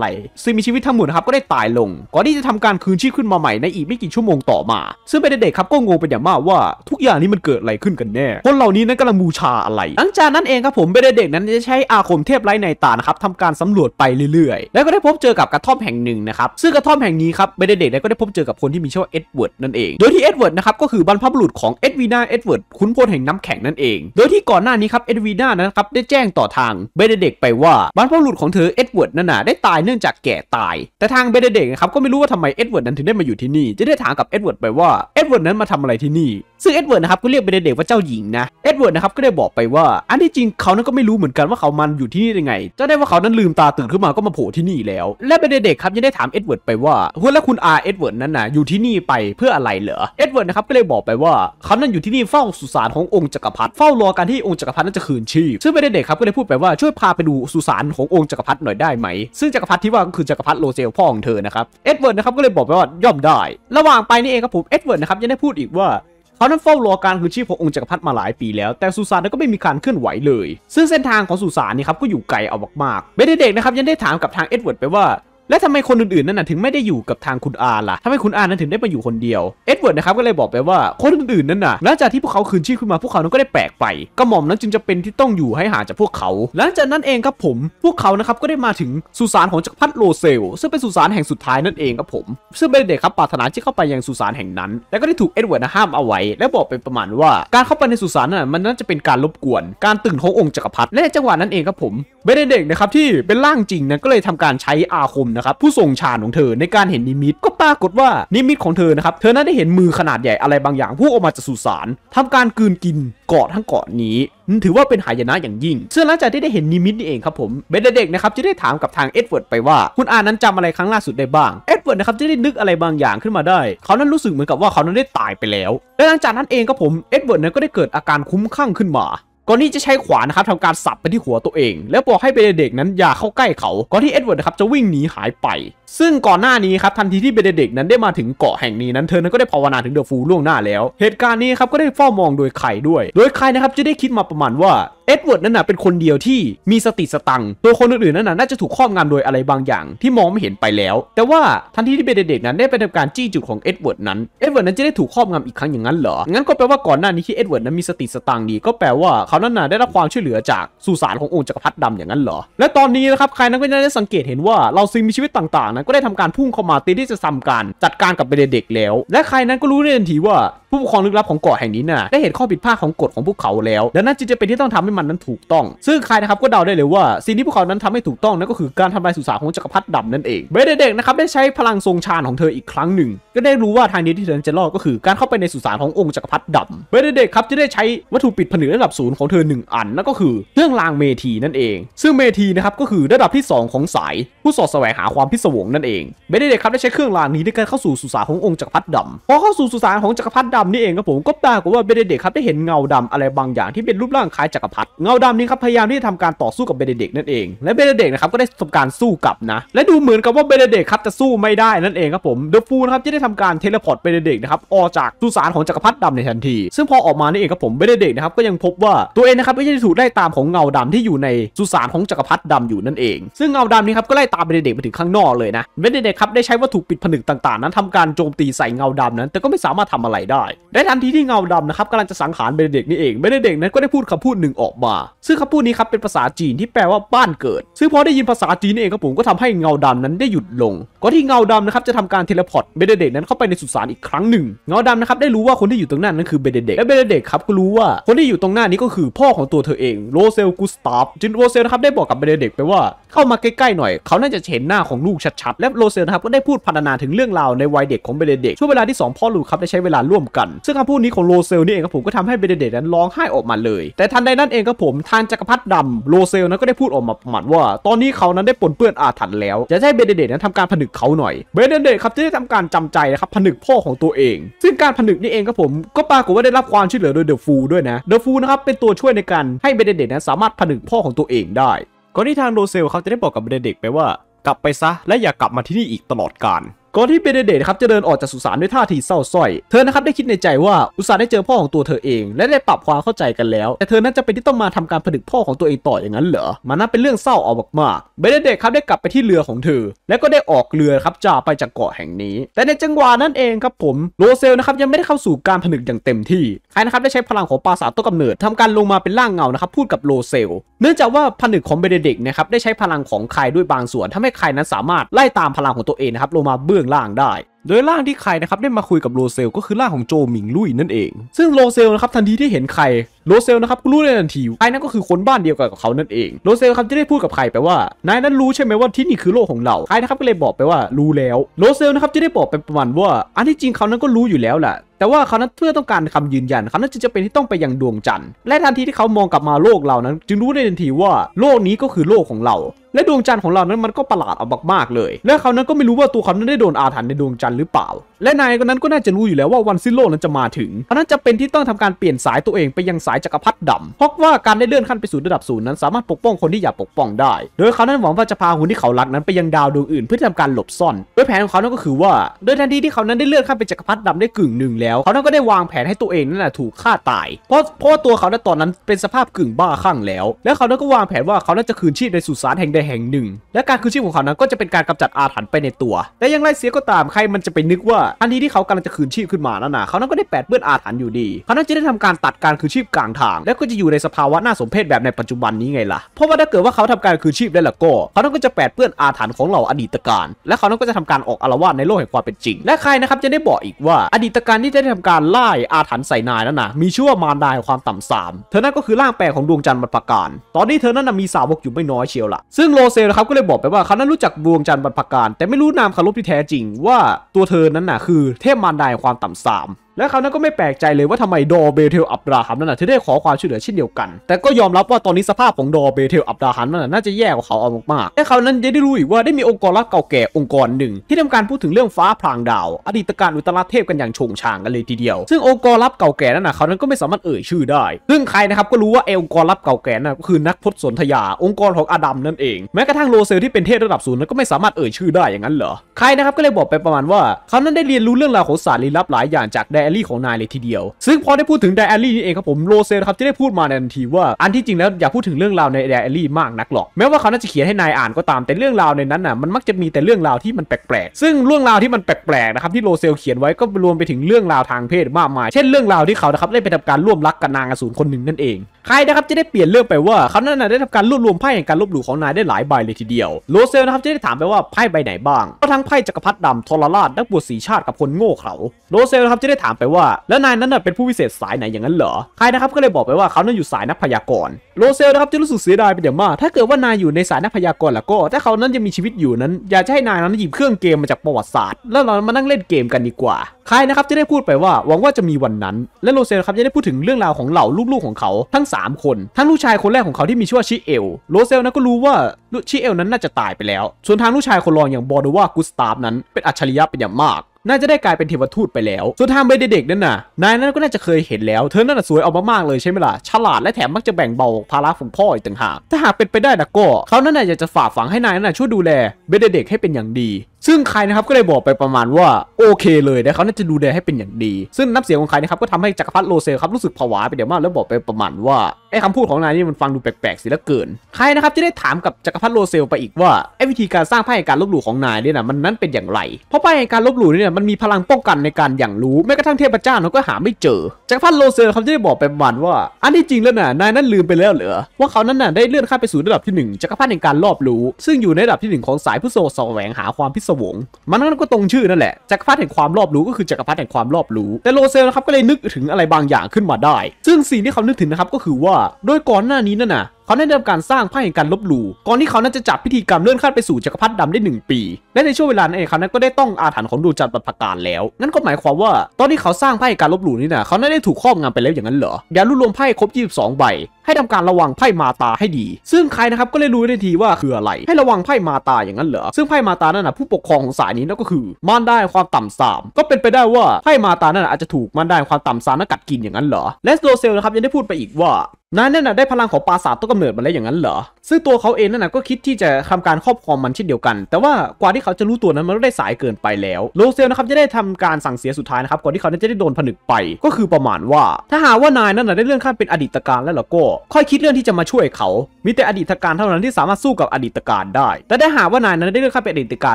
รสิ่งมีชีวิตทั้งหมดครับก็ได้ตายลงก่อนที่จะทำการคืนชีพขึ้นมาใหม่ในอีกไม่กี่ชั่วโมงต่อมาซึ่งเบเนเด็กครับก็งงเป็นอย่างมากว่าทุกอย่างนี้มันเกิดอะไรขึ้นกันแน่คนเหล่านี้นั้นกำลังบูชาอะไรหลังจากนั้นเองครับผมเบเนเด็กนั้นจะใช้อาคมเทพไร้ในตานะครับทำการสำรวจไปเรื่อยๆแล้วก็ได้พบเจอกับกระท่อมแห่งหนึ่งนะครับซึ่งกระท่อมแห่งนี้ครับเบเนเด็กก็ได้พบเจอกับคนที่มีชื่อว่าเอ็ดเวิร์ดนั่นเองโดยที่เอ็ดเวิร์ดนะครับก็คือบรรพบุรุษของเอ็ดวีนาเอ็ดเวิร์ดขุนพลแห่งน้ำแข็งนั่นเองโดยที่ก่อนหน้านี้ครับเอ็ดวีนานะครับได้แจ้งต่อทางเบเนเด็กไปว่าบรรพบุรุษของเธอเอ็ดเวิร์ดนั่นน่ะได้ตายเนื่องจากแก่ตายแต่ทางเบเนเด็กนะครับก็ไม่รู้ว่าทำไมเอ็ดเวิร์ดนั้นถึงได้มาอยู่ที่นี่จะได้ถามกับเอ็ดเวิร์ดไปว่าเอ็ดเวิร์ดนั้นมาทำอะไรที่นี่ ซึ่งเอ็ดเวิร์ดนะครับก็เรียกเบเนเดกว่าเจ้าหญิงนะเอ็ดเวิร์ดนะครับก็ได้บอกไปว่าอันที่จริงเขานั้นก็ไม่รู้เหมือนกันว่าเขามันอยู่ที่นี่ยังไงจะได้ว่าเขานั้นลืมตาตื่นขึ้นมาก็มาโผล่ที่นี่แล้วและเบเนเดกครับยังได้ถามเอ็ดเวิร์ดไปว่าเฮ้ยแล้วคุณอาเอ็ดเวิร์ดนั้นนะอยู่ที่นี่ไปเพื่ออะไรเหรอเอ็ดเวิร์ดนะครับก็เลยบอกไปว่าเขานั้นอยู่ที่นี่เฝ้าสุสานขององค์จักรพรรดิเฝ้ารอการที่องค์จักรพรรดินั้นจะคืนชีพซึ่งเบเนเดกครับก็เลยพูดไปว่าช่วยพาไปดูสุสานขององค์จักรพรรดิหน่อยได้ไหมซึ่งจักรพรรดิที่ว่าก็คือจักรพรรดิโลเซลพ่อของเธอนะครับเอ็ดเวิร์ดนะครับก็เลยบอกไปว่าย่อมได้ระหว่างไปนี่เองครับผมเอ็ดเวิร์ดนะครับยังได้พูดอีกว่าเขานั้นเฝ้ารอการคืนชีพขององค์จักรพรรดิมาหลายปีแล้วแต่สุสานนั้นก็ไม่มีการเคลื่อนไหวเลยซึ่งเส้นทางของสุสานนี่ครับก็อยู่ไกลเอามากๆเบเนเดกนะครับยังได้ถามกับทางเอ็ดเวิร์ดไปว่าและทำไมคนอื่นๆนั่นน่ะถึงไม่ได้อยู่กับทางคุณอาล่ะทำไมคุณอานั้นถึงได้มาอยู่คนเดียวเอ็ดเวิร์ดนะครับก็เลยบอกไปว่าคนอื่นๆนั่นน่ะหลังจากที่พวกเขาคืนชีพขึ้นมาพวกเขานั้นก็ได้แปลกไปกระหม่อมนั้นจึงจะเป็นที่ต้องอยู่ให้ห่างจากพวกเขาหลังจากนั้นเองครับผมพวกเขานะครับก็ได้มาถึงสุสานของจักรพรรดิโลเซลซึ่งเป็นสุสานแห่งสุดท้ายนั่นเองครับผมซึ่งเบเนเดกครับปรารถนาที่เข้าไปยังสุสานแห่งนั้นแต่ก็ได้ถูกเอ็ดเวิร์ดห้ามเอาไว้และบอกไปประมาณว่าการเข้าไปในสุสานน่ะมันน่าจะเป็นการรบกวนการตื่นขององค์จักรพรรดิและจังหวะนั้นเองครับผมเบเนเดกนะครับที่เป็นร่างจริงนั้นก็เลยทำการใช้อาคมนะครับผู้ทรงฌานของเธอในการเห็นนิมิตก็ปรากฏว่านิมิตของเธอนะครับเธอนั้นได้เห็นมือขนาดใหญ่อะไรบางอย่างพุ่งออกมาจากสุสานทำการกลืนกินเกาะทั้งเกาะนี้ถือว่าเป็นหายนะอย่างยิ่งซึ่งหลังจากที่ได้เห็นนิมิตนี่เองครับผมเบเนเดกนะครับจะได้ถามกับทางเอ็ดเวิร์ดไปว่าคุณอานั้นจำอะไรครั้งล่าสุดได้บ้างเอ็ดเวิร์ดนะครับจะได้นึกอะไรบางอย่างขึ้นมาได้เขานั้นรู้สึกเหมือนกับว่าเขานั้นได้ตายไปแล้วและหลังจากนั้นเองครับผมเอ็ดเวิร์ดนั้นก็ได้เกิดอาการคุ้มคลั่งขึ้นมาก่อนที่จะใช้ขวานนะครับทำการสับไปที่หัวตัวเองแล้วบอกให้เบเนเดกนั้นอย่าเข้าใกล้เขาก่อนที่เอ็ดเวิร์ดนะครับจะวิ่งหนีหายไปซึ่งก่อนหน้านี้ครับทันทีที่เบเนเดกนั้นได้มาถึงเกาะแห่งนี้นั้นเธอนั้นก็ได้ภาวนาถึงเดอะฟูลล่วงหน้าแล้วเหตุการณ์นี้ครับก็ได้เฝ้ามองโดยไข่ด้วยโดยไข่นะครับจะได้คิดมาประมาณว่าเอ็ดเวิร์ดนั้นน่ะเป็นคนเดียวที่มีสติสตังตัวคนอื่นๆนั้นน่าจะถูกครอบงำโดยอะไรบางอย่างที่มองไม่เห็นไปแล้วแต่ว่าทันทีที่เบเนเดกนั้นได้ไปทำการจี้จุดของเอ็ดเวิร์ดนั้นเอ็ดเวิร์ดนั้นจะได้ถูกครอบงำอีกครั้งอย่างนั้นเหรองั้นก็แปลว่าก่อนหน้านี้ที่เอ็ดเวิร์ดนั้นมีสติสตังดีก็แปลว่าเขานั้นน่ะได้รับความช่วยเหลือจากสุสานขององค์จักรพรรดิดำอย่างนั้นเหรอและตอนนี้นะครับใครนั้นก็ได้สังเกตเห็นว่าเราสิ่งมีชีวิตต่างๆนั้นก็ได้ทำการพุ่งเข้ามาตีที่จะทำการจัดการกับเบเนเดกแล้วและใครนั้นก็รู้ได้ทันทีว่าผู้ปกครองลึกลับของเกาะแห่งนี้น่ะได้เห็นข้อผิดพลาดของกฎของพวกเขาแล้วดังนั้นจึงจะเป็นที่ต้องทำให้มันนั้นถูกต้องซึ่งใครนะครับก็เดาได้เลยว่าสิ่งที่พวกเขานั้นทำให้ถูกต้องนั่นก็คือการทำลายสุสานของจักรพรรดิดำนั่นเองเบเนเดกนะครับได้ใช้พลังทรงฌานของเธออีกครั้งหนึ่งก็ได้รู้ว่าทางนี้ที่เธอจะรอดก็คือการเข้าไปในสุสานขององค์จักรพรรดิดำเบเนเดกครับจะได้ใช้วัตถุปิดผนึกระดับศูนย์ของเธอหนึ่งอันนั่นก็คือเครื่องรางเมธีนั่นเองซึ่งเมธีนะครับก็คือระดับที่สองของสายผู้สอดแสวงหาความพิศวงนั่นเองเบเนเดกครับได้ใช้เครื่องรางนี้ในการเข้าสู่สุสานขององค์จักรพรรดิดำพอเข้าสู่สุสานของจักรพรรดิดำนี่เองครับผมก็ปรากฏว่าเบเนเดกครับได้เห็นเงาดำอะไรบางอย่างที่เป็นรูปร่างคล้ายจักรพรรดิเงาดำนี้ครับพยายามที่จะทำการต่อสู้กับเบเนเดกนั่นเองและเบเนเดกนะครับก็ได้ทำการสู้กลับนะและดูเหมือนกับว่าเบเนเดกครับจะสู้ไม่ได้นั่นเองครับผมเดอะฟูลนะครับจะได้ทำการเทเลพอร์ตเบเนเดกนะครับออกจากสุสานของจักรพรรดิดำในทันทีซึ่งพอออกมานี่เองครับผมเบเนเดกนะครับก็ยังพบว่าตัวเองนะครับไม่ใช่ถูกไล่ตามของเงาดำที่อยู่ในสุสานของจักรพรรดิดำอยู่นั่นเองซึ่งเงาดำนี้ครับก็ไล่ตามเบเนเดกไปถึงข้างนอกเลยนะเบเนเดกครับได้ใช้วัตถุปิดผนึกต่างๆนั้นทำการโจมตีใส่เงาดำนั้นแต่ก็ไม่สามารถทำอะไรได้ในทันทีที่เงาดำนะครับกำลังจะสังหารเบเนเดกนี่เองเบเนเดกนั้นก็ได้พูดคำพูดหนึ่งออกมาซึ่งคำพูดนี้ครับเป็นภาษาจีนที่แปลว่าบ้านเกิดซึ่งพอได้ยินภาษาจีนเองครับผมก็ทำให้เงาดำนั้นได้หยุดลงก่อนที่เงาดำนะครับจะทำการเทเลพอร์ตเบเนเดกนั้นเข้าไปในสุสานอีกครั้งหนึ่งเงาดำนะครับได้รู้ว่าคนที่อยู่ตรงหน้านั้นคือเบเนเดกและเบเนเดกครับก็รู้ว่าคนที่อยู่ตรงหน้านี้ก็คือพ่อของตัวเธอเองโรเซลกุสตาฟจินโรเซลนะครับได้บอกกับเบเนเดกไปว่าเข้ามาใกล้ๆหน่อยเขาน่าจะเห็นหน้าของลูกชัดๆและโรเซลนะครับก็ได้พูดพรรณนาถึงเรื่องราวในวัยเด็กของเบเนเดกช่วงเวลาที่สองพ่อลูกครับได้ใช้เวลาร่วมกันซึ่งคำพูดนี้ของโรเซลนี่เองครับผมก็ทำให้เบเนเดกนั้นร้องไห้ออกมาเลยแต่ทันใดนั้นเองครับผมทางจักรพรรดิดำโรเซลนั้นก็ได้พูดออกมาประมาณว่าตอนนี้เขานั้นได้ปนเปื้อนอาถรรพ์แล้วจะให้เบเนเดกนั้นทำการผนึกเขาหน่อยเบเนเดกครับจะได้ทำการจำใจนะครับผนึกพ่อของตัวเองซึ่งการผนึกนี่เองครับผมก็ปรากฏว่าได้รับความช่วยเหลือโดยเดอะฟูลด้วยนะเดอะฟูลนะครับเป็นตัวช่วยในการให้เบเนเดกนั้นสามารถผนึกพ่อของตัวเองได้ก่อนที่ทางโรเซลเขาจะได้บอกกับเบเนเดกไปว่ากลับไปซะและอย่ากลับมาที่นี่อีกตลอดกาลก่อนที่เบเนเดกครับจะเดินออกจากสุสานด้วยท่าทีเศร้าส้อยเธอนะครับได้คิดในใจว่าอุตส่าห์ได้เจอพ่อของตัวเธอเองและได้ปรับความเข้าใจกันแล้วแต่เธอนั้นจะเป็นที่ต้องมาทำการผนึกพ่อของตัวเองต่ออย่างนั้นเหรอมันน่าเป็นเรื่องเศร้าเอามากๆเบเนเดกครับได้กลับไปที่เรือของเธอและก็ได้ออกเรือครับจ่าไปจากเกาะแห่งนี้แต่ในจังหวะนั้นเองครับผมโรเซลนะครับยังไม่ได้เข้าสู่การผนึกอย่างเต็มที่ใครนะครับได้ใช้พลังของปราสาทต้นกำเนิดทำการลงมาเป็นร่างเงานะครับพูดกับโรเซลเนื่องจากว่าผนึกของเบเนเดกนะครับได้ใช้พลังของไคด้วยบางส่วนทำให้ไคนั้นสามารถไล่ตามพลังของตัวเองนะครับลงมาเบื้องล่างได้ โดยร่างที่ไข่นะครับได้มาคุยกับโรเซลก็คือร่างของโจหมิงลุยนั่นเองซึ่งโรเซลนะครับทันทีที่เห็นไข่โรเซลนะครับรู้เลยทันทีไข่นั้นก็คือคนบ้านเดียวกันกับเขานั่นเองโรเซลครับจะได้พูดกับไข่ไปว่านายนั้นรู้ใช่ไหมว่าที่นี่คือโลกของเราไข่นะครับก็เลยบอกไปว่ารู้แล้วโรเซลนะครับจะได้บอกไปประมาณว่าอันที่จริงเขานั้นก็รู้อยู่แล้วแหละแต่ว่าเขานั้นเพื่อต้องการคำยืนยันเขานั้นจึงจะเป็นที่ต้องไปยังดวงจันทร์และทันทีที่เขามองกลับมาโลกเรานั้นจึงรู้ได้ทันทีว่าโลกนี้ก็คือโลกของเราและดวงจันทร์ของเรานั้นมันก็ประหลาดเอามากๆเลยและเขานั้นก็ไม่รู้ว่าตัวเขานั้นได้โดนอาถรรพ์ในดวงจันทร์หรือเปล่าและนายคนนั้นก็น่าจะรู้อยู่แล้วว่าวันสิ้นโลกนั้นจะมาถึงเพราะนั้นจะเป็นที่ต้องทำการเปลี่ยนสายตัวเองไปยังสายจักรพรรดิดำเพราะว่าการได้เลื่อนขั้นไปสู่ระดับศูนย์นั้นสามารถปกป้องคนที่อยากปกป้องได้โดยเขานั้นหวังว่าจะพาหุ่นที่เขารักนั้นไปยังดาวดวงอื่นเพื่อทำการหลบซ่อนโดยแผนของเขานั้นก็คือว่าโดยทันทีที่เขานั้นได้เลื่อนขั้นไปจักรพรรดิดำได้กึ่งหนึ่งแล้วเขานั้นก็ได้วางแผนให้ตัวเองนั่นแหละถูกฆ่าตายเพราะเพราะตัวเขานั้นตอนนั้นเป็นสภาพกึ่งบ้าคลั่งแล้วและเขานั้นก็วางแผนว่าเขานั้นจะคืนชีพในสุสานแห่งใดแห่งหนึ่งและการคืนชีพของเขานั้นก็จะเป็นการกำจัดอาถรรพ์ไปในตัวแต่อย่างไรเสียก็ตามใครมันจะไปนึกว่าอันนี้ที่เขากำลังจะคืนชีพขึ้นมานั้นนะเขานั้นก็ได้แปดเปื้อนอาถรรพ์อยู่ดีเขานั้นจะได้ทำการตัดการคืนชีพกลางทางและก็จะอยู่ในสภาวะน่าสมเพชแบบในปัจจุบันนี้ไงล่ะเพราะว่าถ้าเกิดว่าเขาทำการคืนชีพได้ละก็เขานั้นก็จะแปดเปื้อนอาถรรพ์ของเหล่าอดีตการและเขานั้นก็จะทำการออกอาละวาดในโลกแห่งความเป็นจริงและใครนะครับจะได้บอกอีกว่าอดีตการที่ได้ทำการไล่อาถรรพ์ใส่นายนั้นนะมีชื่อว่ามารดาความต่ำสามเธอนั้นก็คือร่างแปลของดวงจันทร์บรรพการตอนนี้เธอนั้นมีสาวกอยู่ไม่น้อยเชียวล่ะซึ่งโรเซลนะครับก็เลยบอกไปว่าเขานั้นรู้จักดวงจันทร์บรรพการแต่ไม่รู้นามคารพที่แท้จริงว่าตัวเธอนั้นน่ะคือเทพมารดาความต่ำสามและเขานั้นก็ไม่แปลกใจเลยว่าทำไมดอเบเทลอับราฮัมนั้นน่ะถึงได้ขอความช่วยเหลือเช่นเดียวกันแต่ก็ยอมรับว่าตอนนี้สภาพของดอเบเทลอับราฮัมนั้นน่าจะแย่กว่าเขาเอามากๆและเขานั้นยังได้รู้อีกว่าได้มีองค์กรลับเก่าแก่องค์กรหนึ่งที่ทำการพูดถึงเรื่องฟ้าพรางดาวอดีตการอุตราเทพกันอย่างชงช่างกันเลยทีเดียวซึ่งองค์กรลับเก่าแก่นั้นน่ะเขานั้นก็ไม่สามารถเอ่ยชื่อได้ซึ่งใครนะครับก็รู้ว่าเอองค์กรลับเก่าแก่นั้นก็คือนักพจน์สนธยาองค์กรของอดัมนั่นเองแม้กระทั่งโรเซลที่เป็นเทพระดับศูนย์นั้นก็ไม่สามารถเอ่ยชื่อได้อย่างนั้นเหรอใครนะครับก็เลยบอกไปประมาณว่าเขานั้นได้เรียนรู้เรื่องราวของศาสตร์ลี้ลับหลายอย่างจากไดอารี่ของนายเลยทีเดียวซึ่งพอได้พูดถึงไดอารี่นี่เองครับผมโรเซลครับจะได้พูดมาในทันทีว่าอันที่จริงแล้วอย่าพูดถึงเรื่องราวในไดอารี่มากนักหรอกแม้ว่าเขาน่าจะเขียนให้นายอ่านก็ตามแต่เรื่องราวในนั้นน่ะมันมักจะมีแต่เรื่องราวที่มันแปลกๆซึ่งเรื่องราวที่มันแปลกๆนะครับที่โรเซลเขียนไว้ก็รวมไปถึงเรื่องราวทางเพศมากมายเช่นเรื่องราวที่เขานะครับได้ไปทำการร่วมรักกับนางอสูรคนหนึ่งนั่นเองใครนะครับจะได้เปลี่ยนเรื่องไปว่าเขานั้นได้ทำการรวบรวมไพ่แห่งการลบหลู่ของนายได้หลายใบเลยทีเดียวโรเซลนะครับจะได้ถามไปว่าไพ่ใบไหนบ้างก็ทั้งไพ่จักรพรรดิดำทรราชนักบวชสีชาติกับคนโง่เขลาโรเซลนะครับจะได้ถามไปว่าแล้วนายนั้นเป็นผู้พิเศษสายไหนอย่างนั้นเหรอใครนะครับก็เลยบอกไปว่าเขานั้นอยู่สายนักพยากรณ์โรเซลนะครับจะรู้สึกเสียดายเป็นอย่างมากถ้าเกิดว่านายอยู่ในสายนักพยากรณ์แล้วก็ถ้าเขานั้นยังมีชีวิตอยู่นั้นอยากจะให้นายนั้นหยิบเครื่องเกมมาจากประวัติศาสตร์แล้วเรามานั่งเล่นเกมกันดีกว่าใครนะครับจะได้พูดไปว่าหวังว่าจะมีวันนั้นและโรเซลครับจะได้พูดถึงเรื่องราวของเหล่าลูกๆของเขาทั้งสามคนทั้งลูกชายคนแรกของเขาที่มีชื่อว่าชิเอลโรเซลนั้นก็รู้ว่าชิเอลนั้นน่าจะตายไปแล้วส่วนทางลูกชายคนรองอย่างบอร์ดวากุสตาฟนั้นเป็นอัจฉริยะเป็นอย่างมากน่าจะได้กลายเป็นเทวทูตไปแล้วส่วนทางเบเดเด็กนั่นน่ะนายนั้นก็น่าจะเคยเห็นแล้วเธอนั่นน่ะสวยออกมากๆเลยใช่ไหมล่ะฉลาดและแถมมักจะแบ่งเบาภาระของพ่ออีกต่างหากถ้าหากเป็นไปได้นะก็เขานั่นน่ะอยากจะฝากฝังให้นายนั่นช่วยดูแลเบเดเด็กให้เป็นอย่างดีซึ่งใครนะครับก็เลยบอกไปประมาณว่าโอเคเลยนะเขาน่าจะดูแลให้เป็นอย่างดีซึ่งน้ำเสียงของใครนะครับก็ทำให้จักรพรรดิโรเซลครับรู้สึกผวาไปเดี๋ยวมากแล้วบอกไปประมาณว่าไอ้คำพูดของนายนี่มันฟังดูแปลกๆเสียเหลือเกินใครนะครับจะได้ถามกับจักรพรรดิโรเซลไปอีกว่าไอ้วิธีการสร้างไพ่แห่งการลบหลู่ของนายเนี่ยนะมันนั้นเป็นอย่างไรเพราะไพ่แห่งการลบหลู่เนี่ยมันมีพลังป้องกันในการอย่างรู้แม้กระทั่งเทพเจ้าเราก็หาไม่เจอจักรพรรดิโรเซลเขาจะได้บอกไปประมาณว่าอันที่จริงแล้วน่ะนายนั้นลืมไปแล้วเหรอว่าเขานั้นน่ะได้เลื่อนขั้นไปสู่ระดับที่หนึ่งจักรพรรดิแห่งการรอบรู้ซึ่งอยู่ในระดับที่หนึ่งของสายผู้โสแสวงหาความพิศวงมันนั่นก็ตรงชื่อนั่นแหละจักรพรรดิแห่งความรอบรู้ก็คือจักรพรรดิแห่งความรอบรู้แต่โรเซลนะครับก็เลยนึกถึงอะไรบางอย่างขึ้นมาได้ซึ่งสิ่งที่เขานึกถึงนะครับก็คือว่าโดยก่อนหน้านี้นั่นน่ะเขาได้ทำการสร้างไพ่แห่งการลบหลู่ก่อนที่เขานั้นจะจับพิธีกรรมเลื่อนขั้นไปสู่จักรพรรดิดำได้หนึ่งปีและในช่วงเวลานั้นเองเขานั้นก็ได้ต้องอาถรรพ์ของดวงจันทร์บรรพการแล้วนั่นก็หมายความว่าตอนที่เขาสร้างไพ่แห่งการลบหลู่นี่นะเขาได้ถูกครอบงำไปแล้วอย่างนั้นเหรออย่ารวบรวมไพ่ครบยี่สิบสองใบให้ทำการระวังไพ่มาตาให้ดีซึ่งใครนะครับก็เลยรู้ได้ทีว่าคืออะไรให้ระวังไพ่มาตาอย่างนั้นเหรอซึ่งไพ่มาตานั่นนะผู้ปกครองของสายนี้นั่นก็คือมารดาความต่ำสามก็เป็นไปได้ว่าไพ่มาตานั่นอาจจะถูกมารดาความต่ำสามนั้นกัดกินอย่างนั้นเหรอและโรเซลนะครับยังได้พูดไปอีกว่านายนั่นน่ะได้พลังของปราสาทต้นกำเนิดมาแล้วอย่างนั้นเหรอซึ่งตัวเขาเองนั่นน่ะก็คิดที่จะทำการครอบครองมันเช่นเดียวกันแต่ว่ากว่าที่เขาจะรู้ตัวนั้นมันก็ได้สายเกินไปแล้วโรเซลนะครับจะได้ทำการสั่งเสียสุดท้ายนะครับก่อนที่เขาจะได้โดนผนึกไปก็คือประมาณว่าถ้าหากว่านายนั่นน่ะได้เลื่อนขั้นเป็นอดีตการแล้วล่ะก็ค่อยคิดเรื่องที่จะมาช่วยเขามีแต่อดีตการเท่านั้นที่สามารถสู้กับอดีตการได้แต่ถ้าหากว่านายนั้นได้เลื่อนขั้นเป็นอดีตการ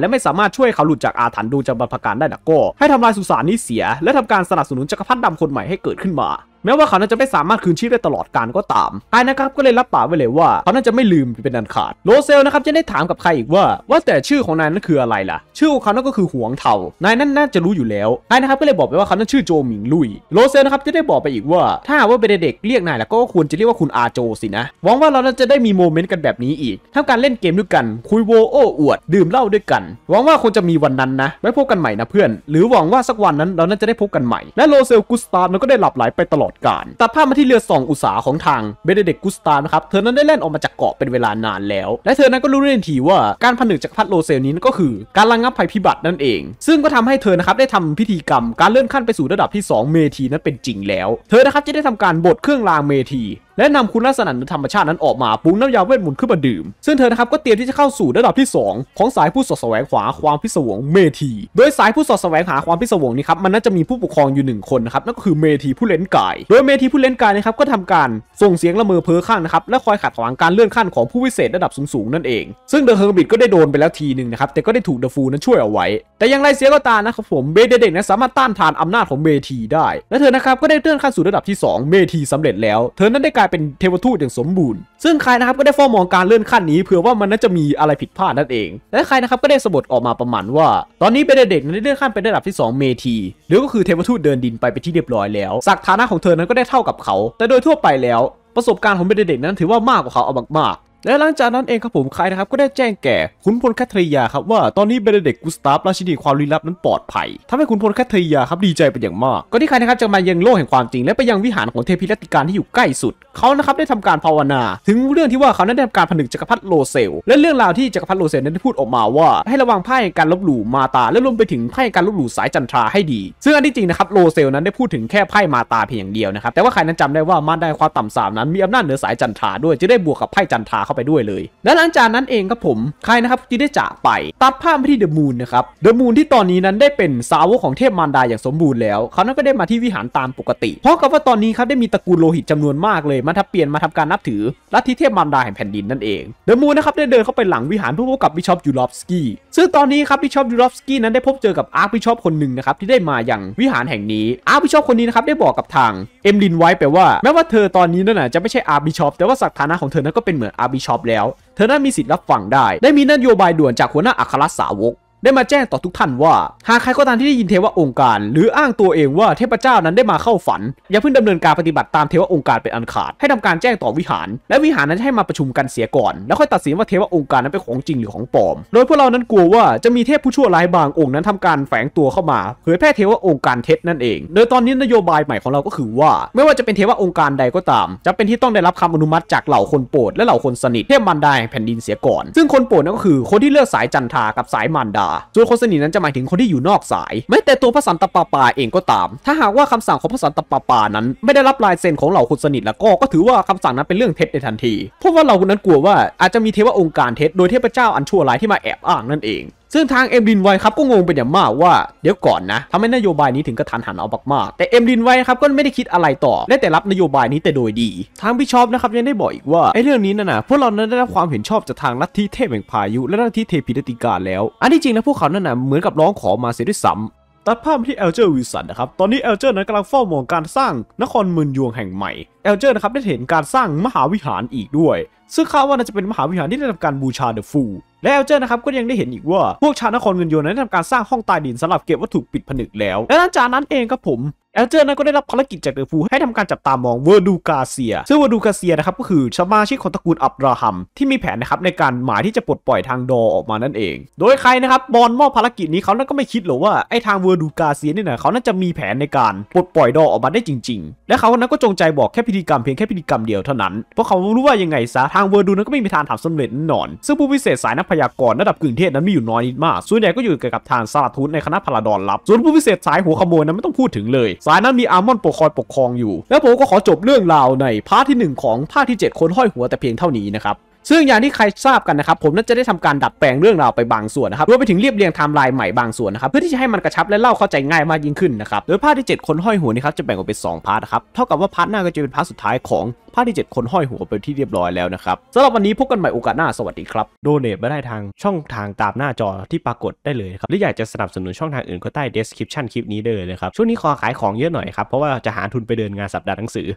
และไม่สามารถช่วยเขาหลุดจากอาถรรพ์ดวงจันทร์บรรพการได้ล่ะก็ให้ทำลายสุสานนี้เสียและทำการสนับสนุนจักรพรรดิดำคนใหม่ให้เกิดขึ้นมา แม้ว่าเขาจะไม่สามารถคืนชีพได้ตลอดกาลก็ตามไอ้นะครับก็เลยรับปากไว้เลยว่าเขาจะไม่ลืมเป็นอันขาดโรเซลนะครับจะได้ถามกับใครอีกว่าว่าแต่ชื่อของนายนั้นคืออะไรล่ะชื่อของเขานั่นก็คือหวงเทานายนั่นน่าจะรู้อยู่แล้วไอ้นะครับก็เลยบอกไปว่าเขานั้นชื่อโจหมิงลุยโรเซลนะครับจะได้บอกไปอีกว่าถ้าว่าเป็นเด็กเรียกนายแล้วก็ควรจะเรียกว่าคุณอาโจสินะหวังว่าเราจะได้มีโมเมนต์กันแบบนี้อีกทำการเล่นเกมด้วยกันคุยโวโอ้อวดดื่มเหล้าด้วยกันหวังว่าคงจะมีวันนั้นนะไว้พบกันใหม่นะเพื่อนหรือหวังว่าสักวันนั้นเราน่าจะได้พบกันใหม่และโรเซลกุสตาฟนั้นก็ได้หลับไหลไปตลอดกาลตัดภาพมาที่เรือส่องอุตสาหของทางเบเนเดกต์กุสตาฟนะครับเธอนั้นได้แล่นออกมาจากเกาะเป็นเวลานานแล้วและเธอนั้นก็รู้ทันทีว่าการผนึกจักรพรรดิโรเซลนี้ก็คือการระงับภัยพิบัตินั่นเองซึ่งก็ทำให้เธอนะครับได้ทำพิธีกรรมการเลื่อนขั้นไปสู่ระดับที่สองเมธีนั้นเป็นจริงแล้วเธอนะครับจะได้ทำการบดเครื่องรางเมธีและนำคุณลักษณะธรรมชาตินั้นออกมาปรุงน้ำยาเวทมนต์ขึ้นมาดื่มซึ่งเธอนะครับก็เตรียมที่จะเข้าสู่ระดับที่สองของสายผู้สอดแสวงหาความพิศวงเมธีโดยสายผู้สอดแสวงหาความพิศวงนี้ครับมันน่าจะมีผู้ปกครองอยู่หนึ่งคนนะครับนั่นก็คือเมธีผู้เล่นกายโดยเมธีผู้เล่นกายนะครับก็ทำการส่งเสียงละเมอเพ้อข้างนะครับและคอยขัดขวางการเลื่อนขั้นของผู้วิเศษระดับสูงๆนั่นเองซึ่งเดอะเฮอร์บิทก็ได้โดนไปแล้วทีหนึ่งนะครับแต่ก็ได้ถูกเดอะฟูนั้นช่วยเอาไว้แต่อย่างไรเสียก็ตามนะครับผมเบเดเด็กนั้นสามารถต้านทานอำนาจของเมธีได้และเธอนะครับก็ได้เลื่อนขั้นสู่ระดับที่สองเมธีสำเร็จแล้วเธอนั้นได้เป็นเทวทูตอย่างสมบูรณ์ซึ่งใครนะครับก็ได้เฝ้ามองการเลื่อนขั้นนี้เผื่อว่ามันน่าจะมีอะไรผิดพลาดนั่นเองและใครนะครับก็ได้สบทออกมาประมาณว่าตอนนี้เบเนเด็กนั้นได้เลื่อนขั้นเป็นระดับที่สองเมธีหรือก็คือเทวทูตเดินดินไปไปที่เรียบร้อยแล้วศักดิ์ฐานะของเธอนั้นก็ได้เท่ากับเขาแต่โดยทั่วไปแล้วประสบการณ์ของเบเนเด็กนั้นถือว่ามากกว่าเขาเอามากๆและหลังจากนั้นเองครับผมใครนะครับก็ได้แจ้งแก่ขุนพลแคทรียาครับว่าตอนนี้เบเนเด็กต์กุสตาฟราชินีความลี้ลับนั้นปลอดภัยทำให้ขุนพลแคทรียาครับดีใจเป็นอย่างมากก็ที่ใครนะครับจะมายังโลกแห่งความจริงและไปยังวิหารของเทพีรัตติการที่อยู่ใกล้สุดเขานะครับได้ทำการภาวนาถึงเรื่องที่ว่าเขาได้ทำการผนึกจักรพรรดิโลเซลและเรื่องราวที่จักรพรรดิโลเซลนั้นได้พูดออกมาว่าให้ระวังไพ่การลบหลู่มาตาและรวมไปถึงไพ่การลบหลู่สายจันทราให้ดีซึ่งอันที่จริงนะครับโลเซลนั้นได้พูดถึงแค่ไพ่มาตาเพียงอย่างเดียวนะครับแต่ว่าใครนั้นจำได้ว่ามาได้ความต่ำสามนั้นมีอำนาจเหนือสายจันทราด้วยจะได้บวกกับไพ่จันทราไปด้วยเลยและหลังจากนั้นเองครับผมใครนะครับที่ได้จากไปตัดภาพไปที่เดอะมูนนะครับเดอะมูนที่ตอนนี้นั้นได้เป็นสาวกของเทพมารดาอย่างสมบูรณ์แล้วเขานั้นก็ได้มาที่วิหารตามปกติเพราะกับว่าตอนนี้ครับได้มีตระกูลโลหิตจำนวนมากเลยมาทับเปลี่ยนมาทำการนับถือลัทธิเทพมารดาแห่งแผ่นดินนั่นเองเดอะมูนนะครับได้เดินเข้าไปหลังวิหารเพื่อพบกับบิชอปยูรอฟสกี้ซึ่งตอนนี้ครับบิชอปยูรอฟสกี้นั้นได้พบเจอกับอาร์คบิชอปคนหนึ่งนะครับที่ได้มาอย่างวิหารแห่งนี้อาร์คบิชอปคนนี้นะครับได้บอกกับทางเอมลินไว้แปลว่าแม้ว่าเธอตอนนี้นั่นน่ะจะไม่ใช่อาร์คบิชอปแต่ว่าศักดิ์ฐานะของเธอนั้นก็เป็นเหมือนอาร์คบิชอปแล้วเธอนั้นมีสิทธิ์รับฟังได้ได้มีนโยบายด่วนจากหัวหน้าอัครสาวกได้มาแจ้งต่อทุกท่านว่าหากใครก็ตามที่ได้ยินเทวะองค์การหรืออ้างตัวเองว่าเทพเจ้านั้นได้มาเข้าฝันอย่าเพิ่งดำเนินการปฏิบัติตามเทวะองค์การเป็นอันขาดให้ทำการแจ้งต่อวิหารและวิหารนั้นให้มาประชุมกันเสียก่อนแล้วค่อยตัดสินว่าเทวะองค์การนั้นเป็นของจริงหรือของปลอมโดยพวกเรานั้นกลัวว่าจะมีเทพผู้ชั่วร้ายบางองค์นั้นทำการแฝงตัวเข้ามาเผยแพร่เทวะองค์การเท็จนั่นเองโดยตอนนี้นโยบายใหม่ของเราก็คือว่าไม่ว่าจะเป็นเทวะองค์การใดก็ตามจะเป็นที่ต้องได้รับคำอนุมัติจากเหล่าคนโปรดและเหล่าคนสนิทเทพมารดาแผ่นดินเสียก่อนซึ่งคนโปรดนั่นก็คือคนที่เลือกสายจันทรากับสายมารดาส่วนคนสนิทนั้นจะหมายถึงคนที่อยู่นอกสายแม้แต่ตัวพระสันตะปาปาเองก็ตามถ้าหากว่าคำสั่งของพระสันตะปาปานั้นไม่ได้รับลายเซ็นของเหล่าคนสนิทแล้วก็ก็ถือว่าคำสั่งนั้นเป็นเรื่องเท็จในทันทีเพราะว่าเราคนนั้นกลัวว่าอาจจะมีเทวองค์การเท็จโดยเทพเจ้าอันชั่วร้ายที่มาแอบอ้างนั่นเองซึ่งทางเอ็มลินไวครับก็งงเป็นอย่างมากว่าเดี๋ยวก่อนนะทำให้นโยบายนี้ถึงกระทันหันเอามากๆแต่เอ็มลินไวครับก็ไม่ได้คิดอะไรต่อได้แต่รับนโยบายนี้แต่โดยดีทางบิชอปนะครับยังได้บอกอีกว่าไอ้เรื่องนี้นะนะพวกเรานั้นได้รับความเห็นชอบจากทางลัทธิเทพแห่งพายุและลัทธิเทพีรัตติการแล้วอันที่จริงแล้วพวกเขานั้นนะเหมือนกับร้องขอมาเสียด้วยซ้ำตัดภาพที่เอลเจอร์วิลสันนะครับตอนนี้เอลเจอร์นั้นกำลังเฝ้ามองการสร้างนครเมืองยวงแห่งใหม่เอลเจอร์นะครับได้เห็นการสร้างมหาวิหารอีกด้วยซึ่งคาดว่าน่าจะเป็นมหาวิหารที่ได้ทำการบูชาเดอะฟูลและเอลเจอร์นะครับก็ยังได้เห็นอีกว่าพวกชาวนครเมืองยวงนั้นได้ทำการสร้างห้องใต้ดินสำหรับเก็บวัตถุปิดผนึกแล้วและหลังจากนั้นเองครับผมเอลเจอร์นั้นก็ได้รับภารกิจจากเดอะฟูให้ทำการจับตามองเวอร์ดูกาเซียซึ่งเวอร์ดูกาเซียนะครับก็คือสมาชิกของตระกูลอับราฮัมที่มีแผนนะครับในการหมายที่จะปลดปล่อยทางดอออกมานั่นเองโดยใครนะครับบอนมอบภารกิจนี้เขานั้นก็ไม่คิดหรอกว่าไอ้ทางเวอร์ดูกาเซียนี่นะเขาน่าจะมีแผนในการปลดปล่อยดอออกมาได้จริงๆและเขานั้นก็จงใจบอกแค่พิธีกรรมเพียงแค่พิธีกรรมเดียวเท่านั้นเพราะเขารู้ว่ายังไงซะทางเวอร์ดูนั้นก็ไม่มีทางทำสำเร็จแน่นอนซึ่งผู้พิเศษสายนักพยากรณ์ระดับกึ่งเทพนั้นมีอยู่น้อยนิดมากส่วนใหญ่ก็อยู่กับทางซาทูนในคณะพาราดอนลับส่วนผู้พิเศษสายหัวขโมยนั้นไม่ต้องพูดถึงเลยสายนั้นมีอาร์มอนปกคอยปกครองอยู่แล้วผมก็ขอจบเรื่องราวในพาร์ทที่หนึ่งของภาคที่เจ็ดคนห้อยหัวแต่เพียงเท่านี้นะครับ ซึ่งอย่างที่ใครทราบกันนะครับผมนั้นจะได้ทำการดัดแปลงเรื่องราวไปบางส่วนนะครับรวมไปถึงเรียบเรียงไทม์ไลน์ใหม่บางส่วนนะครับเพื่อที่จะให้มันกระชับและเล่าเข้าใจง่ายมากยิ่งขึ้นนะครับโดยพาร์ทที่เจ็ดคนห้อยหัวนี่ครับจะแบ่งออกเป็นสองพาร์ทนะครับเท่ากับว่าพาร์ทหน้าก็จะเป็นพาร์ทสุดท้ายของพาร์ทที่เจ็ดคนห้อยหัวไปที่เรียบร้อยแล้วนะครับสำหรับวันนี้พบกันใหม่โอกาสหน้าสวัสดีครับโดเนทมาได้ทางช่องทางตามหน้าจอที่ปรากฏได้เลยครับหรืออยากจะสนับสนุนช่องทางอื่นก็ใต้ description คลิปนี้เลยนะครับช่วงนี้ขอขายของเยอะหน่อยครับเพราะว่าจะหาทุนไปเดินงานสัปดาห์หนังสือ